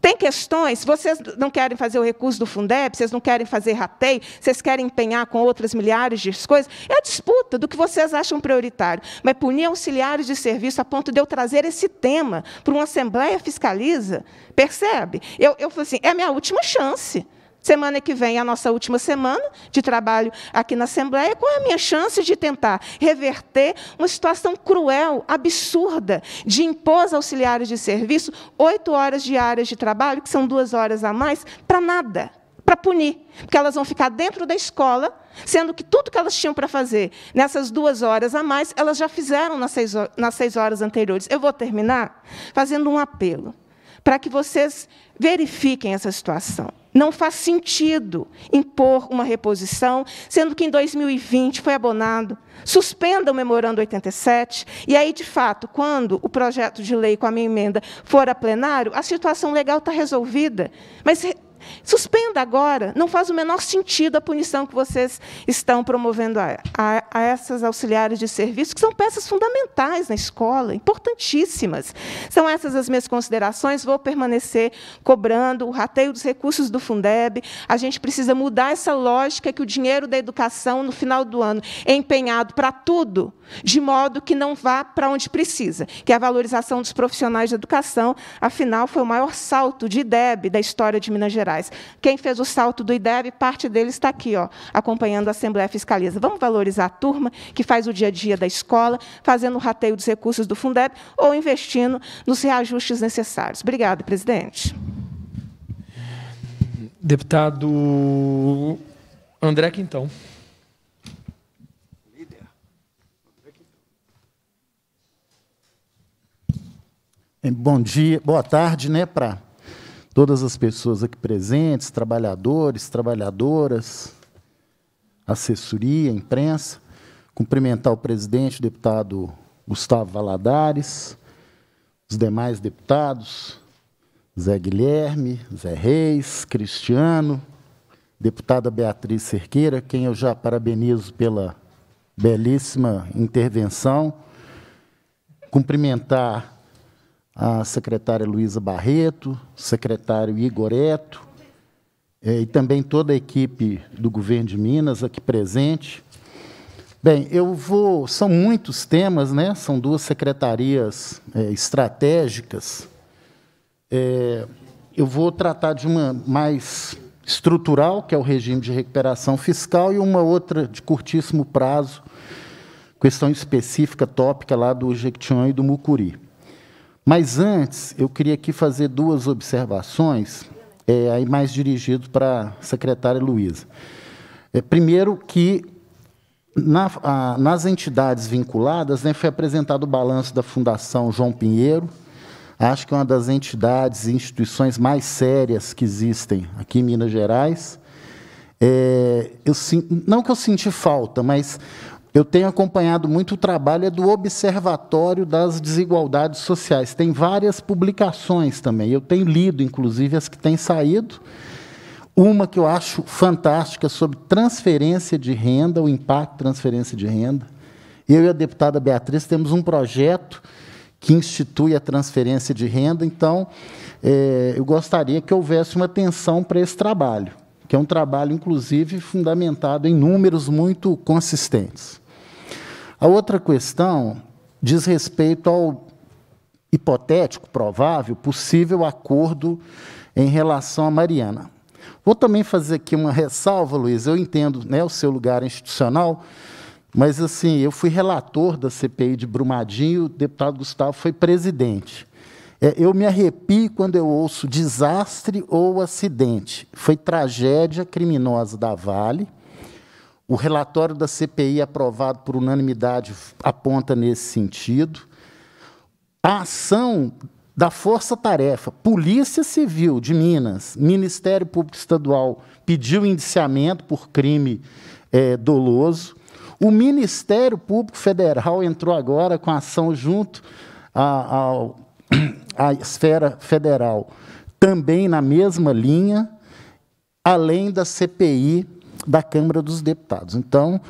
Tem questões, vocês não querem fazer o recurso do Fundeb, vocês não querem fazer rateio, vocês querem empenhar com outras milhares de coisas. É a disputa do que vocês acham prioritário. Mas punir auxiliares de serviço a ponto de eu trazer esse tema para uma Assembleia Fiscaliza, percebe? Eu falei assim, é a minha última chance. Semana que vem é a nossa última semana de trabalho aqui na Assembleia. Qual é a minha chance de tentar reverter uma situação cruel, absurda, de impor aos auxiliares de serviço 8 horas diárias de trabalho, que são 2 horas a mais, para nada, para punir? Porque elas vão ficar dentro da escola, sendo que tudo que elas tinham para fazer nessas 2 horas a mais, elas já fizeram nas seis horas anteriores. Eu vou terminar fazendo um apelo para que vocês verifiquem essa situação. Não faz sentido impor uma reposição, sendo que em 2020 foi abonado. Suspenda o Memorando 87, e aí, de fato, quando o projeto de lei com a minha emenda for a plenário, a situação legal está resolvida. Mas suspenda agora, não faz o menor sentido a punição que vocês estão promovendo a essas auxiliares de serviço, que são peças fundamentais na escola, importantíssimas. São essas as minhas considerações, vou permanecer cobrando o rateio dos recursos do Fundeb. A gente precisa mudar essa lógica que o dinheiro da educação, no final do ano, é empenhado para tudo, de modo que não vá para onde precisa, que é a valorização dos profissionais de educação. Afinal, foi o maior salto de IDEB da história de Minas Gerais. Quem fez o salto do IDEB, parte dele está aqui, ó, acompanhando a Assembleia Fiscaliza. Vamos valorizar a turma que faz o dia a dia da escola, fazendo o rateio dos recursos do Fundeb ou investindo nos reajustes necessários. Obrigada, presidente. Deputado André Quintão. Bom dia, boa tarde, né, para todas as pessoas aqui presentes, trabalhadores, trabalhadoras, assessoria, imprensa. Cumprimentar o presidente, o deputado Gustavo Valadares, os demais deputados, José Guilherme, José Reis, Cristiano, deputada Beatriz Cerqueira, quem eu já parabenizo pela belíssima intervenção. Cumprimentar a secretária Luísa Barreto, secretário Igor Eto, e também toda a equipe do governo de Minas aqui presente. Bem, eu vou... São muitos temas, né? São 2 secretarias estratégicas. Eu vou tratar de uma mais estrutural, que é o regime de recuperação fiscal, e uma outra de curtíssimo prazo, questão específica, tópica, lá do Jequitinhonha e do Mucuri. Mas, antes, eu queria aqui fazer 2 observações, aí mais dirigido para a secretária Luísa. Primeiro, que nas entidades vinculadas, né, foi apresentado o balanço da Fundação João Pinheiro. Acho que é uma das entidades e instituições mais sérias que existem aqui em Minas Gerais. Não que eu senti falta, mas... eu tenho acompanhado muito o trabalho do Observatório das Desigualdades Sociais. Tem várias publicações também. Eu tenho lido, inclusive, as que têm saído. Uma que eu acho fantástica sobre transferência de renda, o impacto da transferência de renda. Eu e a deputada Beatriz temos um projeto que institui a transferência de renda. Então, eu gostaria que houvesse uma atenção para esse trabalho, que é um trabalho, inclusive, fundamentado em números muito consistentes. A outra questão diz respeito ao hipotético, provável, possível acordo em relação à Mariana. Vou também fazer aqui uma ressalva, Luiz. Eu entendo, né, o seu lugar institucional, mas, assim, eu fui relator da CPI de Brumadinho, o deputado Gustavo foi presidente. Eu me arrepio quando eu ouço desastre ou acidente. Foi tragédia criminosa da Vale. O relatório da CPI, aprovado por unanimidade, aponta nesse sentido. A ação da Força-Tarefa, Polícia Civil de Minas, Ministério Público Estadual, pediu indiciamento por crime doloso. O Ministério Público Federal entrou agora com a ação junto à esfera federal, também na mesma linha, além da CPI da Câmara dos Deputados. Então,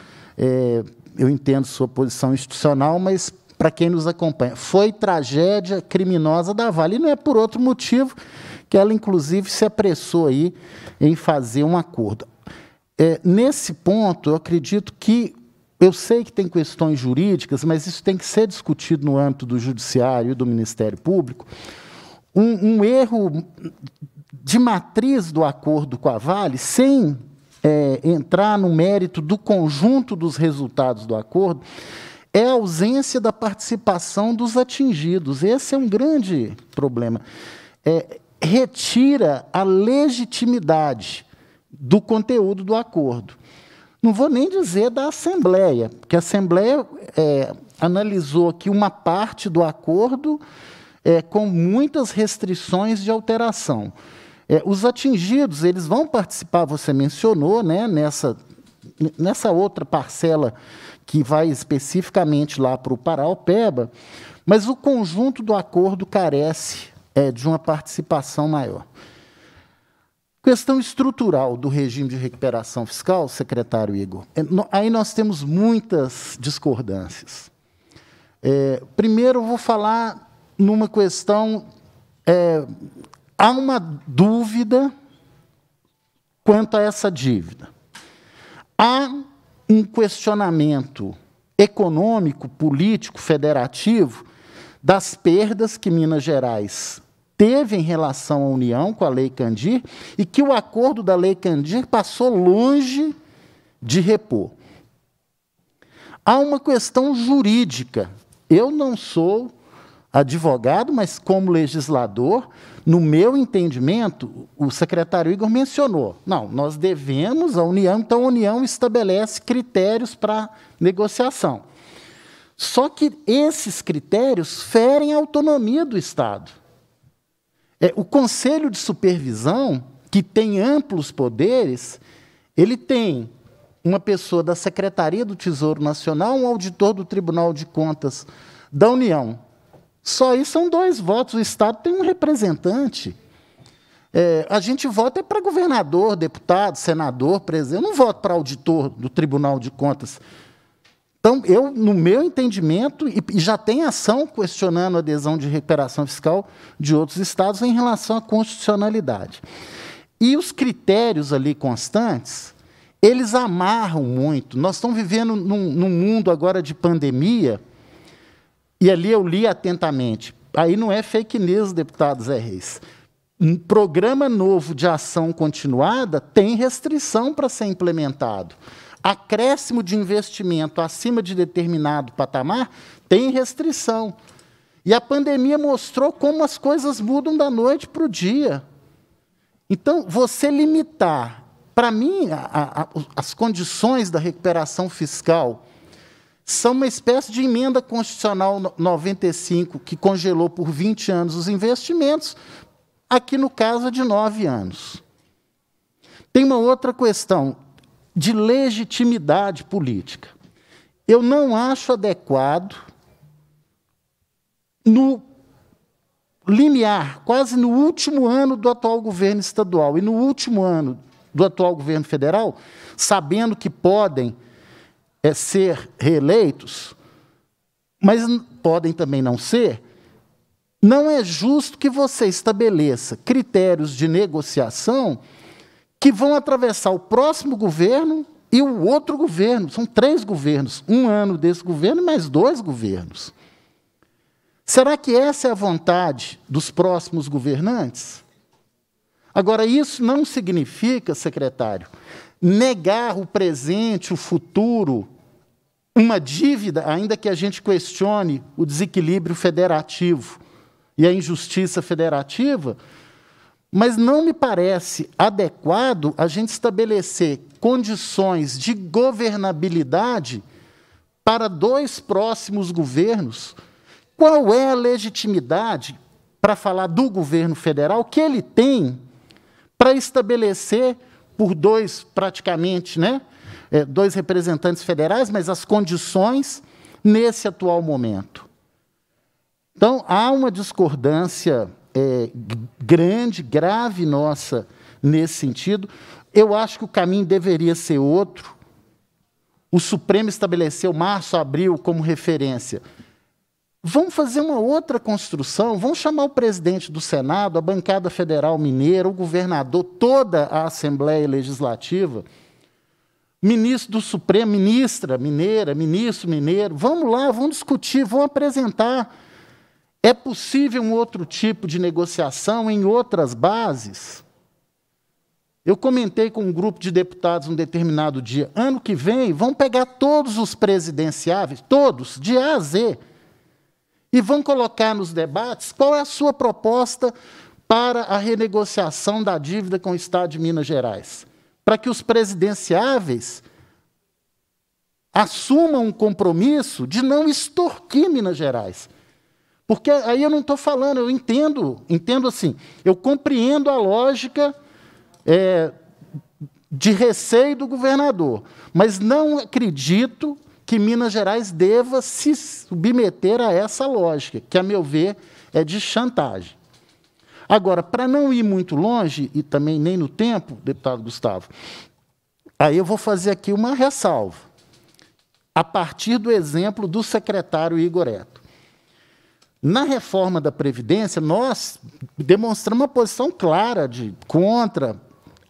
eu entendo sua posição institucional, mas, para quem nos acompanha, foi tragédia criminosa da Vale. E não é por outro motivo que ela, inclusive, se apressou aí em fazer um acordo. Nesse ponto, eu acredito que, eu sei que tem questões jurídicas, mas isso tem que ser discutido no âmbito do Judiciário e do Ministério Público. Um erro de matriz do acordo com a Vale, sem entrar no mérito do conjunto dos resultados do acordo, é a ausência da participação dos atingidos. Esse é um grande problema. Retira a legitimidade do conteúdo do acordo. Não vou nem dizer da Assembleia, porque a Assembleia analisou aqui uma parte do acordo com muitas restrições de alteração. Os atingidos, eles vão participar, você mencionou, né, nessa outra parcela que vai especificamente lá para o Paraopeba, mas o conjunto do acordo carece de uma participação maior. Questão estrutural do regime de recuperação fiscal, secretário Igor, aí nós temos muitas discordâncias. Primeiro, eu vou falar numa questão... há uma dúvida quanto a essa dívida. Há um questionamento econômico, político, federativo das perdas que Minas Gerais teve em relação à União com a Lei Kandir e que o acordo da Lei Kandir passou longe de repor. Há uma questão jurídica. Eu não sou advogado, mas como legislador, no meu entendimento, o secretário Igor mencionou, não, nós devemos à União, então a União estabelece critérios para negociação. Só que esses critérios ferem a autonomia do Estado. O Conselho de Supervisão, que tem amplos poderes, ele tem uma pessoa da Secretaria do Tesouro Nacional, um auditor do Tribunal de Contas da União. Só isso são 2 votos. O Estado tem um representante. A gente vota para governador, deputado, senador, presidente. Eu não voto para auditor do Tribunal de Contas. Então, eu, no meu entendimento, e já tem ação questionando a adesão de recuperação fiscal de outros estados em relação à constitucionalidade. E os critérios ali constantes, eles amarram muito. Nós estamos vivendo num mundo agora de pandemia. E ali eu li atentamente. Aí não é fake news, deputado Zé Reis. Um programa novo de ação continuada tem restrição para ser implementado. Acréscimo de investimento acima de determinado patamar tem restrição. E a pandemia mostrou como as coisas mudam da noite para o dia. Então, você limitar, para mim, as condições da recuperação fiscal são uma espécie de emenda constitucional 95, que congelou por 20 anos os investimentos, aqui no caso é de 9 anos. Tem uma outra questão de legitimidade política. Eu não acho adequado, no limiar, quase no último ano do atual governo estadual e no último ano do atual governo federal, sabendo que podem ser reeleitos, mas podem também não ser, Não é justo que você estabeleça critérios de negociação que vão atravessar o próximo governo e o outro governo. São 3 governos, 1 ano desse governo e mais 2 governos. Será que essa é a vontade dos próximos governantes? Agora, isso não significa, secretário, negar o presente, o futuro, uma dívida, ainda que a gente questione o desequilíbrio federativo e a injustiça federativa, mas não me parece adequado a gente estabelecer condições de governabilidade para 2 próximos governos. Qual é a legitimidade, para falar do governo federal, que ele tem para estabelecer por 2, praticamente, né, 2 representantes federais, mas as condições nesse atual momento? Então, há uma discordância grande, grave nossa nesse sentido. Eu acho que o caminho deveria ser outro. O Supremo estabeleceu março, abril como referência. Vamos fazer uma outra construção, vamos chamar o presidente do Senado, a bancada federal mineira, o governador, toda a Assembleia Legislativa, ministro do Supremo, ministra mineira, ministro mineiro. Vamos lá, vamos discutir, vamos apresentar. É possível um outro tipo de negociação em outras bases? Eu comentei com um grupo de deputados um determinado dia, ano que vem vão pegar todos os presidenciáveis, todos, de A a Z, e vão colocar nos debates qual é a sua proposta para a renegociação da dívida com o Estado de Minas Gerais, para que os presidenciáveis assumam um compromisso de não extorquir Minas Gerais. Porque aí eu não estou falando, eu entendo assim, eu compreendo a lógica de receio do governador, mas não acredito que Minas Gerais deva se submeter a essa lógica, que, a meu ver, é de chantagem. Agora, para não ir muito longe, e também nem no tempo, deputado Gustavo, aí eu vou fazer aqui uma ressalva, a partir do exemplo do secretário Igor Eto. Na reforma da Previdência, nós demonstramos uma posição clara de contra,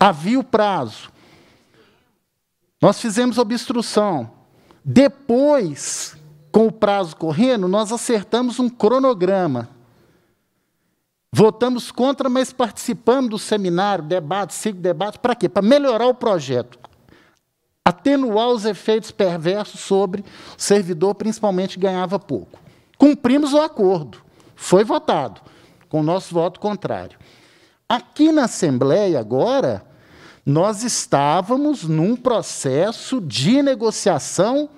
havia o prazo. Nós fizemos obstrução. Depois, com o prazo correndo, nós acertamos um cronograma. Votamos contra, mas participamos do seminário, debate, ciclo debate, para quê? Para melhorar o projeto, atenuar os efeitos perversos sobre o servidor, principalmente ganhava pouco. Cumprimos o acordo, foi votado, com o nosso voto contrário. Aqui na Assembleia, agora, nós estávamos num processo de negociação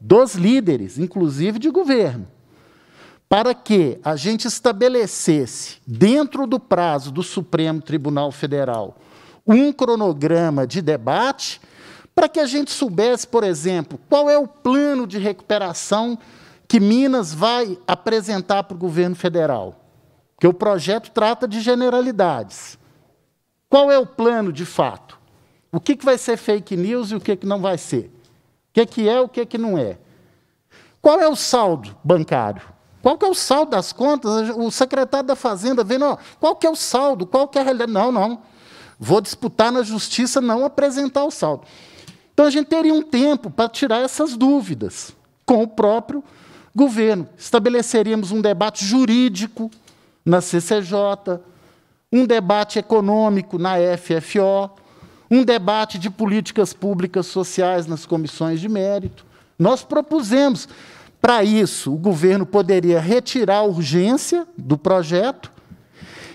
dos líderes, inclusive de governo, para que a gente estabelecesse, dentro do prazo do Supremo Tribunal Federal, um cronograma de debate, para que a gente soubesse, por exemplo, qual é o plano de recuperação que Minas vai apresentar para o governo federal, porque o projeto trata de generalidades. Qual é o plano de fato? O que vai ser fake news e o que não vai ser? O que é e o que não é? Qual é o saldo bancário? Qual que é o saldo das contas? O secretário da Fazenda vendo, ó, qual que é o saldo? Qual que é a realidade? Não, não. Vou disputar na justiça não apresentar o saldo. Então, a gente teria um tempo para tirar essas dúvidas com o próprio governo. Estabeleceríamos um debate jurídico na CCJ, um debate econômico na FFO, um debate de políticas públicas sociais nas comissões de mérito. Nós propusemos, para isso, o governo poderia retirar a urgência do projeto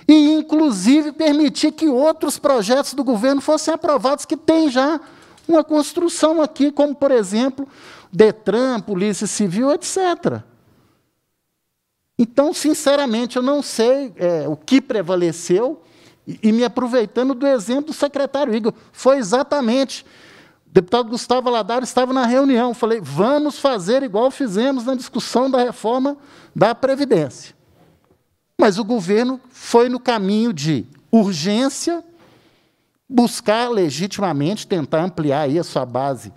e, inclusive, permitir que outros projetos do governo fossem aprovados, que têm já uma construção aqui, como, por exemplo, Detran, Polícia Civil, etc. Então, sinceramente, eu não sei o que prevaleceu, e me aproveitando do exemplo do secretário Igor, foi exatamente, o deputado Gustavo Valadares estava na reunião, falei, vamos fazer igual fizemos na discussão da reforma da Previdência. Mas o governo foi no caminho de urgência, buscar legitimamente, tentar ampliar aí a sua base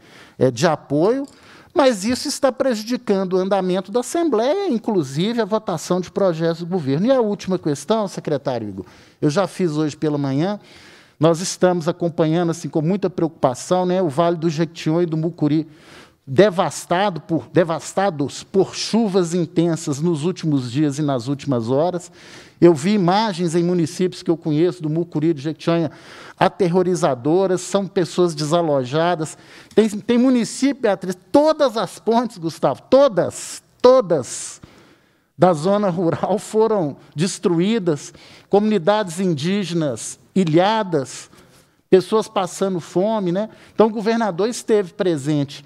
de apoio, Mas isso está prejudicando o andamento da Assembleia, inclusive a votação de projetos do governo. E a última questão, secretário Igor, eu já fiz hoje pela manhã, nós estamos acompanhando assim, com muita preocupação, né, o Vale do Jequitinhonha e do Mucuri, devastados por chuvas intensas nos últimos dias e nas últimas horas. Eu vi imagens em municípios que eu conheço, do Mucuri e do Jequitinhonha, aterrorizadoras, são pessoas desalojadas. Tem município, Beatriz, todas as pontes, Gustavo, todas da zona rural foram destruídas, comunidades indígenas ilhadas, pessoas passando fome, né? Então, o governador esteve presente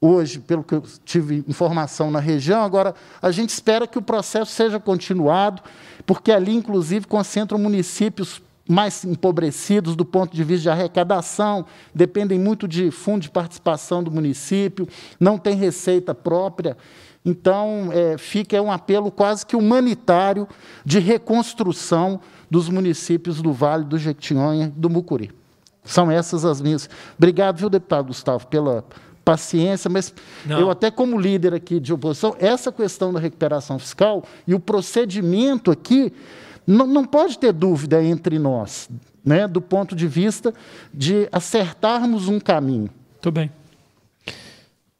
hoje, pelo que eu tive informação na região. Agora, a gente espera que o processo seja continuado, porque ali, inclusive, concentram municípios mais empobrecidos do ponto de vista de arrecadação, dependem muito de fundo de participação do município, não tem receita própria. Então, fica um apelo quase que humanitário de reconstrução dos municípios do Vale do Jequitinhonha e do Mucuri. São essas as minhas. Obrigado, viu, deputado Gustavo, pela paciência, mas não. Eu até como líder aqui de oposição, essa questão da recuperação fiscal e o procedimento aqui, não pode ter dúvida entre nós, né, do ponto de vista de acertarmos um caminho. Muito bem.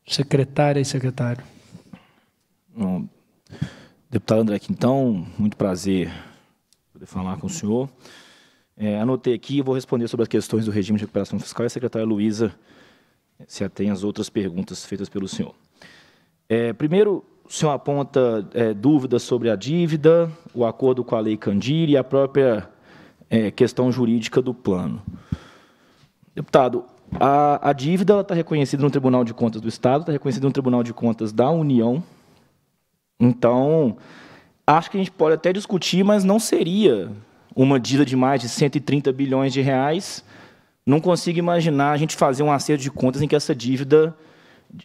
Secretária e secretário. Bom, deputado André Quintão, muito prazer poder falar com o senhor. Anotei aqui e vou responder sobre as questões do regime de recuperação fiscal e a secretária Luísa se atém às outras perguntas feitas pelo senhor. Primeiro, o senhor aponta dúvidas sobre a dívida, o acordo com a Lei Candir e a própria questão jurídica do plano. Deputado, a dívida está reconhecida no Tribunal de Contas do Estado, está reconhecida no Tribunal de Contas da União. Então, acho que a gente pode até discutir, mas não seria uma dívida de mais de 130 bilhões de reais. Não consigo imaginar a gente fazer um acerto de contas em que essa dívida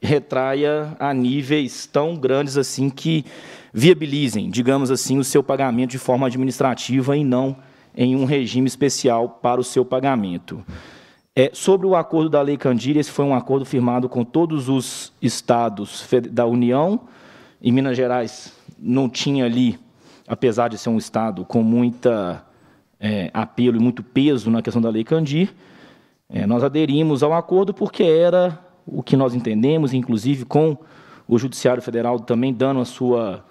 retraia a níveis tão grandes assim que viabilizem, digamos assim, o seu pagamento de forma administrativa e não em um regime especial para o seu pagamento. Sobre o acordo da Lei Candir, esse foi um acordo firmado com todos os estados da União. Em Minas Gerais não tinha ali, apesar de ser um estado com muita apelo e muito peso na questão da Lei Candir. Nós aderimos ao acordo porque era o que nós entendemos, inclusive com o Judiciário Federal também dando a sua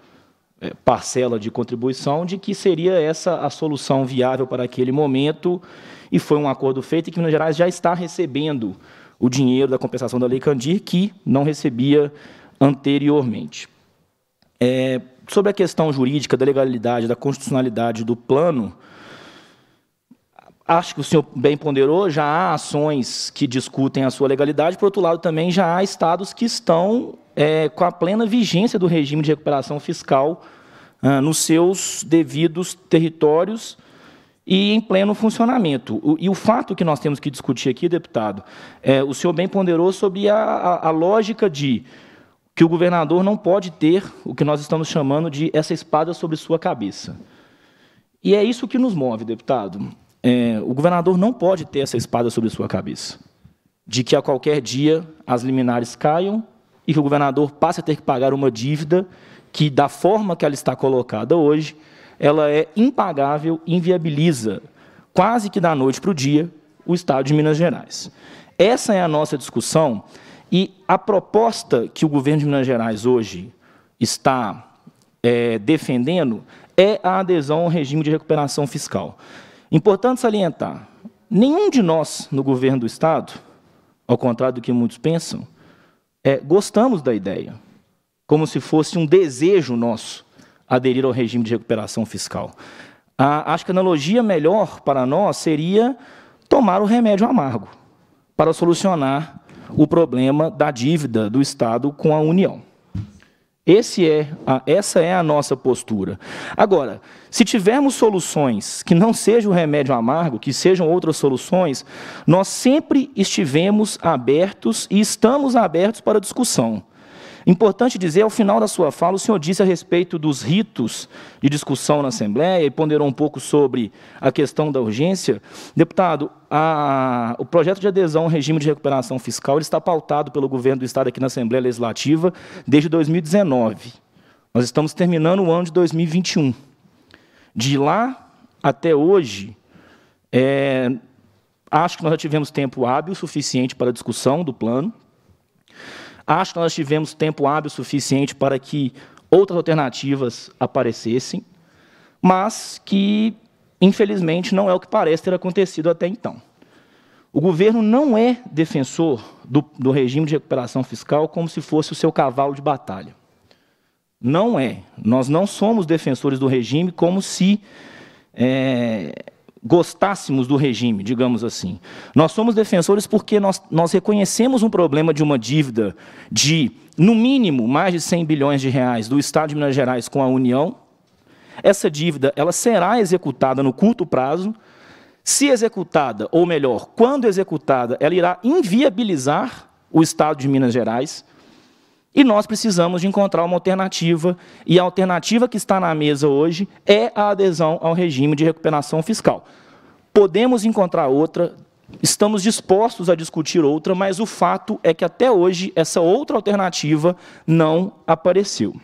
parcela de contribuição, de que seria essa a solução viável para aquele momento, e foi um acordo feito e que Minas Gerais já está recebendo o dinheiro da compensação da Lei Candir, que não recebia anteriormente. Sobre a questão jurídica da legalidade, da constitucionalidade do plano, acho que o senhor bem ponderou, já há ações que discutem a sua legalidade, por outro lado, também já há estados que estão com a plena vigência do regime de recuperação fiscal nos seus devidos territórios e em pleno funcionamento. E o fato que nós temos que discutir aqui, deputado, o senhor bem ponderou sobre a lógica de que o governador não pode ter o que nós estamos chamando de essa espada sobre sua cabeça. E é isso que nos move, deputado. O governador não pode ter essa espada sobre sua cabeça, de que a qualquer dia as liminares caiam e que o governador passe a ter que pagar uma dívida que, da forma que ela está colocada hoje, ela é impagável e inviabiliza, quase que da noite para o dia, o Estado de Minas Gerais. Essa é a nossa discussão e a proposta que o governo de Minas Gerais hoje está defendendo é a adesão ao regime de recuperação fiscal. Importante salientar, nenhum de nós no governo do Estado, ao contrário do que muitos pensam, gostamos da ideia, como se fosse um desejo nosso aderir ao regime de recuperação fiscal. Acho que a analogia melhor para nós seria tomar o remédio amargo para solucionar o problema da dívida do Estado com a União. Essa é a nossa postura. Agora, se tivermos soluções que não sejam remédio amargo, que sejam outras soluções, nós sempre estivemos abertos e estamos abertos para discussão. Importante dizer, ao final da sua fala, o senhor disse a respeito dos ritos de discussão na Assembleia e ponderou um pouco sobre a questão da urgência. Deputado, O projeto de adesão ao regime de recuperação fiscal ele está pautado pelo governo do Estado aqui na Assembleia Legislativa desde 2019. Nós estamos terminando o ano de 2021. De lá até hoje, acho que nós já tivemos tempo hábil suficiente para a discussão do plano. Acho que nós tivemos tempo hábil suficiente para que outras alternativas aparecessem, mas que, infelizmente, não é o que parece ter acontecido até então. O governo não é defensor do regime de recuperação fiscal como se fosse o seu cavalo de batalha. Não é. Nós não somos defensores do regime como se gostássemos do regime, digamos assim. Nós somos defensores porque nós reconhecemos um problema de uma dívida de, no mínimo, mais de 100 bilhões de reais do Estado de Minas Gerais com a União. Essa dívida ela será executada no curto prazo. Se executada, ou melhor, quando executada, ela irá inviabilizar o Estado de Minas Gerais. E nós precisamos de encontrar uma alternativa. E a alternativa que está na mesa hoje é a adesão ao regime de recuperação fiscal. Podemos encontrar outra, estamos dispostos a discutir outra, mas o fato é que até hoje essa outra alternativa não apareceu.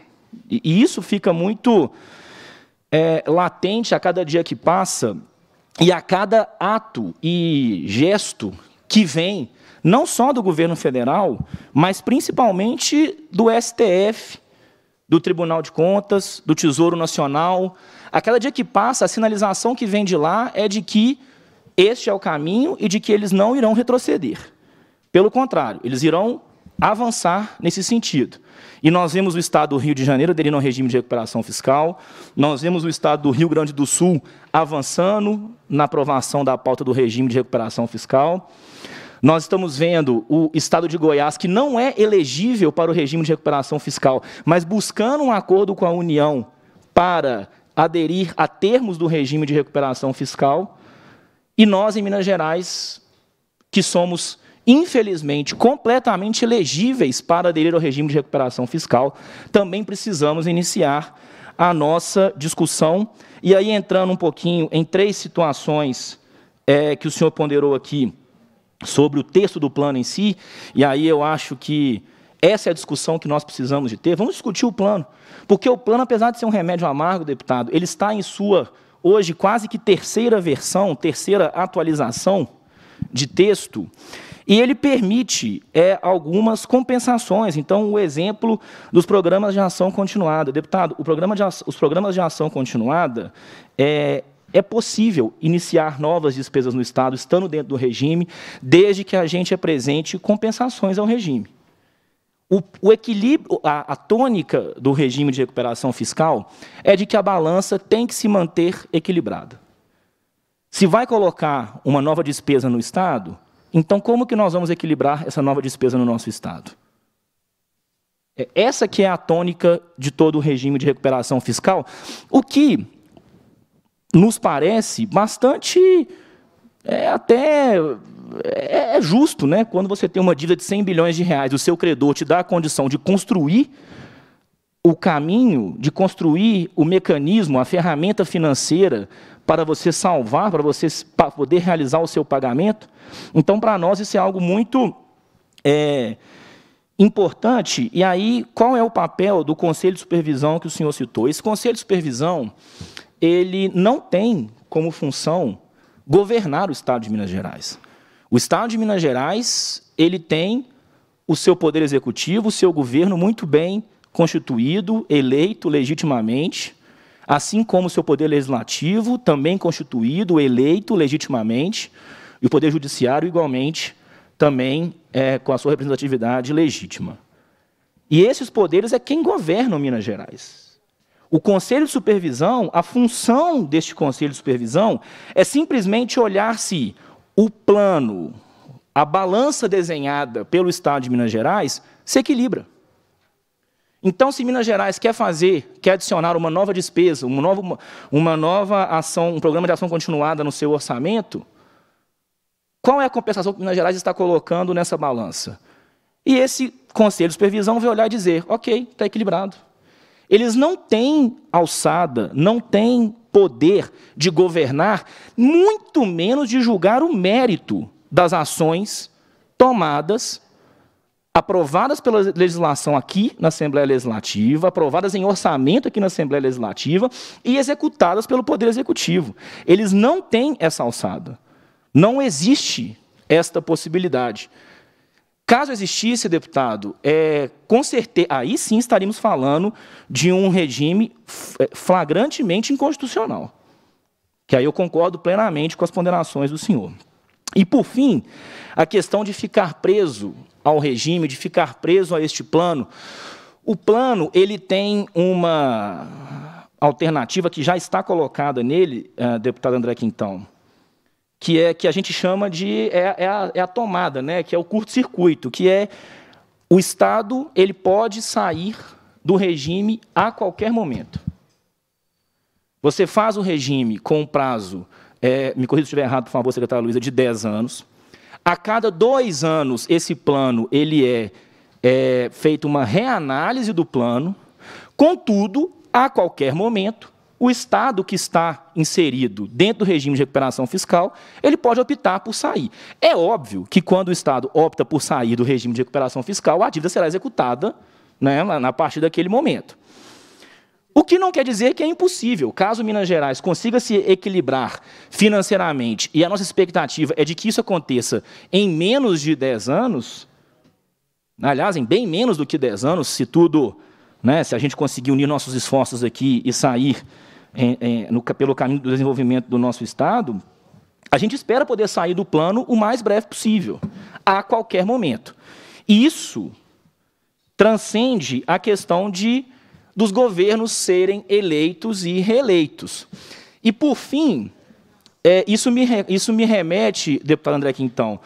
E isso fica muito... latente a cada dia que passa e a cada ato e gesto que vem, não só do governo federal, mas principalmente do STF, do Tribunal de Contas, do Tesouro Nacional. A cada dia que passa, a sinalização que vem de lá é de que este é o caminho e de que eles não irão retroceder. Pelo contrário, eles irão avançar nesse sentido. E nós vemos o Estado do Rio de Janeiro aderindo ao regime de recuperação fiscal, nós vemos o Estado do Rio Grande do Sul avançando na aprovação da pauta do regime de recuperação fiscal, nós estamos vendo o Estado de Goiás, que não é elegível para o regime de recuperação fiscal, mas buscando um acordo com a União para aderir a termos do regime de recuperação fiscal, e nós, em Minas Gerais, que somos... infelizmente, completamente elegíveis para aderir ao regime de recuperação fiscal, também precisamos iniciar a nossa discussão. E aí, entrando um pouquinho em três situações que o senhor ponderou aqui sobre o texto do plano em si, e aí eu acho que essa é a discussão que nós precisamos de ter. Vamos discutir o plano, porque o plano, apesar de ser um remédio amargo, deputado, ele está em sua, hoje, quase que terceira versão, terceira atualização de texto, e ele permite algumas compensações. Então, o exemplo dos programas de ação continuada. Deputado, os programas de ação continuada, é possível iniciar novas despesas no Estado, estando dentro do regime, desde que a gente apresente compensações ao regime. O equilíbrio, a tônica do regime de recuperação fiscal é de que a balança tem que se manter equilibrada. Se vai colocar uma nova despesa no Estado... então, como que nós vamos equilibrar essa nova despesa no nosso Estado? Essa que é a tônica de todo o regime de recuperação fiscal, o que nos parece bastante, até justo, né? Quando você tem uma dívida de 100 bilhões de reais, o seu credor te dá a condição de construir o caminho, de construir o mecanismo, a ferramenta financeira para você salvar, para poder realizar o seu pagamento. Então, para nós, isso é algo muito importante. E aí, qual é o papel do Conselho de Supervisão que o senhor citou? Esse Conselho de Supervisão, ele não tem como função governar o Estado de Minas Gerais. O Estado de Minas Gerais, ele tem o seu poder executivo, o seu governo muito bem constituído, eleito legitimamente, assim como o seu poder legislativo, também constituído, eleito legitimamente, e o poder judiciário, igualmente, também com a sua representatividade legítima. E esses poderes é quem governa Minas Gerais. O Conselho de Supervisão, a função deste Conselho de Supervisão é simplesmente olhar se o plano, a balança desenhada pelo Estado de Minas Gerais, se equilibra. Então, se Minas Gerais quer adicionar uma nova despesa, uma nova ação, um programa de ação continuada no seu orçamento, qual é a compensação que Minas Gerais está colocando nessa balança? E esse Conselho de Supervisão vai olhar e dizer, ok, está equilibrado. Eles não têm alçada, não têm poder de governar, muito menos de julgar o mérito das ações tomadas, aprovadas pela legislação aqui na Assembleia Legislativa, aprovadas em orçamento aqui na Assembleia Legislativa e executadas pelo Poder Executivo. Eles não têm essa alçada. Não existe esta possibilidade. Caso existisse, deputado, com certeza, aí sim estaríamos falando de um regime flagrantemente inconstitucional, que aí eu concordo plenamente com as ponderações do senhor. E, por fim, a questão de ficar preso ao regime, de ficar preso a este plano. O plano, ele tem uma alternativa que já está colocada nele, deputado André Quintão, que é que a gente chama de a tomada, né? Que é o curto-circuito, que é o Estado, ele pode sair do regime a qualquer momento. Você faz o regime com um prazo, me corrija se estiver errado, por favor, secretária Luísa, de 10 anos. A cada 2 anos, esse plano ele é feito uma reanálise do plano. Contudo, a qualquer momento, o Estado que está inserido dentro do regime de recuperação fiscal, ele pode optar por sair. É óbvio que quando o Estado opta por sair do regime de recuperação fiscal, a dívida será executada, né, a partir daquele momento. O que não quer dizer que é impossível. Caso Minas Gerais consiga se equilibrar financeiramente, e a nossa expectativa é de que isso aconteça em menos de 10 anos, aliás, em bem menos do que 10 anos, se tudo, né, se a gente conseguir unir nossos esforços aqui e sair pelo caminho do desenvolvimento do nosso Estado, a gente espera poder sair do plano o mais breve possível, a qualquer momento. E isso transcende a questão dos governos serem eleitos e reeleitos. E, por fim, isso me remete, deputado André Quintão,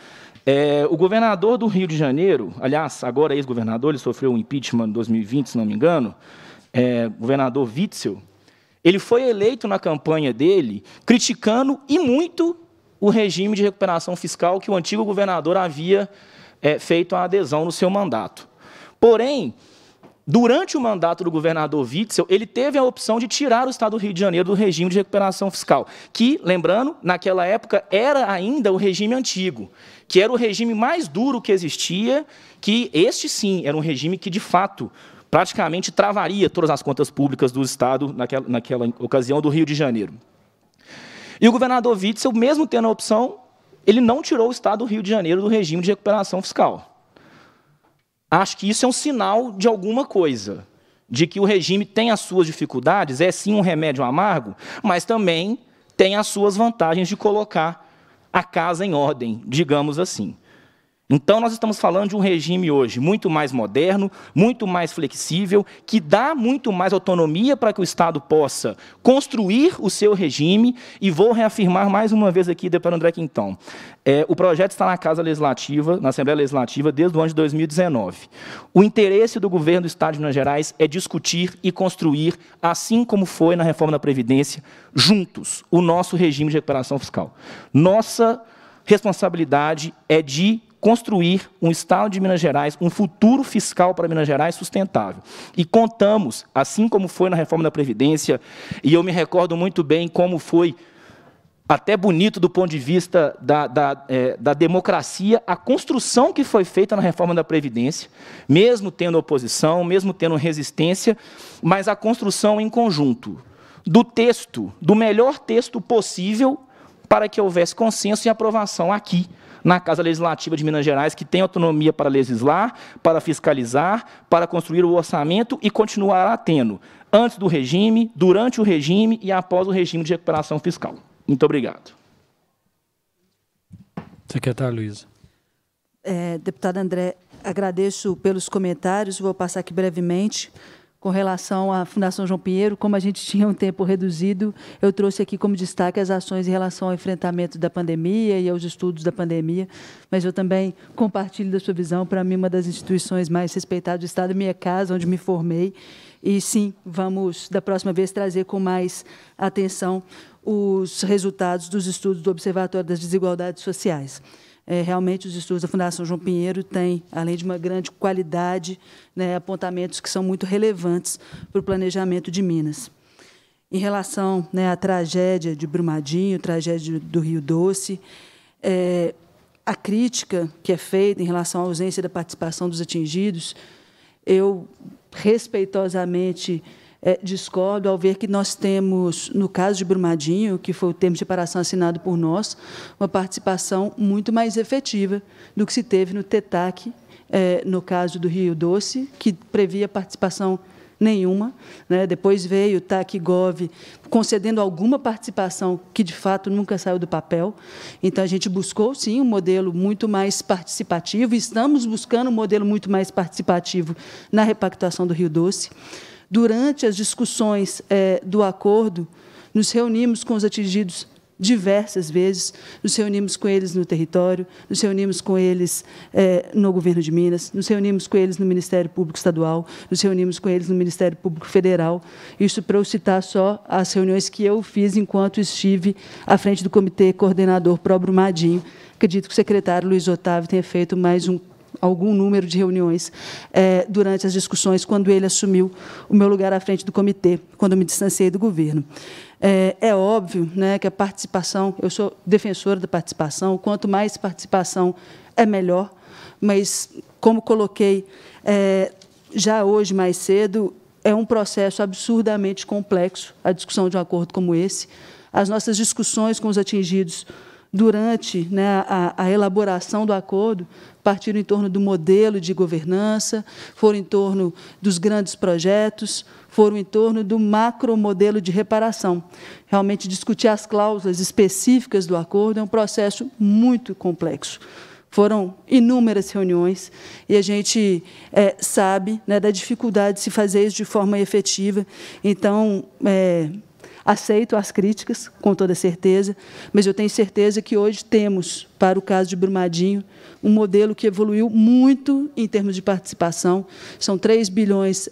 o governador do Rio de Janeiro, aliás, agora ex-governador, ele sofreu um impeachment em 2020, se não me engano, governador Witzel, ele foi eleito na campanha dele criticando e muito o regime de recuperação fiscal que o antigo governador havia feito a adesão no seu mandato. Porém, durante o mandato do governador Witzel, ele teve a opção de tirar o Estado do Rio de Janeiro do regime de recuperação fiscal, que, lembrando, naquela época era ainda o regime antigo, que era o regime mais duro que existia, que este, sim, era um regime que, de fato, praticamente travaria todas as contas públicas do Estado, naquela ocasião, do Rio de Janeiro. E o governador Witzel, mesmo tendo a opção, ele não tirou o Estado do Rio de Janeiro do regime de recuperação fiscal. Acho que isso é um sinal de alguma coisa, de que o regime tem as suas dificuldades, é sim um remédio amargo, mas também tem as suas vantagens de colocar a casa em ordem, digamos assim. Então, nós estamos falando de um regime hoje muito mais moderno, muito mais flexível, que dá muito mais autonomia para que o Estado possa construir o seu regime, e vou reafirmar mais uma vez aqui, deputado André Quintão, o projeto está na Casa Legislativa, na Assembleia Legislativa, desde o ano de 2019. O interesse do governo do Estado de Minas Gerais é discutir e construir, assim como foi na reforma da Previdência, juntos, o nosso regime de recuperação fiscal. Nossa responsabilidade é de construir um Estado de Minas Gerais, um futuro fiscal para Minas Gerais sustentável. E contamos, assim como foi na reforma da Previdência, e eu me recordo muito bem como foi, até bonito do ponto de vista da democracia, a construção que foi feita na reforma da Previdência, mesmo tendo oposição, mesmo tendo resistência, mas a construção em conjunto do texto, do melhor texto possível, para que houvesse consenso e aprovação aqui, na Casa Legislativa de Minas Gerais, que tem autonomia para legislar, para fiscalizar, para construir o orçamento e continuará tendo, antes do regime, durante o regime e após o regime de recuperação fiscal. Muito obrigado. Secretária Luísa. Deputado André, agradeço pelos comentários. Vou passar aqui brevemente com relação à Fundação João Pinheiro. Como a gente tinha um tempo reduzido, eu trouxe aqui como destaque as ações em relação ao enfrentamento da pandemia e aos estudos da pandemia, mas eu também compartilho da sua visão. Para mim, uma das instituições mais respeitadas do Estado, minha casa, onde me formei, e, sim, vamos, da próxima vez, trazer com mais atenção os resultados dos estudos do Observatório das Desigualdades Sociais. Realmente, os estudos da Fundação João Pinheiro têm, além de uma grande qualidade, né, apontamentos que são muito relevantes para o planejamento de Minas. em relação, né, à tragédia de Brumadinho, tragédia do Rio Doce, a crítica que é feita em relação à ausência da participação dos atingidos, eu respeitosamente discordo ao ver que nós temos, no caso de Brumadinho, que foi o termo de reparação assinado por nós, uma participação muito mais efetiva do que se teve no TETAC, no caso do Rio Doce, que previa participação nenhuma, né? Depois veio o TAC-GOV concedendo alguma participação que, de fato, nunca saiu do papel. Então, a gente buscou, sim, um modelo muito mais participativo, estamos buscando um modelo muito mais participativo na repactuação do Rio Doce. Durante as discussões do acordo, nos reunimos com os atingidos diversas vezes, nos reunimos com eles no território, nos reunimos com eles no governo de Minas, nos reunimos com eles no Ministério Público Estadual, nos reunimos com eles no Ministério Público Federal. Isso para eu citar só as reuniões que eu fiz enquanto estive à frente do Comitê Coordenador Pró-Brumadinho. Acredito que o secretário Luiz Otávio tenha feito mais algum número de reuniões durante as discussões, quando ele assumiu o meu lugar à frente do comitê, quando eu me distanciei do governo. É óbvio, né, que a participação, eu sou defensora da participação, quanto mais participação é melhor, mas, como coloquei já hoje mais cedo, é um processo absurdamente complexo a discussão de um acordo como esse. As nossas discussões com os atingidos durante, né, a elaboração do acordo partiram em torno do modelo de governança, foram em torno dos grandes projetos, foram em torno do macro modelo de reparação. Realmente, discutir as cláusulas específicas do acordo é um processo muito complexo. Foram inúmeras reuniões, e a gente sabe, né, da dificuldade de se fazer isso de forma efetiva. Então, aceito as críticas, com toda certeza, mas eu tenho certeza que hoje temos, para o caso de Brumadinho, um modelo que evoluiu muito em termos de participação. São 3 bilhões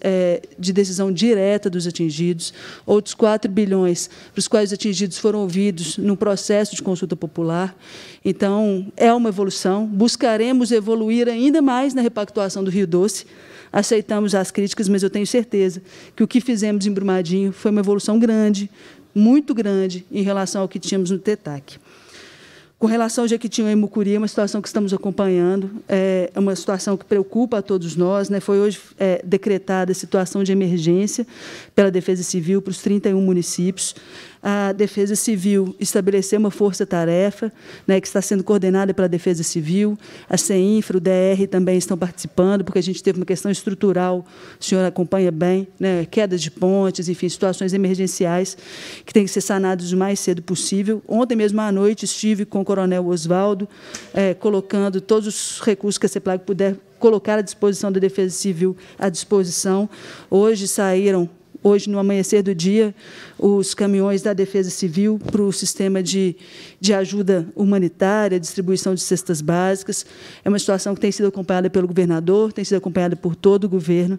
de decisão direta dos atingidos, outros 4 bilhões para os quais os atingidos foram ouvidos num processo de consulta popular. Então, é uma evolução. Buscaremos evoluir ainda mais na repactuação do Rio Doce. Aceitamos as críticas, mas eu tenho certeza que o que fizemos em Brumadinho foi uma evolução grande, muito grande, em relação ao que tínhamos no TETAC. Com relação ao Jequitinhonha e Mucuri, é uma situação que estamos acompanhando, é uma situação que preocupa a todos nós, né? Foi hoje decretada a situação de emergência pela Defesa Civil para os 31 municípios. A Defesa Civil estabeleceu uma força-tarefa, né, que está sendo coordenada pela Defesa Civil. A CEINFRA, o DR também estão participando, porque a gente teve uma questão estrutural, o senhor acompanha bem, né, quedas de pontes, enfim, situações emergenciais que têm que ser sanadas o mais cedo possível. Ontem mesmo à noite estive com o coronel Oswaldo, colocando todos os recursos que a SEPLAG puder colocar à disposição da Defesa Civil à disposição. Hoje saíram, hoje, no amanhecer do dia, os caminhões da Defesa Civil para o sistema de ajuda humanitária, distribuição de cestas básicas. É uma situação que tem sido acompanhada pelo governador, tem sido acompanhada por todo o governo.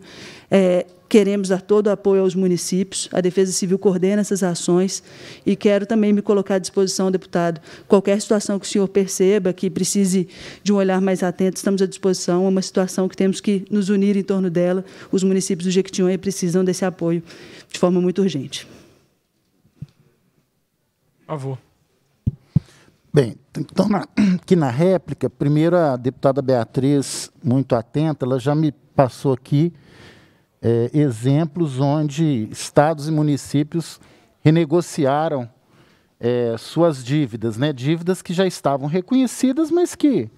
Queremos dar todo o apoio aos municípios. A Defesa Civil coordena essas ações. E quero também me colocar à disposição, deputado, qualquer situação que o senhor perceba, que precise de um olhar mais atento, estamos à disposição. É uma situação que temos que nos unir em torno dela. Os municípios do Jequitinhonha precisam desse apoio de forma muito urgente. Por favor. Bem, então, aqui na réplica, primeiro a deputada Beatriz, muito atenta, ela já me passou aqui exemplos onde estados e municípios renegociaram suas dívidas, né? Dívidas que já estavam reconhecidas, mas que,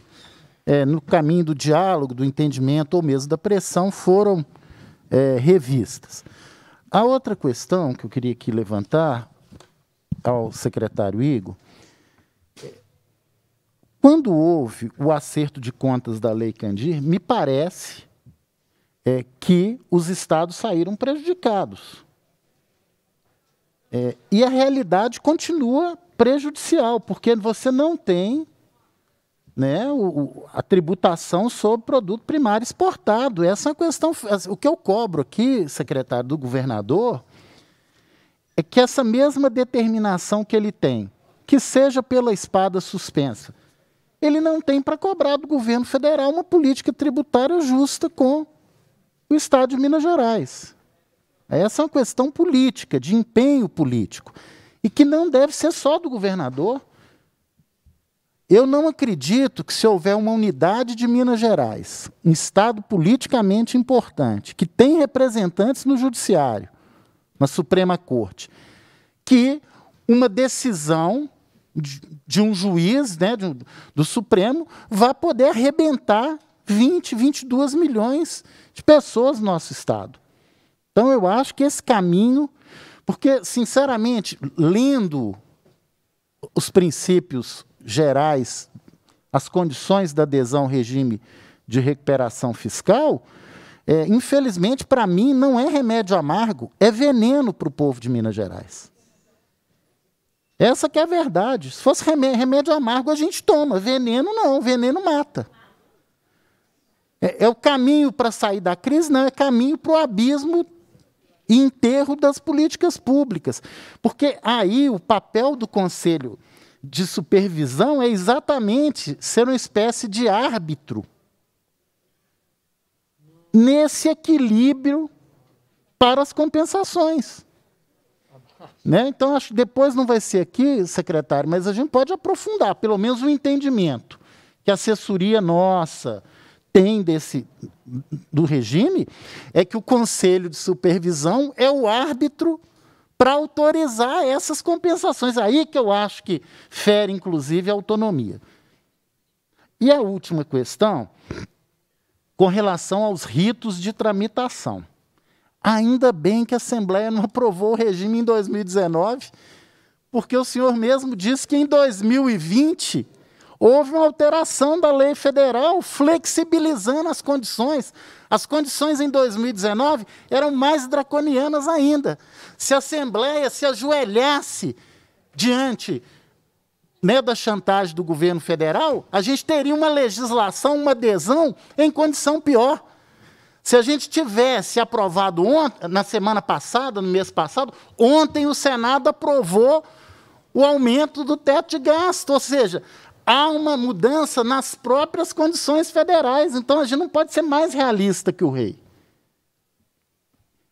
no caminho do diálogo, do entendimento ou mesmo da pressão, foram revistas. A outra questão que eu queria aqui levantar ao secretário Igor, quando houve o acerto de contas da Lei Kandir, me parece que os estados saíram prejudicados. E a realidade continua prejudicial, porque você não tem, né, a tributação sobre produto primário exportado. Essa é uma questão. O que eu cobro aqui, secretário, do governador, é que essa mesma determinação que ele tem, que seja pela espada suspensa, ele não tem para cobrar do governo federal uma política tributária justa com o Estado de Minas Gerais. Essa é uma questão política, de empenho político, e que não deve ser só do governador. Eu não acredito que, se houver uma unidade de Minas Gerais, um estado politicamente importante, que tem representantes no judiciário, na Suprema Corte, que uma decisão de um juiz, né, do Supremo, vai poder arrebentar 20, 22 milhões de pessoas no nosso estado. Então, eu acho que esse caminho... Porque, sinceramente, lendo os princípios gerais, as condições da adesão ao regime de recuperação fiscal, infelizmente, para mim, não é remédio amargo, é veneno para o povo de Minas Gerais. Essa que é a verdade. Se fosse remédio amargo, a gente toma. Veneno, não. Veneno mata. É o caminho para sair da crise? Não, é caminho para o abismo e enterro das políticas públicas. Porque aí o papel do Conselho de Supervisão é exatamente ser uma espécie de árbitro nesse equilíbrio para as compensações. Né? Então, acho que depois não vai ser aqui, secretário, mas a gente pode aprofundar, pelo menos o entendimento que a assessoria nossa tem do regime, é que o Conselho de Supervisão é o árbitro para autorizar essas compensações. Aí que eu acho que fere, inclusive, a autonomia. E a última questão, com relação aos ritos de tramitação. Ainda bem que a Assembleia não aprovou o regime em 2019, porque o senhor mesmo disse que em 2020 houve uma alteração da lei federal flexibilizando as condições. As condições em 2019 eram mais draconianas ainda. Se a Assembleia se ajoelhasse diante, né, da chantagem do governo federal, a gente teria uma legislação, uma adesão em condição pior. Se a gente tivesse aprovado ontem, na semana passada, no mês passado, ontem o Senado aprovou o aumento do teto de gasto, ou seja, há uma mudança nas próprias condições federais, então a gente não pode ser mais realista que o rei.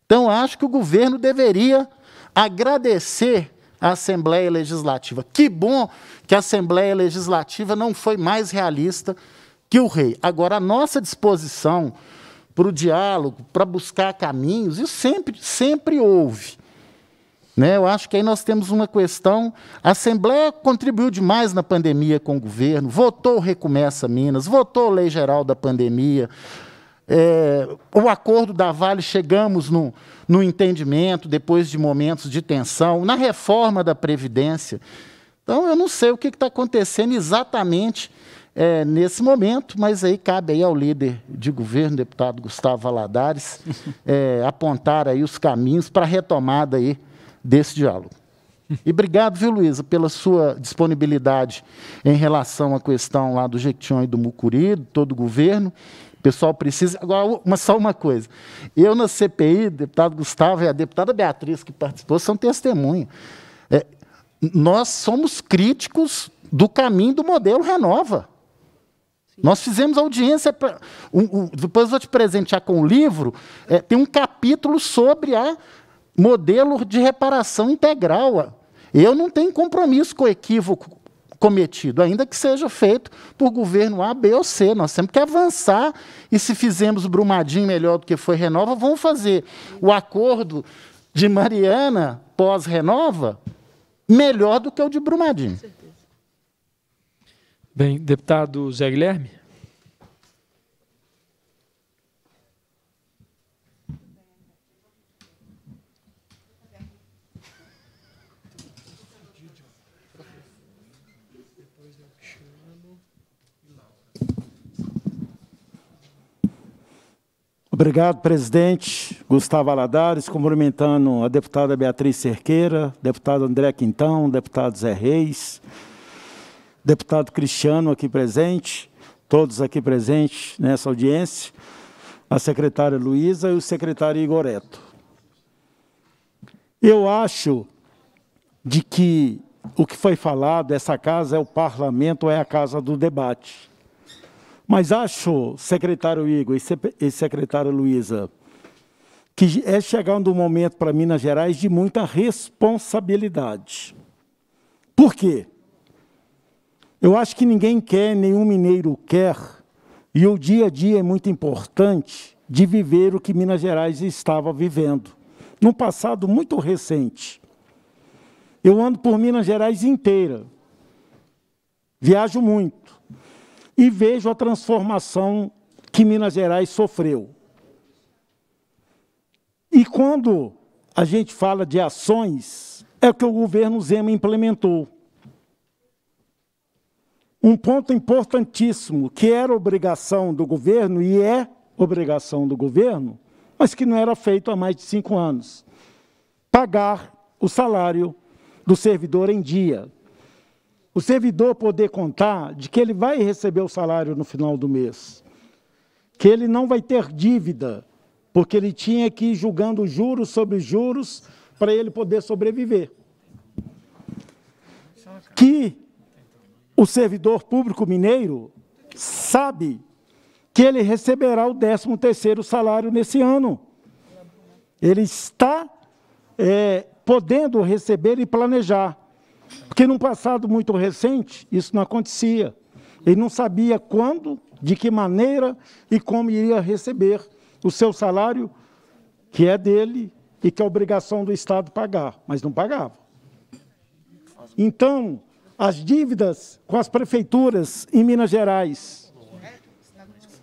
Então, acho que o governo deveria agradecer à Assembleia Legislativa. Que bom que a Assembleia Legislativa não foi mais realista que o rei. Agora, a nossa disposição para o diálogo, para buscar caminhos, isso sempre houve. Né? Eu acho que aí nós temos uma questão... A Assembleia contribuiu demais na pandemia com o governo, votou o Recomeça Minas, votou a Lei Geral da Pandemia, o acordo da Vale, chegamos no entendimento, depois de momentos de tensão, na reforma da Previdência. Então, eu não sei o que está acontecendo exatamente... nesse momento, mas aí cabe aí ao líder de governo, deputado Gustavo Valadares, apontar aí os caminhos para a retomada aí desse diálogo. E obrigado, viu, Luísa, pela sua disponibilidade em relação à questão lá do Jequitinhonha e do Mucuri, de todo o governo. O pessoal precisa... Agora, só uma coisa. Eu, na CPI, o deputado Gustavo e a deputada Beatriz, que participou, são testemunha. Nós somos críticos do caminho do modelo Renova. Nós fizemos audiência, depois vou te presentear com o livro, tem um capítulo sobre a modelo de reparação integral. Eu não tenho compromisso com o equívoco cometido, ainda que seja feito por governo A, B ou C. Nós temos que avançar, e se fizemos o Brumadinho melhor do que foi Renova, vamos fazer o acordo de Mariana pós-Renova melhor do que o de Brumadinho. Bem, deputado José Guilherme. Obrigado, presidente Gustavo Valadares, cumprimentando a deputada Beatriz Cerqueira, deputado André Quintão, deputado José Reis, deputado Cristiano aqui presente, todos aqui presentes nessa audiência, a secretária Luísa e o secretário Igoreto. Eu acho de que o que foi falado, essa casa é o parlamento, é a casa do debate. Mas acho, secretário Igor e secretária Luísa, que é chegando um momento para Minas Gerais de muita responsabilidade. Por quê? Eu acho que ninguém quer, nenhum mineiro quer, e o dia a dia é muito importante de viver o que Minas Gerais estava vivendo, num passado muito recente. Eu ando por Minas Gerais inteira, viajo muito, e vejo a transformação que Minas Gerais sofreu. E quando a gente fala de ações, é o que o governo Zema implementou. Um ponto importantíssimo, que era obrigação do governo, e é obrigação do governo, mas que não era feito há mais de 5 anos. Pagar o salário do servidor em dia. O servidor poder contar de que ele vai receber o salário no final do mês, que ele não vai ter dívida, porque ele tinha que ir julgando juros sobre juros para ele poder sobreviver. Que o servidor público mineiro sabe que ele receberá o 13º salário nesse ano. Ele está podendo receber e planejar, porque num passado muito recente isso não acontecia. Ele não sabia quando, de que maneira e como iria receber o seu salário, que é dele e que é obrigação do Estado pagar, mas não pagava. Então, as dívidas com as prefeituras em Minas Gerais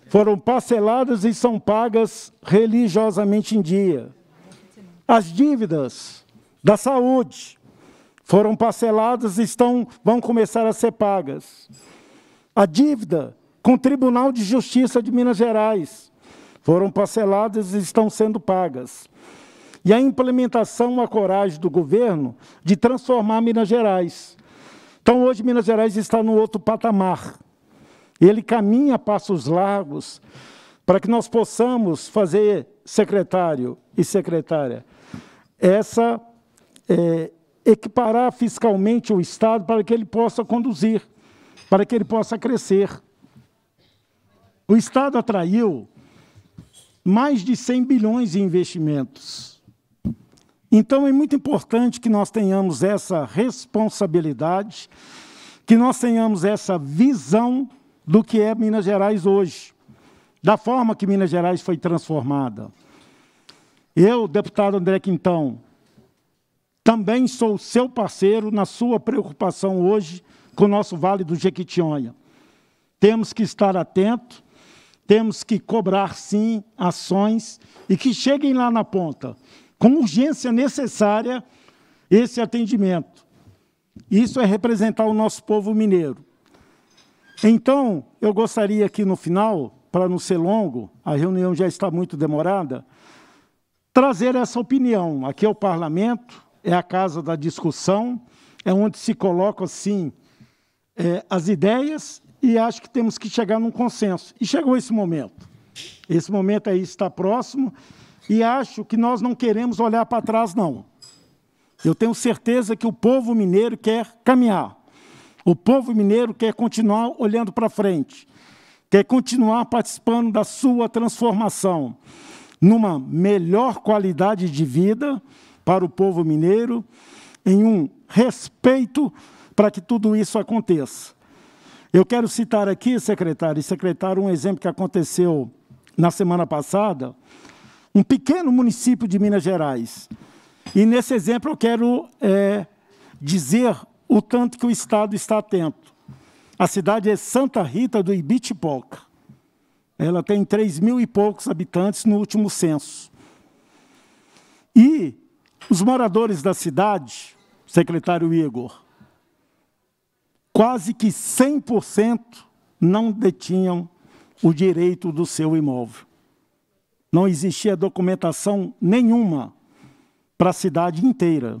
foram parceladas e são pagas religiosamente em dia. As dívidas da saúde foram parceladas e vão começar a ser pagas. A dívida com o Tribunal de Justiça de Minas Gerais foram parceladas e estão sendo pagas. E a implementação, a coragem do governo de transformar Minas Gerais. Então, hoje, Minas Gerais está num outro patamar. Ele caminha a passos largos para que nós possamos fazer, secretário e secretária, equiparar fiscalmente o Estado para que ele possa conduzir, para que ele possa crescer. O Estado atraiu mais de 100 bilhões em investimentos. Então, é muito importante que nós tenhamos essa responsabilidade, que nós tenhamos essa visão do que é Minas Gerais hoje, da forma que Minas Gerais foi transformada. Eu, deputado André Quintão, também sou seu parceiro na sua preocupação hoje com o nosso Vale do Jequitinhonha. Temos que estar atentos, temos que cobrar, sim, ações e que cheguem lá na ponta, com urgência necessária, esse atendimento. Isso é representar o nosso povo mineiro. Então, eu gostaria aqui no final, para não ser longo, a reunião já está muito demorada, trazer essa opinião. Aqui é o parlamento, é a casa da discussão, é onde se colocam, assim, as ideias, e acho que temos que chegar num consenso. E chegou esse momento. Esse momento aí está próximo. E acho que nós não queremos olhar para trás, não. Eu tenho certeza que o povo mineiro quer caminhar. O povo mineiro quer continuar olhando para frente, quer continuar participando da sua transformação numa melhor qualidade de vida para o povo mineiro, em um respeito para que tudo isso aconteça. Eu quero citar aqui, secretário e secretária, um exemplo que aconteceu na semana passada, um pequeno município de Minas Gerais. E, nesse exemplo, eu quero dizer o tanto que o Estado está atento. A cidade é Santa Rita do Ibitipoca. Ela tem 3.000 e poucos habitantes no último censo. E os moradores da cidade, secretário Igor, quase que 100% não detinham o direito do seu imóvel. Não existia documentação nenhuma para a cidade inteira.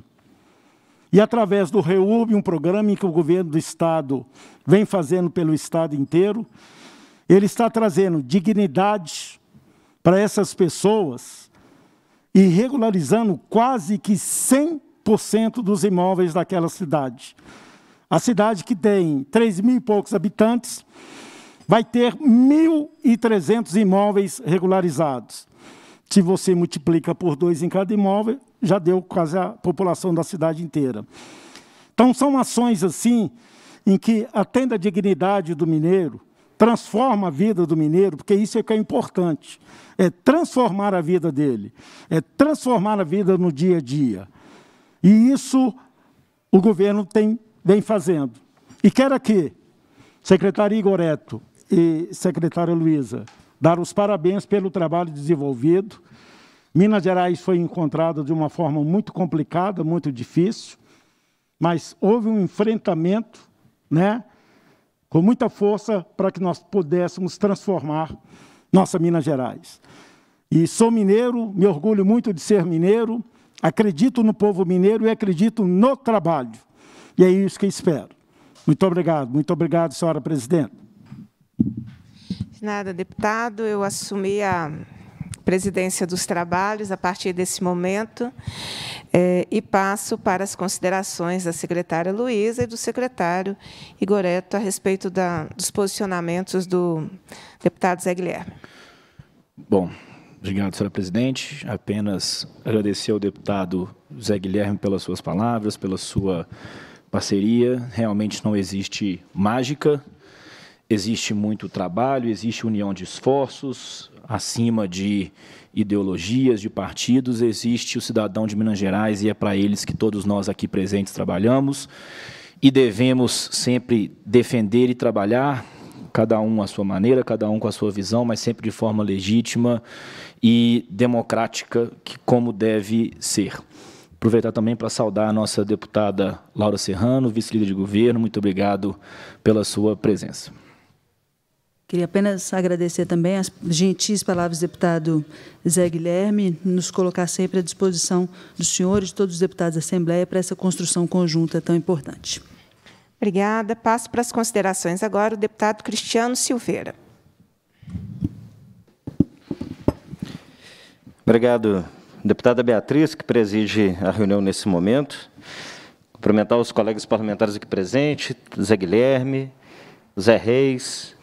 E, através do REURB, um programa em que o governo do Estado vem fazendo pelo Estado inteiro, ele está trazendo dignidade para essas pessoas e regularizando quase que 100% dos imóveis daquela cidade. A cidade, que tem 3.000 e poucos habitantes, vai ter 1.300 imóveis regularizados. Se você multiplica por 2 em cada imóvel, já deu quase a população da cidade inteira. Então, são ações assim, em que atende a dignidade do mineiro, transforma a vida do mineiro, porque isso é que é importante, é transformar a vida dele, é transformar a vida no dia a dia. E isso o governo vem fazendo. E quero aqui, secretário Igor Eto e secretária Luísa, dar os parabéns pelo trabalho desenvolvido. Minas Gerais foi encontrada de uma forma muito complicada, muito difícil, mas houve um enfrentamento, né, com muita força para que nós pudéssemos transformar nossa Minas Gerais. E sou mineiro, me orgulho muito de ser mineiro, acredito no povo mineiro e acredito no trabalho. E é isso que espero. Muito obrigado, senhora presidenta. De nada, deputado. Eu assumi a presidência dos trabalhos a partir desse momento e passo para as considerações da secretária Luísa e do secretário Igor Eto a respeito dos posicionamentos do deputado Zé Guilherme. Bom, obrigado, senhora presidente. Apenas agradecer ao deputado Zé Guilherme pelas suas palavras, pela sua parceria. Realmente não existe mágica, existe muito trabalho, existe união de esforços, acima de ideologias, de partidos, existe o cidadão de Minas Gerais, e é para eles que todos nós aqui presentes trabalhamos e devemos sempre defender e trabalhar, cada um à sua maneira, cada um com a sua visão, mas sempre de forma legítima e democrática, como deve ser. Aproveitar também para saudar a nossa deputada Laura Serrano, vice-líder de governo. Muito obrigado pela sua presença. Queria apenas agradecer também as gentis palavras do deputado Zé Guilherme, nos colocar sempre à disposição dos senhores, de todos os deputados da Assembleia, para essa construção conjunta tão importante. Obrigada. Passo para as considerações agora o deputado Cristiano Silveira. Obrigado, deputada Beatriz, que preside a reunião nesse momento. Cumprimentar os colegas parlamentares aqui presentes, Zé Guilherme, José Reis...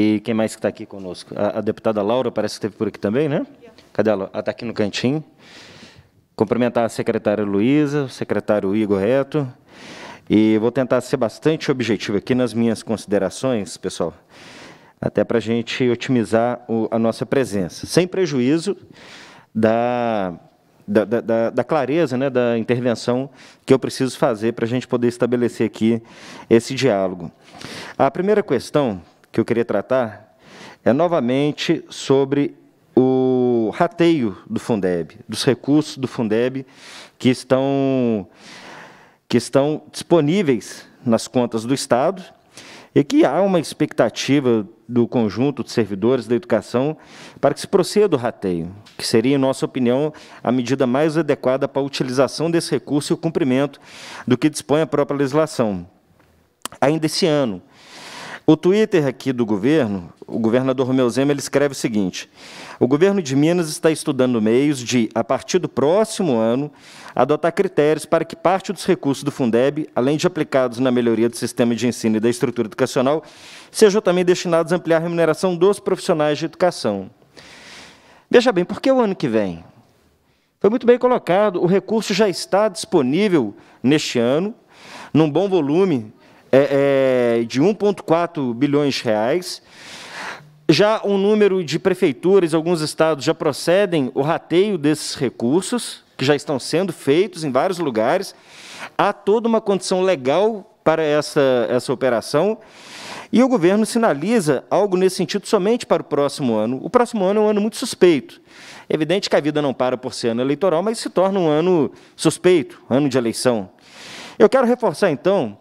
E quem mais que está aqui conosco? A deputada Laura parece que esteve por aqui também, né? Cadê ela? Ela está aqui no cantinho. Cumprimentar a secretária Luísa, o secretário Igor Eto. E vou tentar ser bastante objetivo aqui nas minhas considerações, pessoal, até para a gente otimizar a nossa presença, sem prejuízo da clareza, né, da intervenção que eu preciso fazer para a gente poder estabelecer aqui esse diálogo. A primeira questão que eu queria tratar é novamente sobre o rateio do Fundeb, dos recursos do Fundeb que estão disponíveis nas contas do Estado e que há uma expectativa do conjunto de servidores da educação para que se proceda o rateio, que seria, em nossa opinião, a medida mais adequada para a utilização desse recurso e o cumprimento do que dispõe a própria legislação. Ainda esse ano, o Twitter aqui do governo, o governador Romeu Zema, ele escreve o seguinte: o governo de Minas está estudando meios de, a partir do próximo ano, adotar critérios para que parte dos recursos do Fundeb, além de aplicados na melhoria do sistema de ensino e da estrutura educacional, sejam também destinados a ampliar a remuneração dos profissionais de educação. Veja bem, por que o ano que vem? Foi muito bem colocado, o recurso já está disponível neste ano, num bom volume, de 1,4 bilhões de reais. Já um número de prefeituras, alguns estados já procedem o rateio desses recursos, que já estão sendo feitos em vários lugares. Há toda uma condição legal para essa operação. E o governo sinaliza algo nesse sentido somente para o próximo ano. O próximo ano é um ano muito suspeito. É evidente que a vida não para por ser ano eleitoral, mas se torna um ano suspeito, ano de eleição. Eu quero reforçar, então,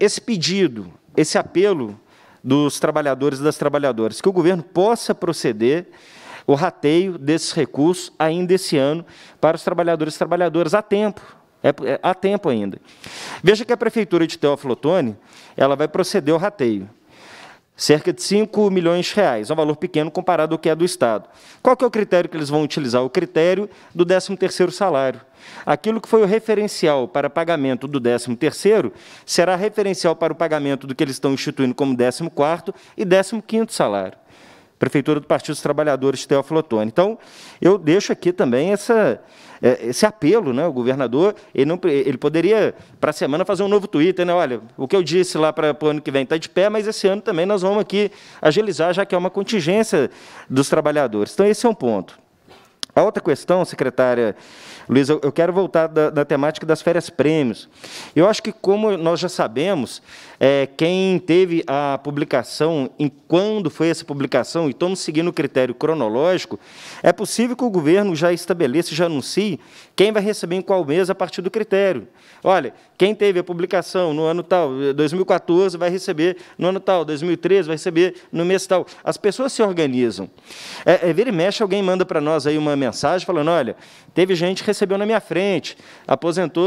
esse pedido, esse apelo dos trabalhadores e das trabalhadoras, que o governo possa proceder o rateio desses recursos ainda esse ano para os trabalhadores e trabalhadoras, há tempo, há tempo ainda. Veja que a Prefeitura de Teófilo Otoni, ela vai proceder o rateio, cerca de 5 milhões de reais, um valor pequeno comparado ao que é do Estado. Qual que é o critério que eles vão utilizar? O critério do 13º salário. Aquilo que foi o referencial para pagamento do 13º será referencial para o pagamento do que eles estão instituindo como 14º e 15º salário. Prefeitura do Partido dos Trabalhadores, Teófilo Otoni. Então, eu deixo aqui também esse apelo, né? O governador, ele poderia, para a semana, fazer um novo Twitter, né? Olha, o que eu disse lá para o ano que vem está de pé, mas esse ano também nós vamos aqui agilizar, já que é uma contingência dos trabalhadores. Então, esse é um ponto. A outra questão, secretária Luísa, eu quero voltar da temática das férias-prêmios. Eu acho que, como nós já sabemos, quem teve a publicação, em quando foi essa publicação, e estamos seguindo o critério cronológico, é possível que o governo já estabeleça, já anuncie quem vai receber em qual mês a partir do critério. Olha, quem teve a publicação no ano tal, 2014, vai receber no ano tal, 2013, vai receber no mês tal. As pessoas se organizam. Vira e mexe, alguém manda para nós aí uma mensagem falando, olha, teve gente que recebeu na minha frente, aposentou,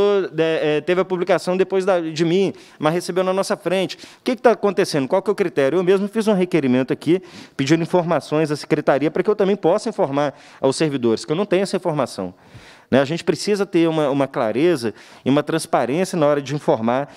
teve a publicação depois de mim, mas recebeu na nossa frente. O que está acontecendo? Qual que é o critério? Eu mesmo fiz um requerimento aqui, pedindo informações à secretaria, para que eu também possa informar aos servidores, que eu não tenho essa informação. A gente precisa ter uma clareza e uma transparência na hora de informar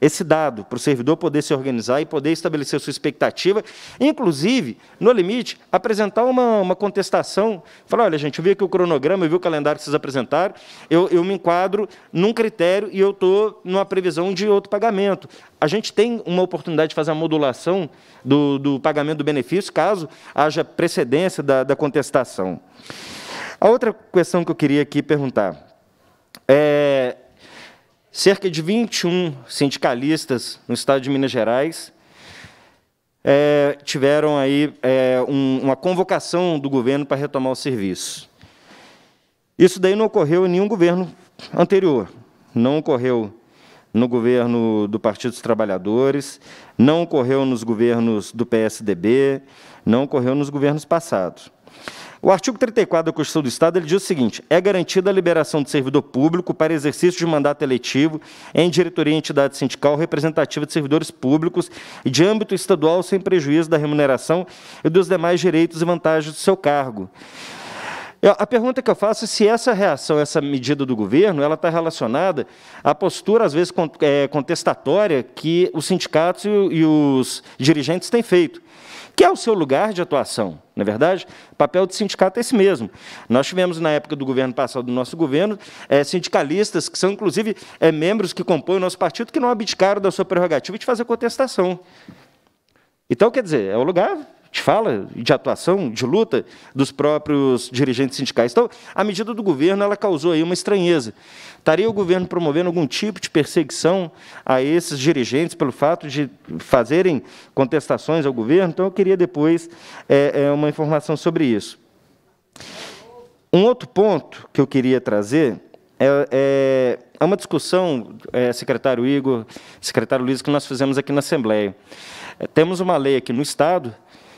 esse dado, para o servidor poder se organizar e poder estabelecer sua expectativa, inclusive, no limite, apresentar uma contestação, falar, olha, gente, eu vi aqui o cronograma, eu vi o calendário que vocês apresentaram, eu me enquadro num critério e eu estou numa previsão de outro pagamento. A gente tem uma oportunidade de fazer a modulação do pagamento do benefício, caso haja precedência da contestação. A outra questão que eu queria aqui perguntar é: cerca de 21 sindicalistas no estado de Minas Gerais tiveram aí uma convocação do governo para retomar o serviço. Isso daí não ocorreu em nenhum governo anterior, não ocorreu no governo do Partido dos Trabalhadores, não ocorreu nos governos do PSDB, não ocorreu nos governos passados. O artigo 34 da Constituição do Estado, ele diz o seguinte: é garantida a liberação do servidor público para exercício de mandato eletivo em diretoria e entidade sindical representativa de servidores públicos e de âmbito estadual, sem prejuízo da remuneração e dos demais direitos e vantagens do seu cargo. A pergunta que eu faço é se essa reação, essa medida do governo, ela está relacionada à postura, às vezes, contestatória que os sindicatos e os dirigentes têm feito, que é o seu lugar de atuação, na verdade. O papel do sindicato é esse mesmo. Nós tivemos, na época do governo passado, do nosso governo, sindicalistas que são, inclusive, membros que compõem o nosso partido, que não abdicaram da sua prerrogativa de fazer contestação. Então, quer dizer, é o lugar de fala, de atuação, de luta dos próprios dirigentes sindicais. Então, a medida do governo, ela causou aí uma estranheza. Estaria o governo promovendo algum tipo de perseguição a esses dirigentes pelo fato de fazerem contestações ao governo? Então, eu queria depois uma informação sobre isso. Um outro ponto que eu queria trazer é uma discussão, secretário Igor, secretário Luiz, que nós fizemos aqui na Assembleia. Temos uma lei aqui no Estado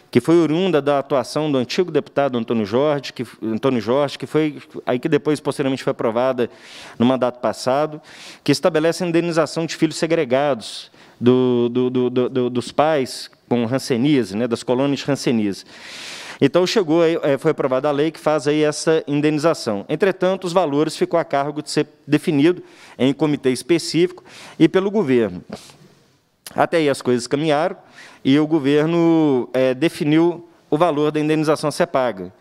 que foi oriunda da atuação do antigo deputado Antônio Jorge, que foi aí que depois, posteriormente, foi aprovada no mandato passado, que estabelece a indenização de filhos segregados dos pais com ranceníase, né, das colônias de ranceníase. Então, chegou, foi aprovada a lei que faz aí essa indenização. Entretanto, os valores ficou a cargo de ser definido em comitê específico e pelo governo. Até aí as coisas caminharam e o governo definiu o valor da indenização a ser paga.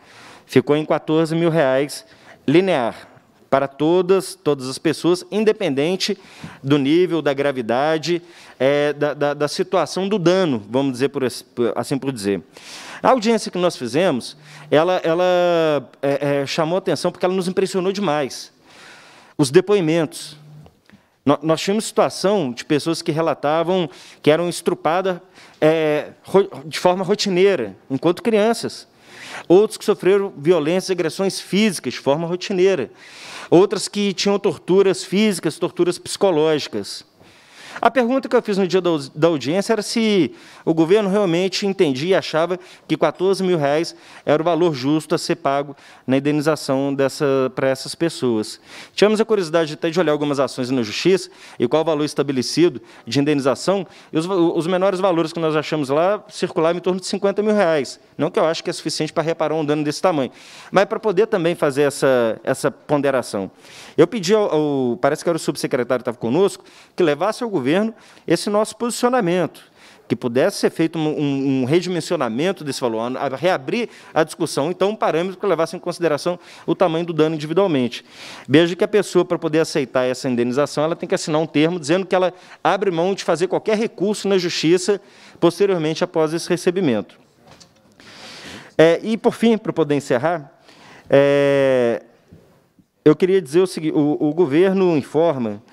Ficou em R$ 14.000 linear para todas as pessoas, independente do nível, da gravidade, da situação do dano, vamos dizer assim por dizer. A audiência que nós fizemos, ela chamou atenção porque ela nos impressionou demais. Os depoimentos. Nós tínhamos situação de pessoas que relatavam que eram estrupadas de forma rotineira, enquanto crianças. Outros que sofreram violências e agressões físicas de forma rotineira. Outras que tinham torturas físicas, torturas psicológicas. A pergunta que eu fiz no dia da audiência era se o governo realmente entendia e achava que R$ 14.000 era o valor justo a ser pago na indenização para essas pessoas. Tivemos a curiosidade até de olhar algumas ações na Justiça e qual o valor estabelecido de indenização, e os menores valores que nós achamos lá circulavam em torno de R$ 50.000. Não que eu acho que é suficiente para reparar um dano desse tamanho, mas para poder também fazer essa ponderação. Eu pedi parece que era o subsecretário que estava conosco, que levasse ao governo esse nosso posicionamento, que pudesse ser feito um redimensionamento desse valor, a reabrir a discussão, então, um parâmetro que levasse em consideração o tamanho do dano individualmente. Veja que a pessoa, para poder aceitar essa indenização, ela tem que assinar um termo dizendo que ela abre mão de fazer qualquer recurso na justiça posteriormente após esse recebimento. E, por fim, para poder encerrar, eu queria dizer o seguinte, o governo informa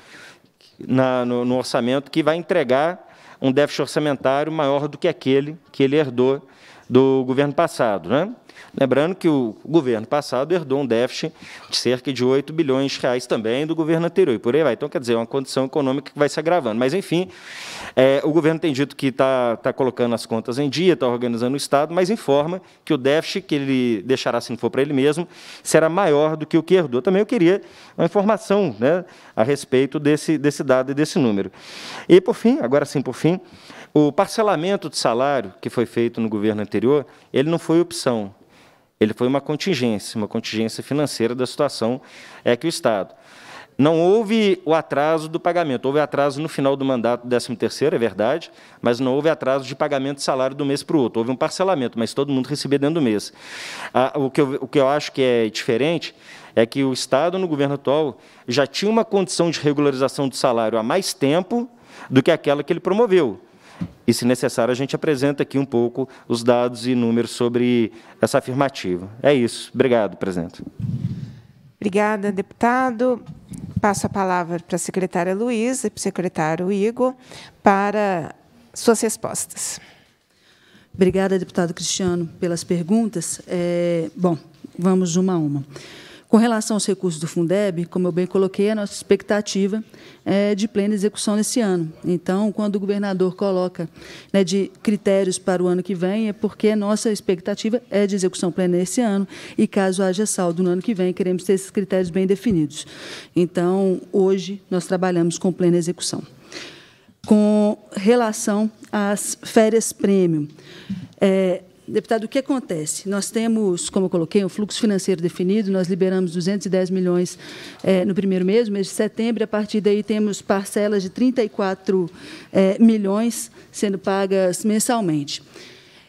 no orçamento que vai entregar um déficit orçamentário maior do que aquele que ele herdou do governo passado, né? Lembrando que o governo passado herdou um déficit de cerca de 8 bilhões de reais também do governo anterior, e por aí vai. Então, quer dizer, é uma condição econômica que vai se agravando. Mas, enfim, o governo tem dito que está colocando as contas em dia, está organizando o Estado, mas informa que o déficit que ele deixará, se não for para ele mesmo, será maior do que o que herdou. Também eu queria uma informação, né, a respeito desse dado e desse número. E, por fim, agora sim, por fim, o parcelamento de salário que foi feito no governo anterior, ele não foi opção. Ele foi uma contingência financeira da situação que o Estado. Não houve o atraso do pagamento, houve atraso no final do mandato do 13º, é verdade, mas não houve atraso de pagamento de salário do mês para o outro, houve um parcelamento, mas todo mundo recebia dentro do mês. O que eu acho que é diferente é que o Estado, no governo atual, já tinha uma condição de regularização do salário há mais tempo do que aquela que ele promoveu. E, se necessário, a gente apresenta aqui um pouco os dados e números sobre essa afirmativa. É isso. Obrigado, presidente. Obrigada, deputado. Passo a palavra para a secretária Luísa e para o secretário Igor para suas respostas. Obrigada, deputado Cristiano, pelas perguntas. Bom, vamos uma a uma. Com relação aos recursos do Fundeb, como eu bem coloquei, a nossa expectativa é de plena execução nesse ano. Então, quando o governador coloca, né, de critérios para o ano que vem, é porque a nossa expectativa é de execução plena nesse ano, e caso haja saldo no ano que vem, queremos ter esses critérios bem definidos. Então, hoje, nós trabalhamos com plena execução. Com relação às férias prêmio, deputado, o que acontece? Nós temos, como eu coloquei, um fluxo financeiro definido, nós liberamos 210 milhões no primeiro mês, mês de setembro, a partir daí temos parcelas de 34 milhões sendo pagas mensalmente.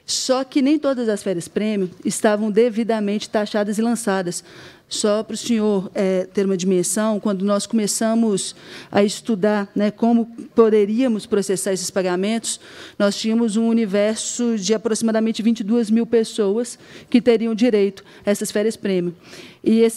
Só que nem todas as férias-prêmio estavam devidamente taxadas e lançadas. Só para o senhor ter uma dimensão, quando nós começamos a estudar, né, como poderíamos processar esses pagamentos, nós tínhamos um universo de aproximadamente 22 mil pessoas que teriam direito a essas férias-prêmio. E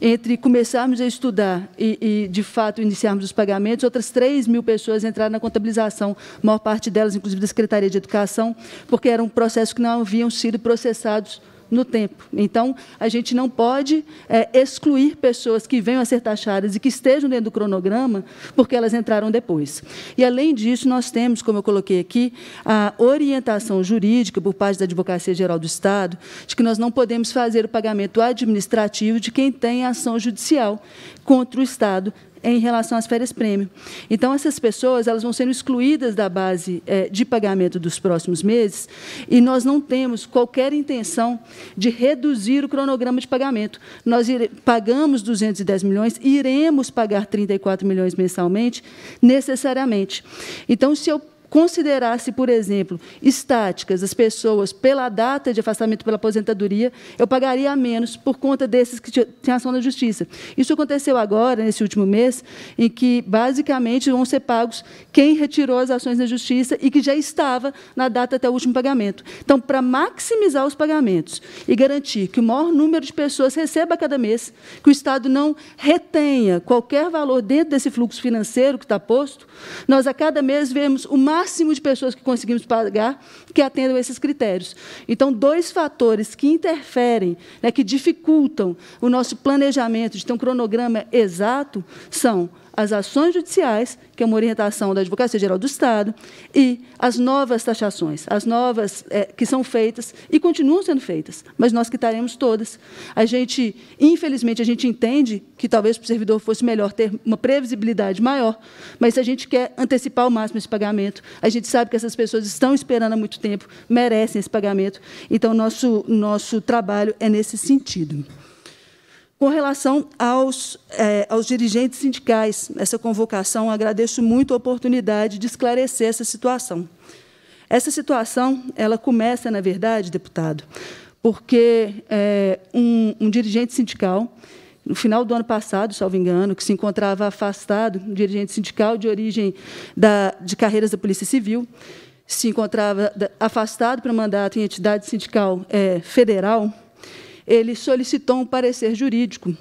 entre começarmos a estudar e, de fato, iniciarmos os pagamentos, outras 3 mil pessoas entraram na contabilização, a maior parte delas, inclusive, da Secretaria de Educação, porque eram processos que não haviam sido processados no tempo. Então, a gente não pode excluir pessoas que venham a ser taxadas e que estejam dentro do cronograma, porque elas entraram depois. E, além disso, nós temos, como eu coloquei aqui, a orientação jurídica por parte da Advocacia Geral do Estado, de que nós não podemos fazer o pagamento administrativo de quem tem ação judicial contra o Estado em relação às férias-prêmio. Então, essas pessoas, elas vão sendo excluídas da base de pagamento dos próximos meses, e nós não temos qualquer intenção de reduzir o cronograma de pagamento. Nós pagamos 210 milhões, iremos pagar 34 milhões mensalmente, necessariamente. Então, se eu considerasse, por exemplo, estáticas as pessoas pela data de afastamento pela aposentadoria, eu pagaria a menos por conta desses que têm ação na justiça. Isso aconteceu agora, nesse último mês, em que, basicamente, vão ser pagos quem retirou as ações na justiça e que já estava na data até o último pagamento. Então, para maximizar os pagamentos e garantir que o maior número de pessoas receba a cada mês, que o Estado não retenha qualquer valor dentro desse fluxo financeiro que está posto, nós, a cada mês, vemos o máximo de pessoas que conseguimos pagar que atendam esses critérios. Então, dois fatores que interferem, né, que dificultam o nosso planejamento de ter um cronograma exato são as ações judiciais, que é uma orientação da Advocacia Geral do Estado, e as novas taxações, as novas que são feitas e continuam sendo feitas, mas nós quitaremos todas. A gente, infelizmente, a gente entende que talvez para o servidor fosse melhor ter uma previsibilidade maior, mas se a gente quer antecipar ao máximo esse pagamento, a gente sabe que essas pessoas estão esperando há muito tempo, merecem esse pagamento, então nosso trabalho é nesse sentido. Com relação aos dirigentes sindicais, essa convocação, agradeço muito a oportunidade de esclarecer essa situação. Essa situação ela começa, na verdade, deputado, porque um dirigente sindical, no final do ano passado, salvo engano, que se encontrava afastado, um dirigente sindical de origem de carreiras da Polícia Civil, se encontrava afastado para mandato em entidade sindical federal, ele solicitou um parecer jurídico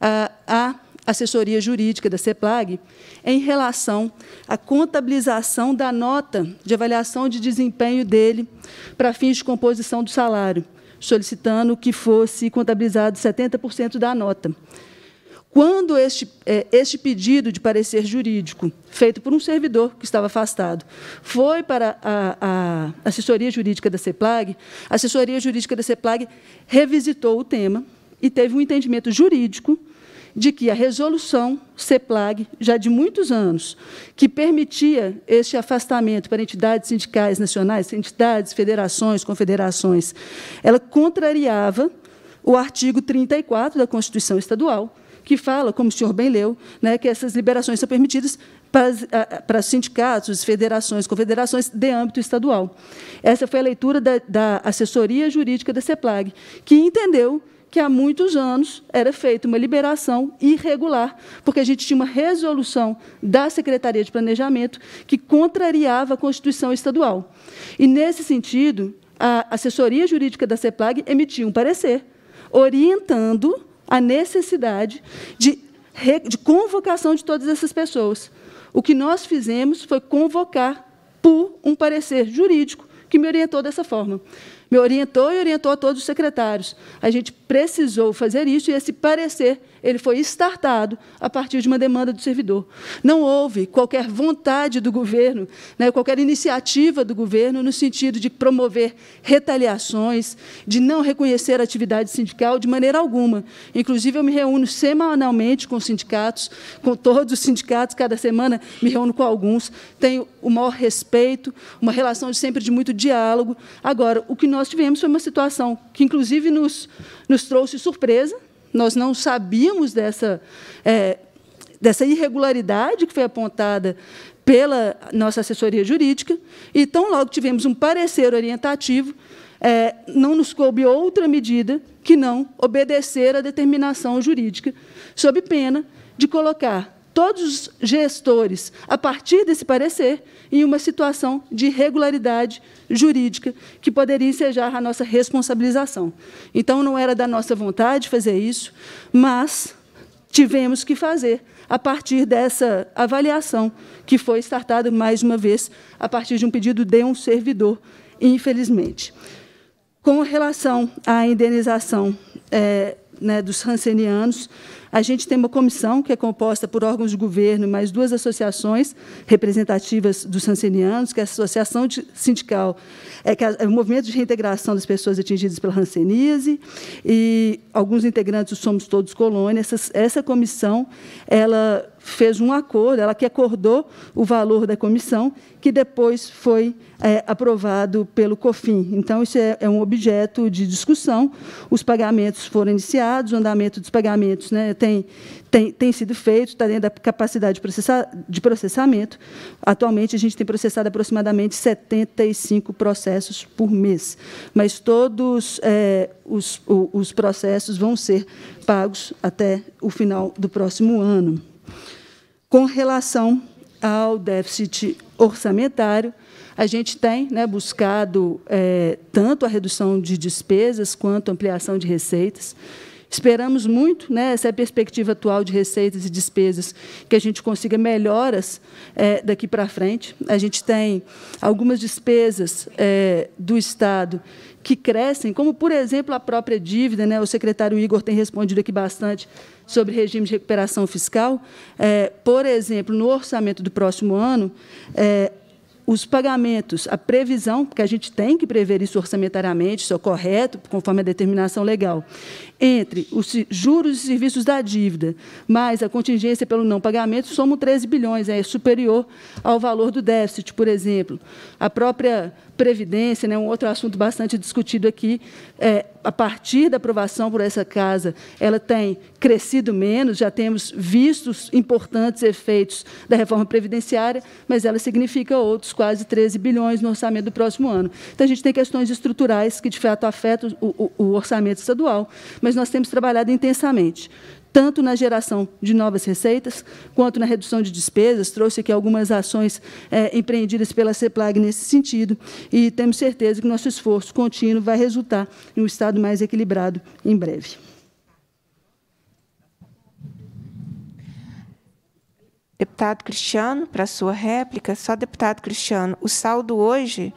à assessoria jurídica da SEPLAG em relação à contabilização da nota de avaliação de desempenho dele para fins de composição do salário, solicitando que fosse contabilizado 70% da nota. Quando este pedido de parecer jurídico, feito por um servidor que estava afastado, foi para a assessoria jurídica da SEPLAG, a assessoria jurídica da SEPLAG revisitou o tema e teve um entendimento jurídico de que a resolução SEPLAG, já de muitos anos, que permitia este afastamento para entidades sindicais nacionais, entidades, federações, confederações, ela contrariava o artigo 34 da Constituição Estadual, que fala, como o senhor bem leu, né, que essas liberações são permitidas para sindicatos, federações, confederações de âmbito estadual. Essa foi a leitura da assessoria jurídica da SEPLAG, que entendeu que há muitos anos era feita uma liberação irregular, porque a gente tinha uma resolução da Secretaria de Planejamento que contrariava a Constituição Estadual. E, nesse sentido, a assessoria jurídica da SEPLAG emitiu um parecer orientando a necessidade de convocação de todas essas pessoas. O que nós fizemos foi convocar por um parecer jurídico que me orientou dessa forma. Me orientou e orientou a todos os secretários. A gente precisou fazer isso e esse parecer ele foi startado a partir de uma demanda do servidor. Não houve qualquer vontade do governo, né, qualquer iniciativa do governo no sentido de promover retaliações, de não reconhecer a atividade sindical de maneira alguma. Inclusive, eu me reúno semanalmente com os sindicatos, com todos os sindicatos, cada semana me reúno com alguns. Tenho o maior respeito, uma relação sempre de muito diálogo. Agora, o que nós tivemos foi uma situação que, inclusive, nos trouxe surpresa. Nós não sabíamos dessa irregularidade que foi apontada pela nossa assessoria jurídica. E, tão logo tivemos um parecer orientativo, não nos coube outra medida que não obedecer à determinação jurídica, sob pena de colocar todos os gestores, a partir desse parecer, em uma situação de irregularidade jurídica que poderia ensejar a nossa responsabilização. Então, não era da nossa vontade fazer isso, mas tivemos que fazer a partir dessa avaliação que foi startada, mais uma vez, a partir de um pedido de um servidor, infelizmente. Com relação à indenização dos rancenianos, a gente tem uma comissão que é composta por órgãos de governo, mais duas associações representativas dos rancenianos, que é a Associação Sindical, que é o Movimento de Reintegração das Pessoas Atingidas pela Ranceníase, e alguns integrantes do Somos Todos Colônia. Essa comissão ela fez um acordo, ela que acordou o valor da comissão, que depois foi aprovado pelo COFIN. Então, isso é um objeto de discussão. Os pagamentos foram iniciados, o andamento dos pagamentos, né, tem sido feito, está dentro da capacidade de processamento. Atualmente, a gente tem processado aproximadamente 75 processos por mês, mas todos os processos vão ser pagos até o final do próximo ano. Com relação ao déficit orçamentário, a gente tem, né, buscado tanto a redução de despesas quanto a ampliação de receitas. Esperamos muito, né, essa é a perspectiva atual de receitas e despesas, que a gente consiga melhoras daqui para frente. A gente tem algumas despesas do Estado que crescem, como, por exemplo, a própria dívida, né? O secretário Igor tem respondido aqui bastante sobre regime de recuperação fiscal. Por exemplo, no orçamento do próximo ano, os pagamentos, a previsão, porque a gente tem que prever isso orçamentariamente, isso é correto, conforme a determinação legal, entre os juros e serviços da dívida, mais a contingência pelo não pagamento, somam 13 bilhões, é superior ao valor do déficit, por exemplo. A própria Previdência, né, um outro assunto bastante discutido aqui, a partir da aprovação por essa casa, ela tem crescido menos, já temos vistos importantes efeitos da reforma previdenciária, mas ela significa outros quase 13 bilhões no orçamento do próximo ano. Então, a gente tem questões estruturais que, de fato, afetam o orçamento estadual, mas nós temos trabalhado intensamente, tanto na geração de novas receitas, quanto na redução de despesas. Trouxe aqui algumas ações empreendidas pela SEPLAG nesse sentido, e temos certeza que nosso esforço contínuo vai resultar em um Estado mais equilibrado em breve. Deputado Cristiano, para a sua réplica, só, deputado Cristiano, o saldo hoje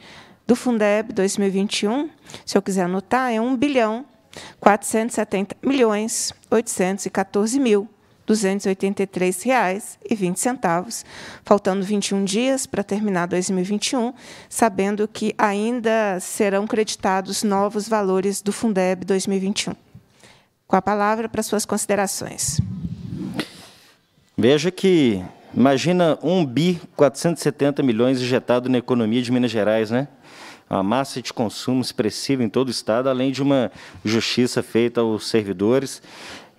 do Fundeb 2021, se eu quiser anotar, é 1.470.814.283,20, faltando 21 dias para terminar 2021, sabendo que ainda serão creditados novos valores do Fundeb 2021. Com a palavra para suas considerações. Veja que, imagina 1.470 bilhões injetado na economia de Minas Gerais, né? Uma massa de consumo expressiva em todo o Estado, além de uma justiça feita aos servidores,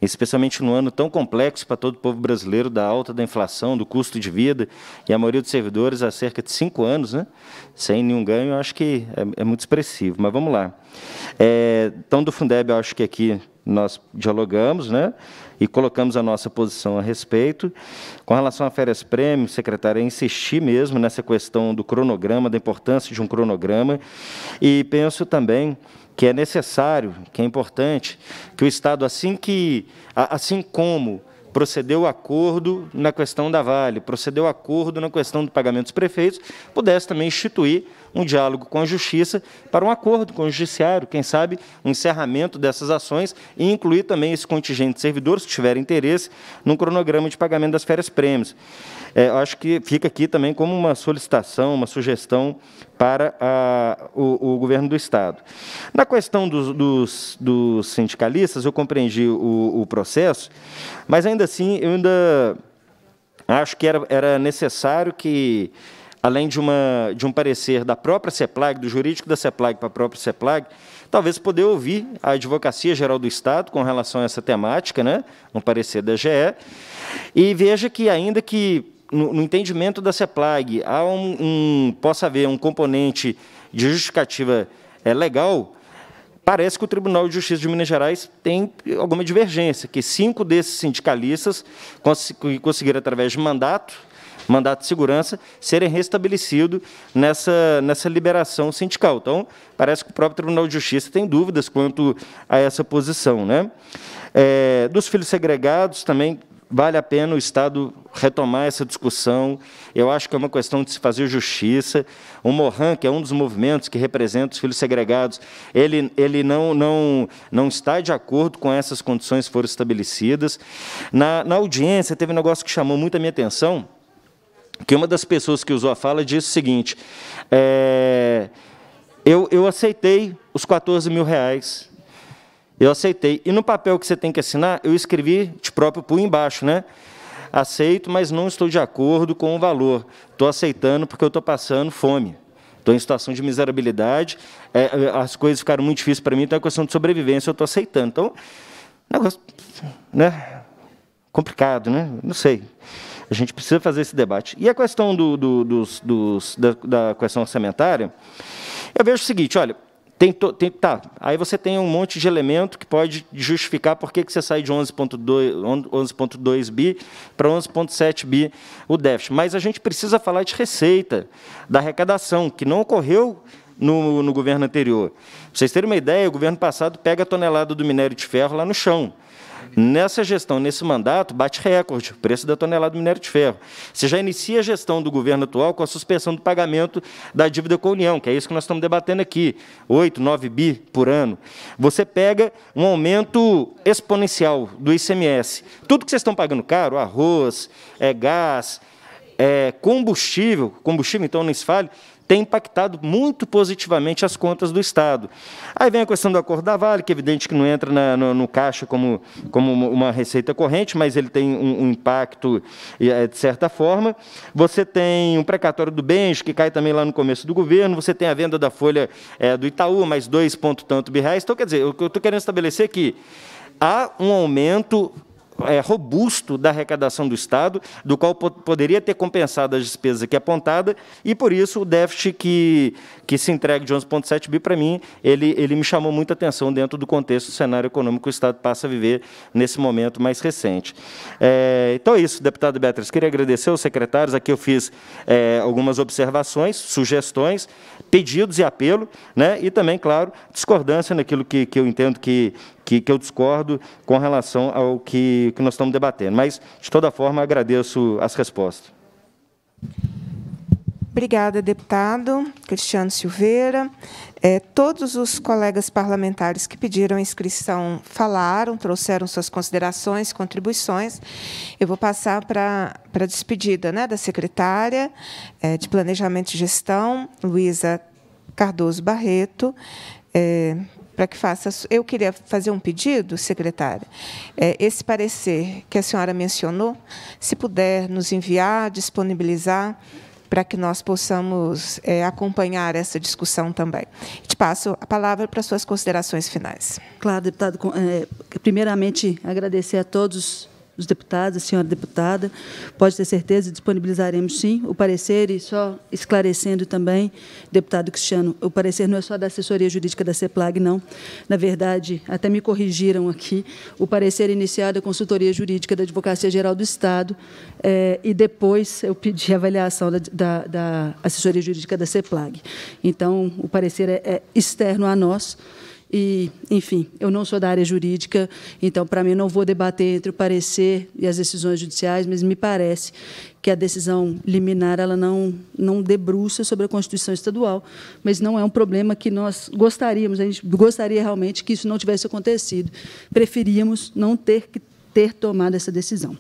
especialmente num ano tão complexo para todo o povo brasileiro, da alta da inflação, do custo de vida, e a maioria dos servidores há cerca de 5 anos, né, sem nenhum ganho. Eu acho que é muito expressivo, mas vamos lá. Então, do Fundeb, eu acho que aqui nós dialogamos, né, e colocamos a nossa posição a respeito. Com relação à férias prêmio, secretária, insisti mesmo nessa questão do cronograma, da importância de um cronograma, e penso também que é necessário, que é importante, que o Estado, assim como procedeu o acordo na questão da Vale, procedeu o acordo na questão do pagamento dos prefeitos, pudesse também instituir um diálogo com a Justiça para um acordo com o Judiciário, quem sabe um encerramento dessas ações, e incluir também esse contingente de servidores que tiverem interesse num cronograma de pagamento das férias-prêmios. Eu acho que fica aqui também como uma solicitação, uma sugestão para o Governo do Estado. Na questão dos sindicalistas, eu compreendi o processo, mas ainda assim, eu ainda acho que era necessário que, além de um parecer da própria SEPLAG, do jurídico da SEPLAG para a própria SEPLAG, talvez poder ouvir a Advocacia Geral do Estado com relação a essa temática, né, um parecer da GE, e veja que, ainda que no entendimento da SEPLAG há possa haver um componente de justificativa legal, parece que o Tribunal de Justiça de Minas Gerais tem alguma divergência, que 5 desses sindicalistas conseguiram, através de mandato de segurança, serem restabelecidos nessa liberação sindical. Então, parece que o próprio Tribunal de Justiça tem dúvidas quanto a essa posição, né? Dos filhos segregados, também vale a pena o Estado retomar essa discussão. Eu acho que é uma questão de se fazer justiça. O MOHAN, que é um dos movimentos que representa os filhos segregados, ele não está de acordo com essas condições que foram estabelecidas. Na audiência, teve um negócio que chamou muito a minha atenção, que uma das pessoas que usou a fala disse o seguinte: eu aceitei os 14 mil reais, eu aceitei, e no papel que você tem que assinar, eu escrevi de próprio punho embaixo, né? Aceito, mas não estou de acordo com o valor, estou aceitando porque eu estou passando fome, estou em situação de miserabilidade, as coisas ficaram muito difíceis para mim, então é questão de sobrevivência, eu estou aceitando. Então, negócio, né, complicado, né? Não sei. A gente precisa fazer esse debate. E a questão da questão orçamentária, eu vejo o seguinte, olha, aí você tem um monte de elemento que pode justificar por que você sai de 11,2 bi para 11,7 bi o déficit. Mas a gente precisa falar de receita, da arrecadação, que não ocorreu no governo anterior. Pra vocês terem uma ideia, o governo passado pega a tonelada do minério de ferro lá no chão. Nessa gestão, nesse mandato, bate recorde o preço da tonelada do minério de ferro. Você já inicia a gestão do governo atual com a suspensão do pagamento da dívida com a União, que é isso que nós estamos debatendo aqui, 8, 9 bi por ano. Você pega um aumento exponencial do ICMS. Tudo que vocês estão pagando caro, arroz, gás, combustível, então nem se fale, tem impactado muito positivamente as contas do Estado. Aí vem a questão do acordo da Vale, que é evidente que não entra no caixa como uma receita corrente, mas ele tem um impacto de certa forma. Você tem um precatório do Benjo, que cai também lá no começo do governo, você tem a venda da folha do Itaú, mais 2 ponto tanto bilhões. Então, quer dizer, o que eu estou querendo estabelecer é que há um aumento robusto da arrecadação do Estado, do qual poderia ter compensado as despesas aqui apontadas, e por isso o déficit que se entrega de 11,7 bi, para mim, ele me chamou muita atenção dentro do contexto do cenário econômico que o Estado passa a viver nesse momento mais recente. Então é isso, deputada Beatriz, queria agradecer aos secretários, aqui eu fiz algumas observações, sugestões, pedidos e apelo, né, e também, claro, discordância naquilo que eu entendo que eu discordo com relação ao que nós estamos debatendo. Mas, de toda forma, agradeço as respostas. Obrigada, deputado Cristiano Silveira. Todos os colegas parlamentares que pediram a inscrição falaram, trouxeram suas considerações, contribuições. Eu vou passar para a despedida, né, da secretária de Planejamento e Gestão, Luísa Cardoso Barreto, para que faça. Eu queria fazer um pedido, secretária. Esse parecer que a senhora mencionou, se puder nos enviar, disponibilizar, para que nós possamos acompanhar essa discussão também. Te passo a palavra para suas considerações finais. Claro, deputado. Primeiramente, agradecer a todos os deputados, a senhora deputada. Pode ter certeza, disponibilizaremos, sim, o parecer. E só esclarecendo também, deputado Cristiano, o parecer não é só da assessoria jurídica da SEPLAG, não. Na verdade, até me corrigiram aqui, o parecer inicial da consultoria jurídica da Advocacia Geral do Estado, e depois eu pedi a avaliação da assessoria jurídica da SEPLAG. Então, o parecer é externo a nós. E, enfim, eu não sou da área jurídica, então, para mim, eu não vou debater entre o parecer e as decisões judiciais, mas me parece que a decisão liminar ela não debruça sobre a Constituição Estadual, mas não é um problema que nós gostaríamos, a gente gostaria realmente que isso não tivesse acontecido. Preferíamos não ter tomado essa decisão.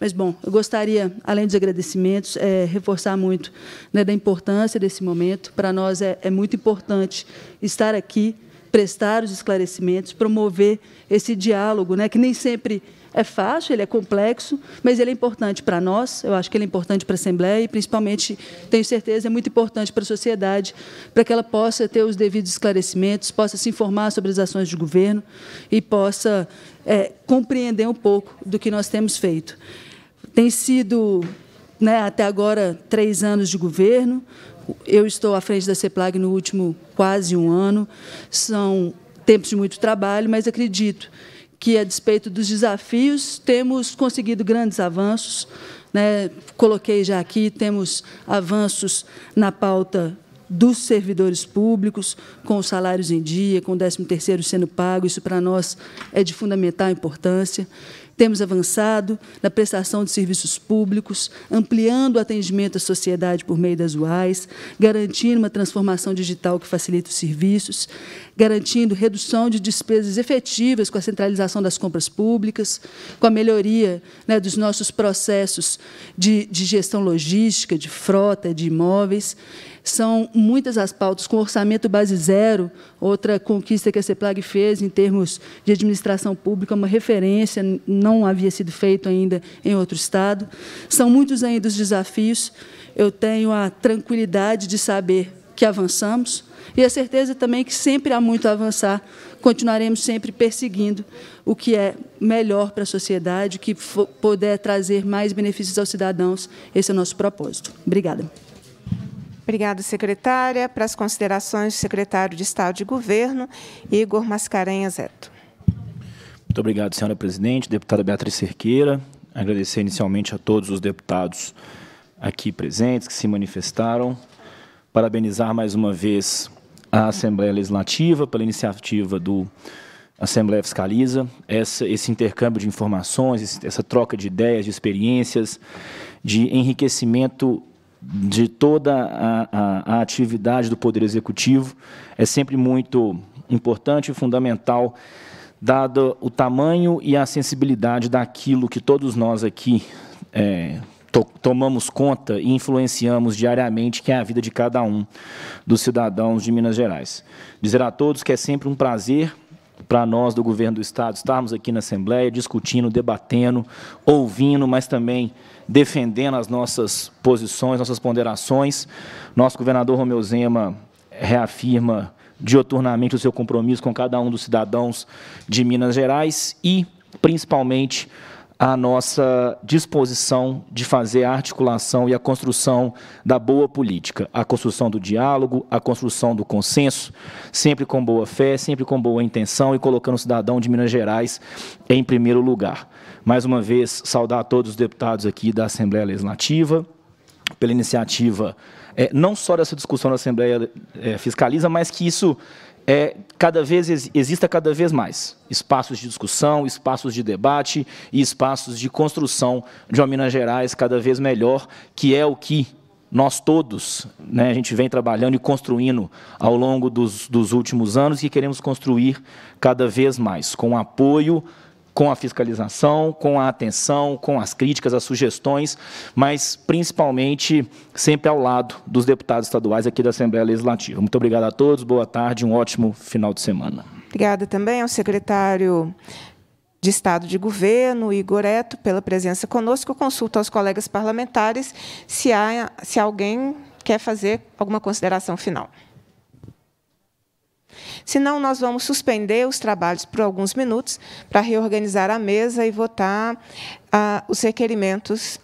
Mas, bom, eu gostaria, além dos agradecimentos, reforçar muito, né, da importância desse momento. Para nós é muito importante estar aqui, prestar os esclarecimentos, promover esse diálogo, né, que nem sempre é fácil, ele é complexo, mas ele é importante para nós, eu acho que ele é importante para a Assembleia e, principalmente, tenho certeza, é muito importante para a sociedade, para que ela possa ter os devidos esclarecimentos, possa se informar sobre as ações de governo e possa compreender um pouco do que nós temos feito. Tem sido, né, até agora, 3 anos de governo. Eu estou à frente da SEPLAG no último quase 1 ano. São tempos de muito trabalho, mas acredito que, a despeito dos desafios, temos conseguido grandes avanços, né? Coloquei já aqui, temos avanços na pauta dos servidores públicos, com os salários em dia, com o 13º sendo pago. Isso, para nós, é de fundamental importância. Temos avançado na prestação de serviços públicos, ampliando o atendimento à sociedade por meio das UAIs, garantindo uma transformação digital que facilita os serviços, garantindo redução de despesas efetivas com a centralização das compras públicas, com a melhoria, né, dos nossos processos de gestão logística, de frota, de imóveis. São muitas as pautas, com orçamento base zero, outra conquista que a SEPLAG fez em termos de administração pública, uma referência, não havia sido feito ainda em outro estado. São muitos ainda os desafios. Eu tenho a tranquilidade de saber que avançamos e a certeza também que sempre há muito a avançar. Continuaremos sempre perseguindo o que é melhor para a sociedade, o que puder trazer mais benefícios aos cidadãos. Esse é o nosso propósito. Obrigada. Obrigada, secretária. Para as considerações do secretário de Estado de Governo, Igor Mascarenhas Neto. Muito obrigado, senhora presidente, deputada Beatriz Cerqueira. Agradecer inicialmente a todos os deputados aqui presentes que se manifestaram. Parabenizar mais uma vez a Assembleia Legislativa pela iniciativa do Assembleia Fiscaliza, esse intercâmbio de informações, essa troca de ideias, de experiências, de enriquecimento de toda a atividade do Poder Executivo é sempre muito importante e fundamental, dado o tamanho e a sensibilidade daquilo que todos nós aqui tomamos conta e influenciamos diariamente que é a vida de cada um dos cidadãos de Minas Gerais. Dizer a todos que é sempre um prazer para nós do Governo do Estado estarmos aqui na Assembleia, discutindo, debatendo, ouvindo, mas também defendendo as nossas posições, nossas ponderações. Nosso governador Romeu Zema reafirma dioturnamente o seu compromisso com cada um dos cidadãos de Minas Gerais e, principalmente, a nossa disposição de fazer a articulação e a construção da boa política, a construção do diálogo, a construção do consenso, sempre com boa fé, sempre com boa intenção e colocando o cidadão de Minas Gerais em primeiro lugar. Mais uma vez, saudar todos os deputados aqui da Assembleia Legislativa pela iniciativa, não só dessa discussão da Assembleia Fiscaliza, mas que isso... exista cada vez mais espaços de discussão, espaços de debate e espaços de construção de uma Minas Gerais cada vez melhor, que é o que nós todos, né, a gente vem trabalhando e construindo ao longo dos últimos anos e queremos construir cada vez mais, com apoio, com a fiscalização, com a atenção, com as críticas, as sugestões, mas, principalmente, sempre ao lado dos deputados estaduais aqui da Assembleia Legislativa. Muito obrigado a todos, boa tarde, um ótimo final de semana. Obrigada também ao secretário de Estado de Governo, Igor Eto, pela presença conosco. Eu consulto aos colegas parlamentares se alguém quer fazer alguma consideração final. Senão, nós vamos suspender os trabalhos por alguns minutos para reorganizar a mesa e votar os requerimentos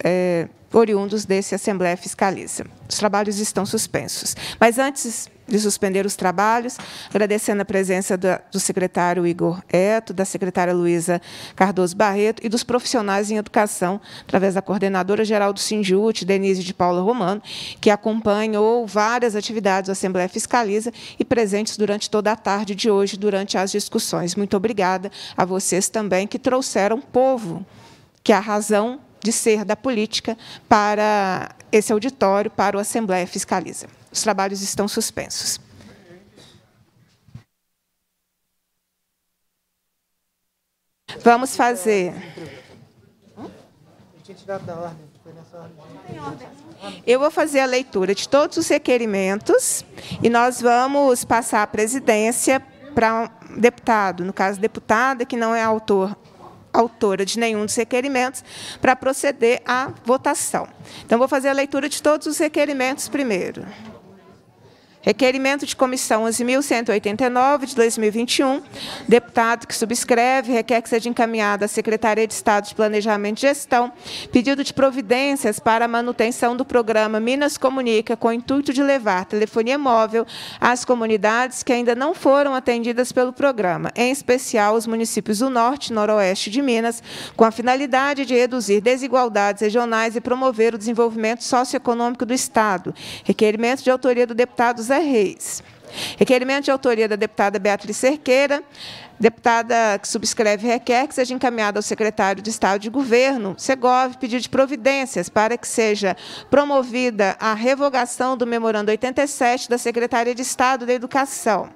oriundos desse Assembleia Fiscaliza. Os trabalhos estão suspensos. Mas, antes de suspender os trabalhos, agradecendo a presença do secretário Igor Eto, da secretária Luísa Cardoso Barreto e dos profissionais em educação, através da coordenadora-geral do Sindiúte, Denise de Paula Romano, que acompanhou várias atividades da Assembleia Fiscaliza e presentes durante toda a tarde de hoje, durante as discussões. Muito obrigada a vocês também, que trouxeram o povo, que é a razão de ser da política, para esse auditório, para o Assembleia Fiscaliza. Os trabalhos estão suspensos. Vamos fazer... Eu vou fazer a leitura de todos os requerimentos e nós vamos passar a presidência para um deputado, no caso, deputada, que não é autora de nenhum dos requerimentos, para proceder à votação. Então, vou fazer a leitura de todos os requerimentos primeiro. Requerimento de comissão 11.189, de 2021. Deputado que subscreve, requer que seja encaminhado à Secretaria de Estado de Planejamento e Gestão pedido de providências para a manutenção do programa Minas Comunica, com o intuito de levar telefonia móvel às comunidades que ainda não foram atendidas pelo programa, em especial os municípios do Norte e Noroeste de Minas, com a finalidade de reduzir desigualdades regionais e promover o desenvolvimento socioeconômico do Estado. Requerimento de autoria do deputado José Reis. Requerimento de autoria da deputada Beatriz Cerqueira, deputada que subscreve requer que seja encaminhada ao secretário de Estado de Governo, Segov, pedido de providências para que seja promovida a revogação do memorando 87 da Secretaria de Estado da Educação.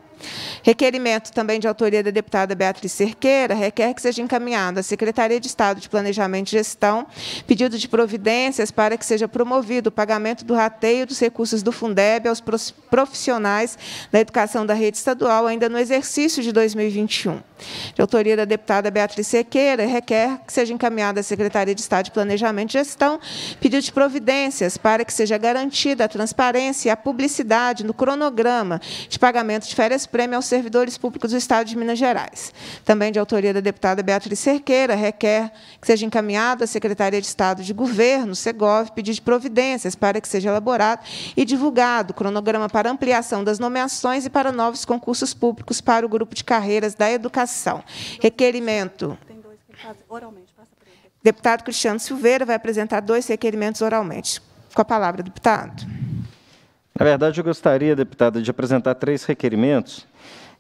Requerimento também de autoria da deputada Beatriz Cerqueira, requer que seja encaminhado à Secretaria de Estado de Planejamento e Gestão pedido de providências para que seja promovido o pagamento do rateio dos recursos do Fundeb aos profissionais da educação da rede estadual ainda no exercício de 2021. De autoria da deputada Beatriz Cerqueira, requer que seja encaminhada à Secretaria de Estado de Planejamento e Gestão pedido de providências para que seja garantida a transparência e a publicidade no cronograma de pagamento de férias prêmio aos servidores públicos do Estado de Minas Gerais. Também de autoria da deputada Beatriz Cerqueira, requer que seja encaminhada à Secretaria de Estado de Governo, Segov, pedido de providências para que seja elaborado e divulgado o cronograma para ampliação das nomeações e para novos concursos públicos para o grupo de carreiras da educação. Requerimento... Tem dois que fazem oralmente. Deputado Cristiano Silveira vai apresentar dois requerimentos oralmente. Com a palavra, deputado. Na verdade, eu gostaria, deputada, de apresentar três requerimentos,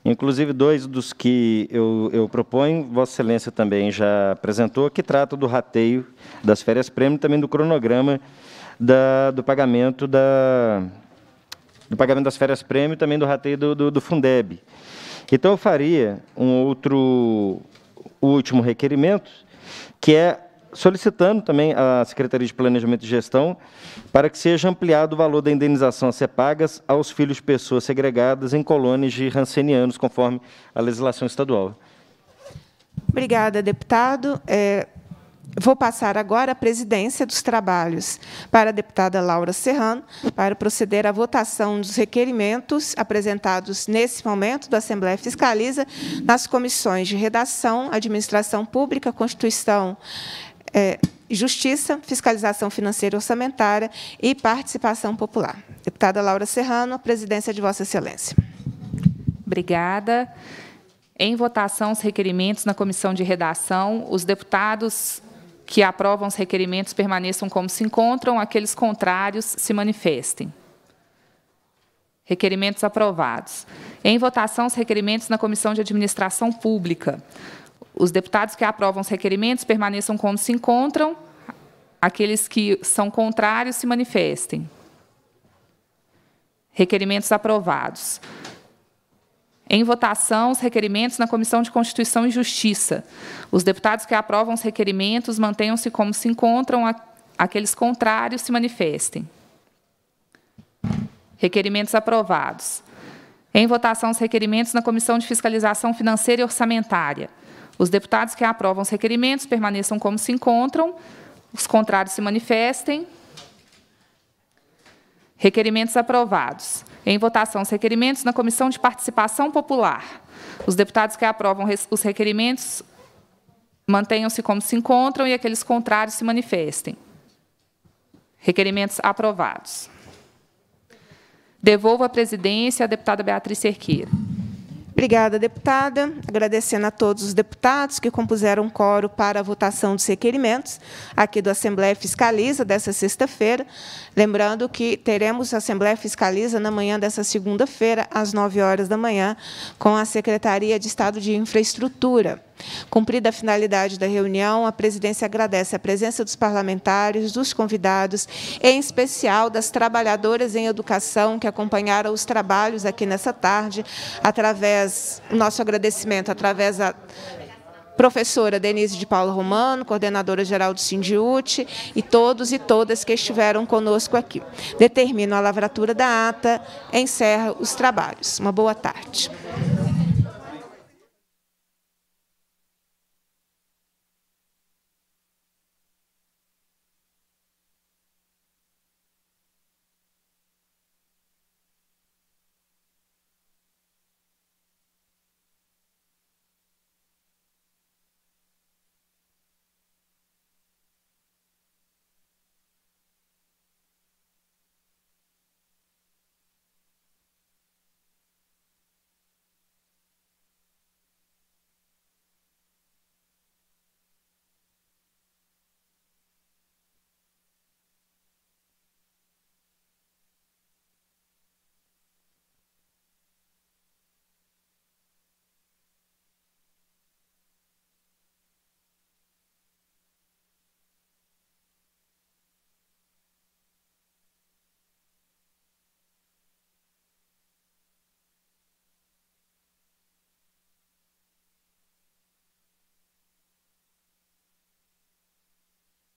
inclusive dois dos que eu proponho, Vossa Excelência também já apresentou, que trata do rateio das férias-prêmio e também do cronograma do pagamento das férias-prêmio e também do rateio do Fundeb. Então, eu faria um último requerimento, que é solicitando também à Secretaria de Planejamento e Gestão para que seja ampliado o valor da indenização a ser pagas aos filhos de pessoas segregadas em colônias de rancenianos, conforme a legislação estadual. Obrigada, deputado. Vou passar agora a presidência dos trabalhos para a deputada Laura Serrano, para proceder à votação dos requerimentos apresentados nesse momento da Assembleia Fiscaliza nas comissões de Redação, Administração Pública, Constituição e Justiça, Fiscalização Financeira e Orçamentária e Participação Popular. Deputada Laura Serrano, a presidência de Vossa Excelência. Obrigada. Em votação, os requerimentos na comissão de Redação, os deputados que aprovam os requerimentos permaneçam como se encontram, aqueles contrários se manifestem. Requerimentos aprovados. Em votação, os requerimentos na Comissão de Administração Pública. Os deputados que aprovam os requerimentos permaneçam como se encontram, aqueles que são contrários se manifestem. Requerimentos aprovados. Em votação, os requerimentos na Comissão de Constituição e Justiça. Os deputados que aprovam os requerimentos mantenham-se como se encontram, aqueles contrários se manifestem. Requerimentos aprovados. Em votação, os requerimentos na Comissão de Fiscalização Financeira e Orçamentária. Os deputados que aprovam os requerimentos permaneçam como se encontram, os contrários se manifestem. Requerimentos aprovados. Em votação, os requerimentos na Comissão de Participação Popular. Os deputados que aprovam os requerimentos mantenham-se como se encontram e aqueles contrários se manifestem. Requerimentos aprovados. Devolvo a presidência à deputada Beatriz Cerqueira. Obrigada, deputada. Agradecendo a todos os deputados que compuseram o quórum para a votação dos requerimentos aqui do Assembleia Fiscaliza dessa sexta-feira. Lembrando que teremos a Assembleia Fiscaliza na manhã dessa segunda-feira, às 9h, com a Secretaria de Estado de Infraestrutura. Cumprida a finalidade da reunião, a presidência agradece a presença dos parlamentares, dos convidados, em especial das trabalhadoras em educação que acompanharam os trabalhos aqui nessa tarde, através do nosso agradecimento, através da professora Denise de Paulo Romano, coordenadora-geral do Sindiúte, e todos e todas que estiveram conosco aqui. Determino a lavratura da ata, encerro os trabalhos. Uma boa tarde.